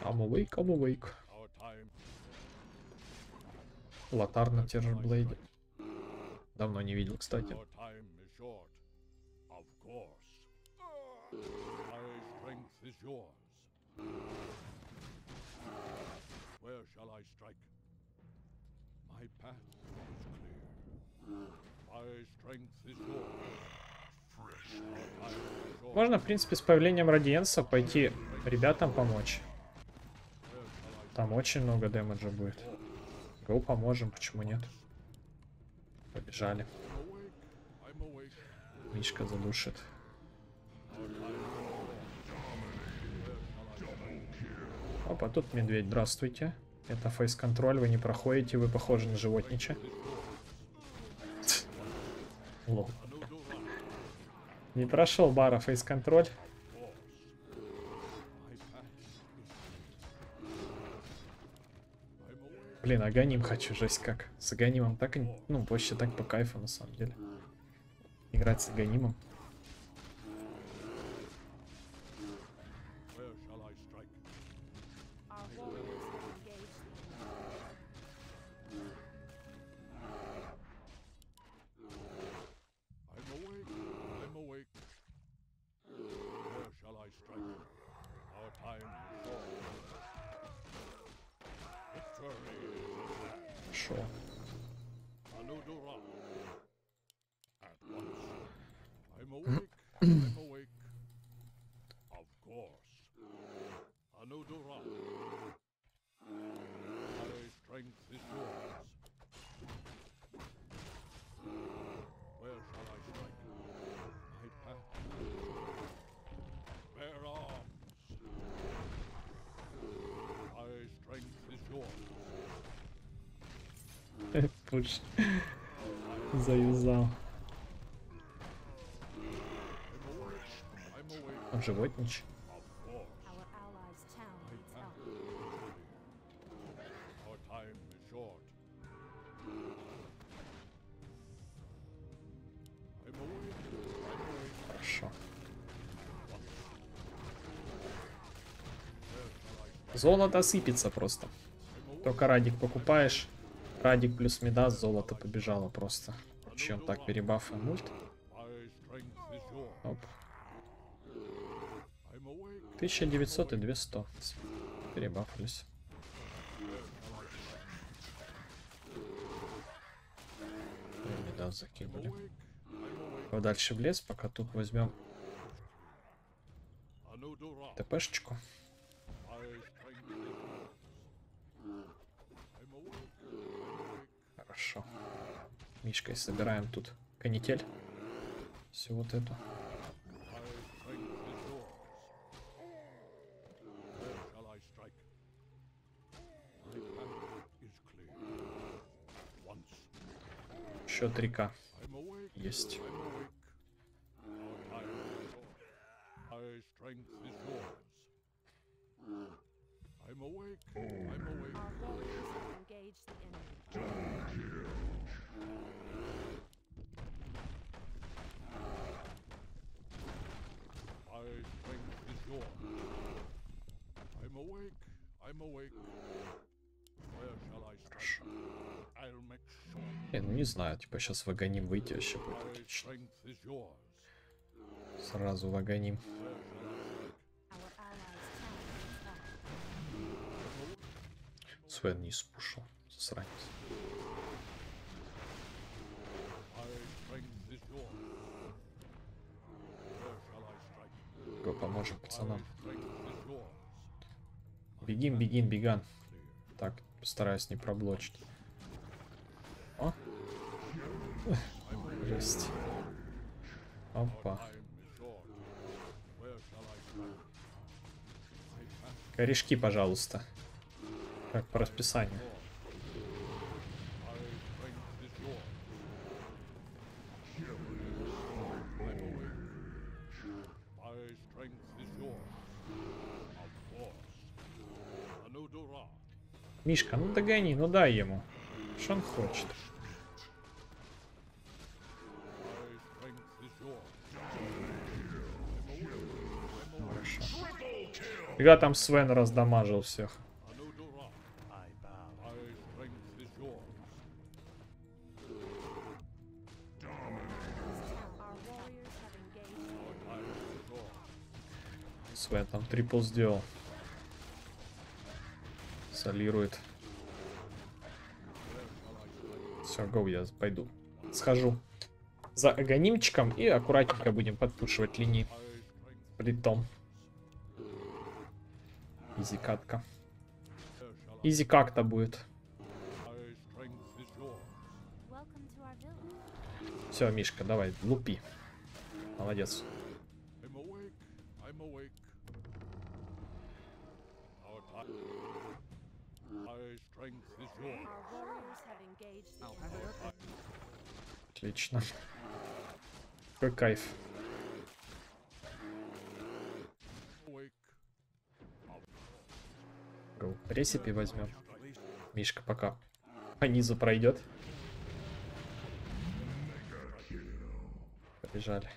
I'm awake, I'm awake. Лотар на террорблейде. Давно не видел, кстати. Можно, в принципе, с появлением радиенса пойти ребятам помочь. Там очень много демеджа будет. Гоу, поможем, почему нет? Побежали. Мишка задушит. Опа, тут медведь, здравствуйте. Это фейс-контроль, вы не проходите, вы похожи на животнича. Лол. Не прошел бара фейс-контроль. Блин, аганим хочу, жесть как. С аганимом так, ну, вообще так по кайфу, на самом деле. Играть с аганимом. Пуш. Заюзал. Он животничий. Золото сыпется просто. Только радик покупаешь. Радик плюс Мидас, золото побежало просто. Чем так перебафаем мульт. Оп. 1900 и 200. Перебафались. Мидас закинули. Дальше в лес, пока тут возьмем ТПшечку. Хорошо. Мишкой собираем тут канитель. Всю вот эту. Еще 3К есть. Ну не знаю, типа сейчас вагоним выйти вообще будет отлично. Сразу вагоним. Свен не спушил, засранец. Поможем пацанам. Бегим, бегим, беган. Так, постараюсь не проблочить. О! Жесть. Опа. Корешки, пожалуйста. Как по расписанию. Мишка, ну догони, ну дай ему. Что он хочет? Хорошо. Фига там Свен раздамажил всех. Свен там трипл сделал. Солирует. Все, гоу, я пойду. Схожу за агонимчиком и аккуратненько будем подпушивать линии. Притом. Изи катка. Изи как-то будет. Все, Мишка, давай, лупи. Молодец. Отлично. Какой кайф. Ресипи возьмем. Мишка пока по низу пройдет. Побежали.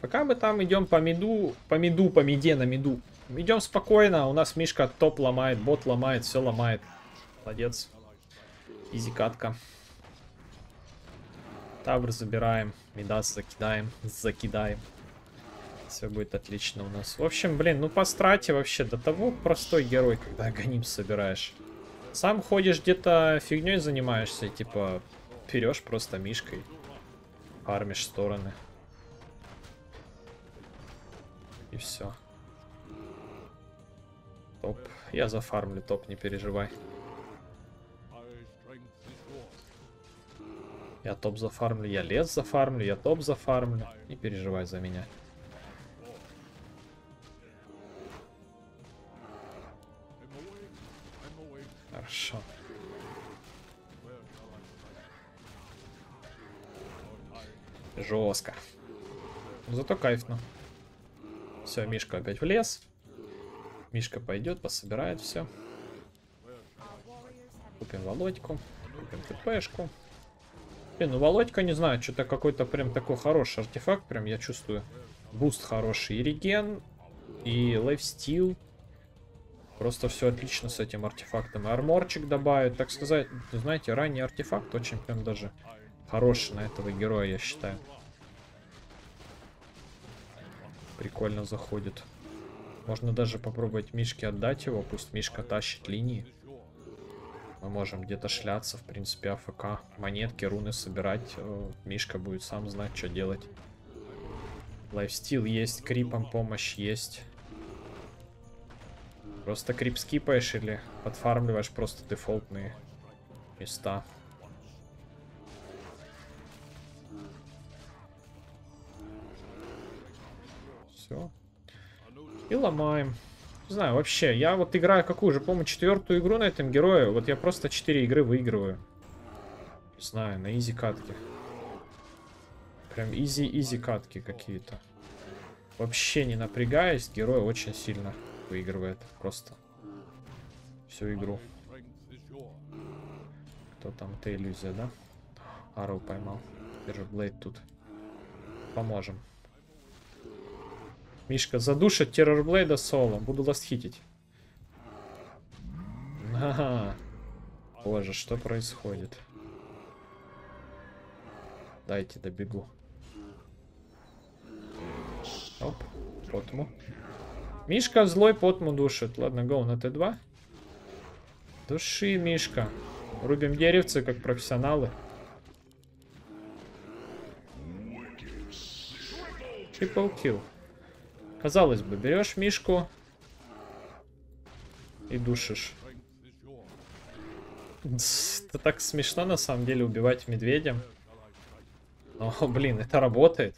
Пока мы там идем по миде. Идем спокойно, у нас Мишка топ ломает, бот ломает, все ломает. Молодец. Изи катка. Тавр забираем, Мидас закидаем, Все будет отлично у нас. В общем, блин, ну по страте вообще до того простой герой, когда агоним собираешь. Сам ходишь где-то фигней занимаешься, типа берешь просто мишкой, фармишь стороны. И все. Топ. Я зафармлю топ, не переживай. Я топ зафармлю, я лес зафармлю, я топ зафармлю. Не переживай за меня. Хорошо. Жестко. Зато кайфно. Все, Мишка опять в лес. Мишка пойдет, пособирает все. Купим Володьку. ТПшку. Блин, ну Володька, не знаю, что-то какой-то прям такой хороший артефакт, прям я чувствую. Буст хороший, и реген, и лайфстил. Просто все отлично с этим артефактом. И арморчик добавит, так сказать. Знаете, ранний артефакт очень прям даже хороший на этого героя, я считаю. Прикольно заходит. Можно даже попробовать Мишке отдать его. Пусть Мишка тащит линии. Мы можем где-то шляться, в принципе, АФК. Монетки, руны собирать. Мишка будет сам знать, что делать. Лайфстил есть, крипом помощь есть. Просто крип скипаешь или подфармливаешь просто дефолтные места. Все. И ломаем. Не знаю, вообще, я вот играю какую же, по-моему, четвертую игру на этом герое. Вот я просто 4 игры выигрываю. Не знаю, на изи катке. Прям изи-изи катки какие-то. Вообще не напрягаясь, герой очень сильно выигрывает. Просто всю игру. Кто там? Это иллюзия, да? Ару поймал. Держи, Блейд тут. Поможем. Мишка задушит террорблейда соло. Буду ластхитить. А-а-а. Боже, что происходит? Дайте добегу. Оп, потму. Мишка злой, потму душит. Ладно, гоу на Т2. Души, Мишка. Рубим деревцы, как профессионалы. Triple kill. Казалось бы, берешь Мишку и душишь. Это так смешно, на самом деле, убивать медведя. Но, блин, это работает.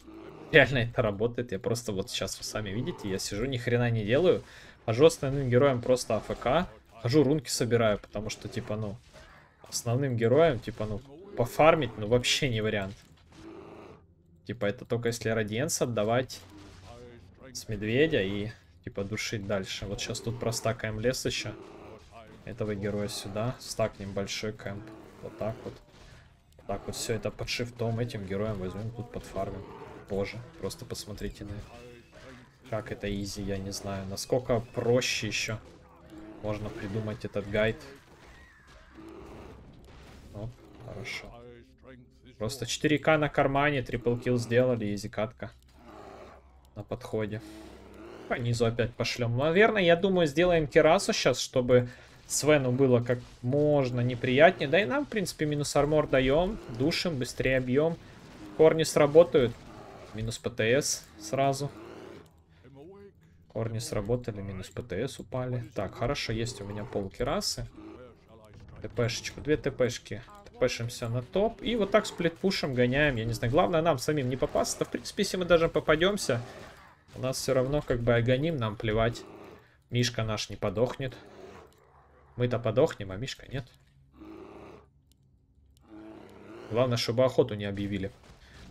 Реально это работает. Я просто вот сейчас, вы сами видите, я сижу, ни хрена не делаю. Хожу основным героем просто АФК. Хожу, рунки собираю, потому что, типа, ну, основным героем, типа, ну, пофармить, ну, вообще не вариант. Типа, это только если радиенс отдавать с медведя и типа душить дальше. Вот сейчас тут простакаем лес еще. Этого героя сюда. Стакнем большой кэмп. Вот так вот. Вот так вот все это под шифтом. Этим героем возьмем, тут подфармим. Боже, просто посмотрите на это. Как это изи, я не знаю. Насколько проще еще можно придумать этот гайд. О, хорошо. Просто 4К на кармане, трипл килл сделали, изи катка. На подходе. По низу опять пошлем. Наверное, я думаю, сделаем кирасу сейчас, чтобы Свену было как можно неприятнее. Да и нам, в принципе, минус армор даем. Душим, быстрее объем. Корни сработают. Минус ПТС сразу. Корни сработали, минус ПТС упали. Так, хорошо, есть у меня пол кирасы. ТПшечку, 2 ТПшки. Пешимся на топ. И вот так сплитпушем гоняем. Я не знаю. Главное нам самим не попасться. В принципе, если мы даже попадемся, у нас все равно как бы агоним. Нам плевать. Мишка наш не подохнет. Мы-то подохнем, а Мишка нет. Главное, чтобы охоту не объявили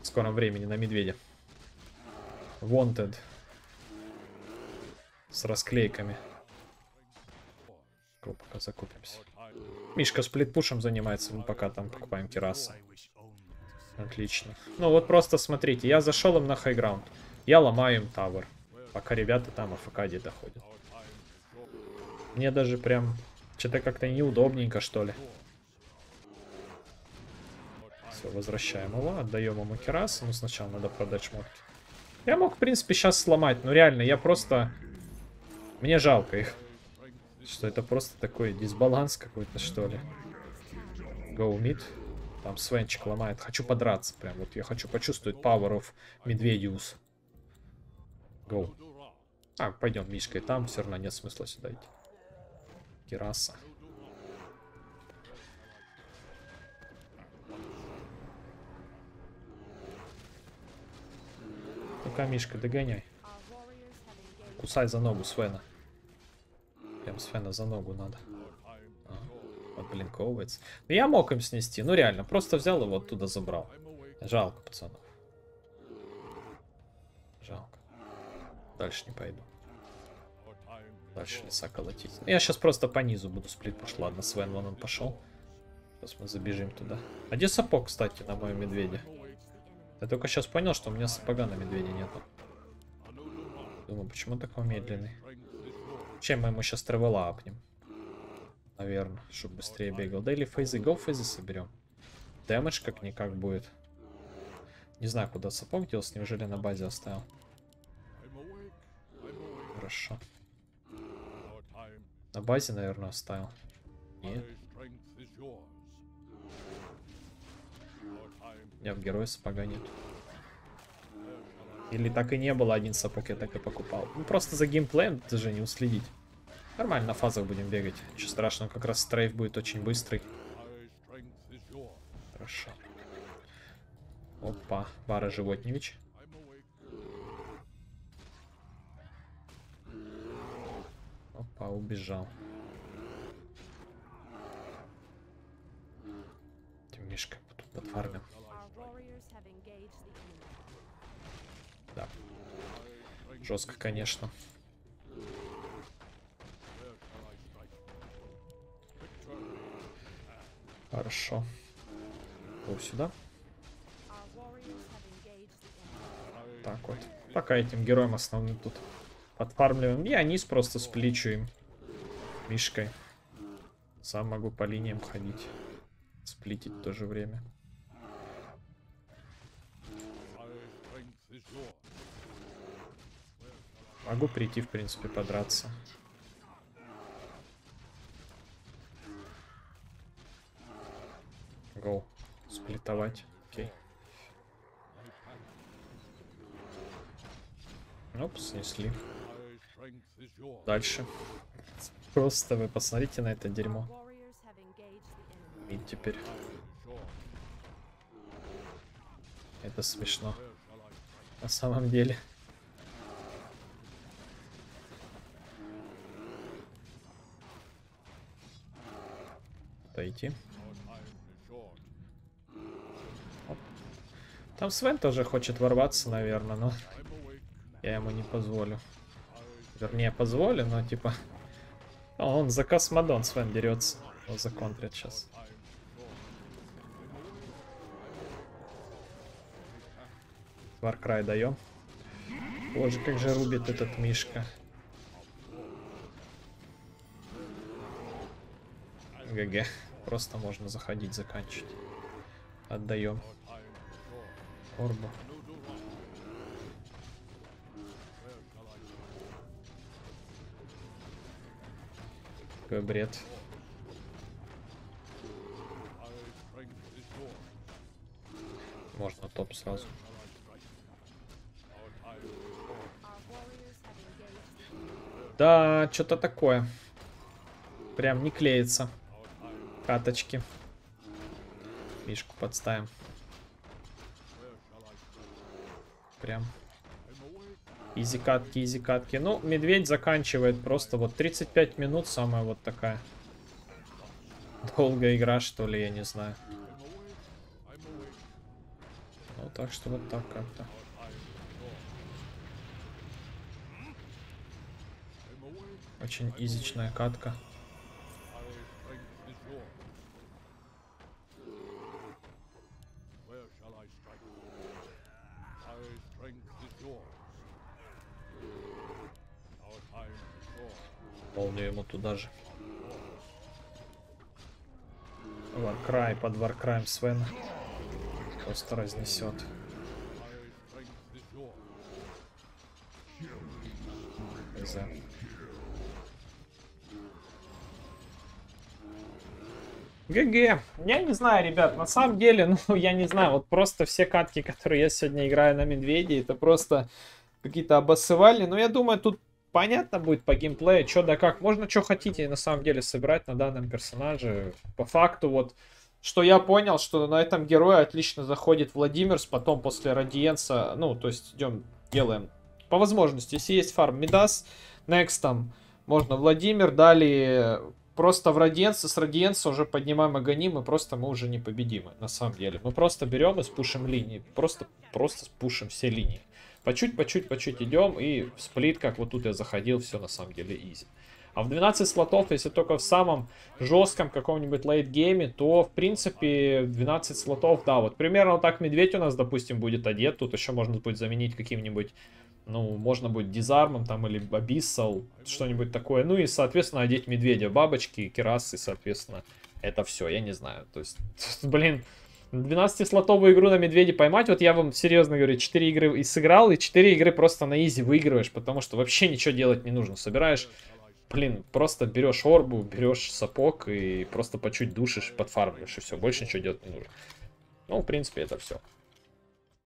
в скором времени на медведя. Wanted. С расклейками. Пока закупимся. Мишка сплитпушем занимается, мы пока там покупаем кирасы. Отлично. Ну вот просто смотрите, я зашел им на хайграунд. Я ломаю им тавер, пока ребята там АФК где-то ходят. Мне даже прям что-то как-то неудобненько, что ли. Все, возвращаем его, отдаем ему кирасы. Ну сначала надо продать шмотки. Я мог, в принципе, сейчас сломать, но реально я просто... Мне жалко их. Что это просто такой дисбаланс какой-то, что ли. Go mid. Там Свенчик ломает. Хочу подраться прям. Вот я хочу почувствовать power of Медведиус. Go. А, пойдем Мишкой. Там все равно нет смысла сюда идти. Кираса. Ну-ка, Мишка, догоняй. Кусай за ногу Свена. Прям Свена за ногу надо. А, отблинковывается. Но я мог им снести. Ну реально, просто взял его оттуда, забрал. Жалко, пацанов. Жалко. Дальше не пойду. Дальше леса колотить. Я сейчас просто по низу буду сплитпуш. Ладно, Свен вон он пошел. Сейчас мы забежим туда. А где сапог, кстати, на моем медведе? Я только сейчас понял, что у меня сапога на медведе нету. Думаю, почему такой медленный? Чем мы ему сейчас тревелапнем? Наверное, чтобы быстрее бегал. Да или фейзы, гоу фейзы соберем. Дэмэдж как-никак будет. Не знаю, куда сапог делся, неужели на базе оставил? Хорошо. На базе, наверное, оставил. Нет. У меня в герое сапога нет. Или так и не было, один сапог я так и покупал. Ну просто за геймплеем даже не уследить. Нормально, на фазах будем бегать. Ничего страшного, как раз стрейф будет очень быстрый. Хорошо. Опа, Вара Животневич. Опа, убежал. Темнишка тут подфармил. Да. Жестко, конечно. Хорошо. Вот сюда. Так вот. Пока этим героем основным тут подфармливаем. Я низ просто сплечу им мишкой. Сам могу по линиям ходить. Сплитить в то же время. Могу прийти, в принципе, подраться. Гоу. Сплитовать. Окей. Оп, снесли. Дальше. Просто вы посмотрите на это дерьмо. И теперь. Это смешно. На самом деле. Идти. Оп. Там Свен тоже хочет ворваться, наверное, но я ему не позволю. Вернее, позволю, но типа... Он за космодон, Свен дерется. Он законтрит сейчас. Варкрай даем. Боже, как же рубит этот мишка. ГГ. Просто можно заходить, заканчивать. Отдаем. Орбу. Какой бред. Можно топ сразу. Да, что-то такое. Прям не клеится. Каточки. Мишку подставим. Прям. Изи катки, изи катки. Ну, медведь заканчивает просто вот 35 минут. Самая вот такая долгая игра, что ли, я не знаю. Ну, так что вот так как-то. Очень изичная катка. Полню ему туда же. Варкрай, под Варкраем Свена. Просто разнесет. ГГ. Я не знаю, ребят, на самом деле, ну, я не знаю, вот просто все катки, которые я сегодня играю на медведе, это просто какие-то обоссывали. Но я думаю, тут понятно будет по геймплею, что да как. Можно что хотите на самом деле собирать на данном персонаже. По факту вот, что я понял, что на этом герое отлично заходит Владимирс, потом после Радиенса, ну, то есть идем, делаем по возможности. Если есть фарм Мидас, Next там можно Владимир, далее... Просто в Радиенса, с Радиенса уже поднимаем Аганим, и просто мы уже непобедимы, на самом деле. Мы просто берем и спушим линии, просто спушим все линии. По чуть-чуть идем, и в сплит, как вот тут я заходил, все на самом деле изи. А в 12 слотов, если только в самом жестком каком-нибудь лейтгейме, то, в принципе, 12 слотов, да, вот примерно вот так медведь у нас, допустим, будет одет. Тут еще можно будет заменить каким-нибудь, ну, можно будет дизармом там или абиссал, что-нибудь такое. Ну и, соответственно, одеть медведя, бабочки, керасы, соответственно, это все, я не знаю. То есть, блин, 12-слотовую игру на медведе поймать, вот я вам серьезно говорю, 4 игры и сыграл, и 4 игры просто на изи выигрываешь, потому что вообще ничего делать не нужно. Собираешь, блин, просто берешь орбу, берешь сапог и просто по чуть душишь, подфармливаешь, и все, больше ничего делать не нужно. Ну, в принципе, это все.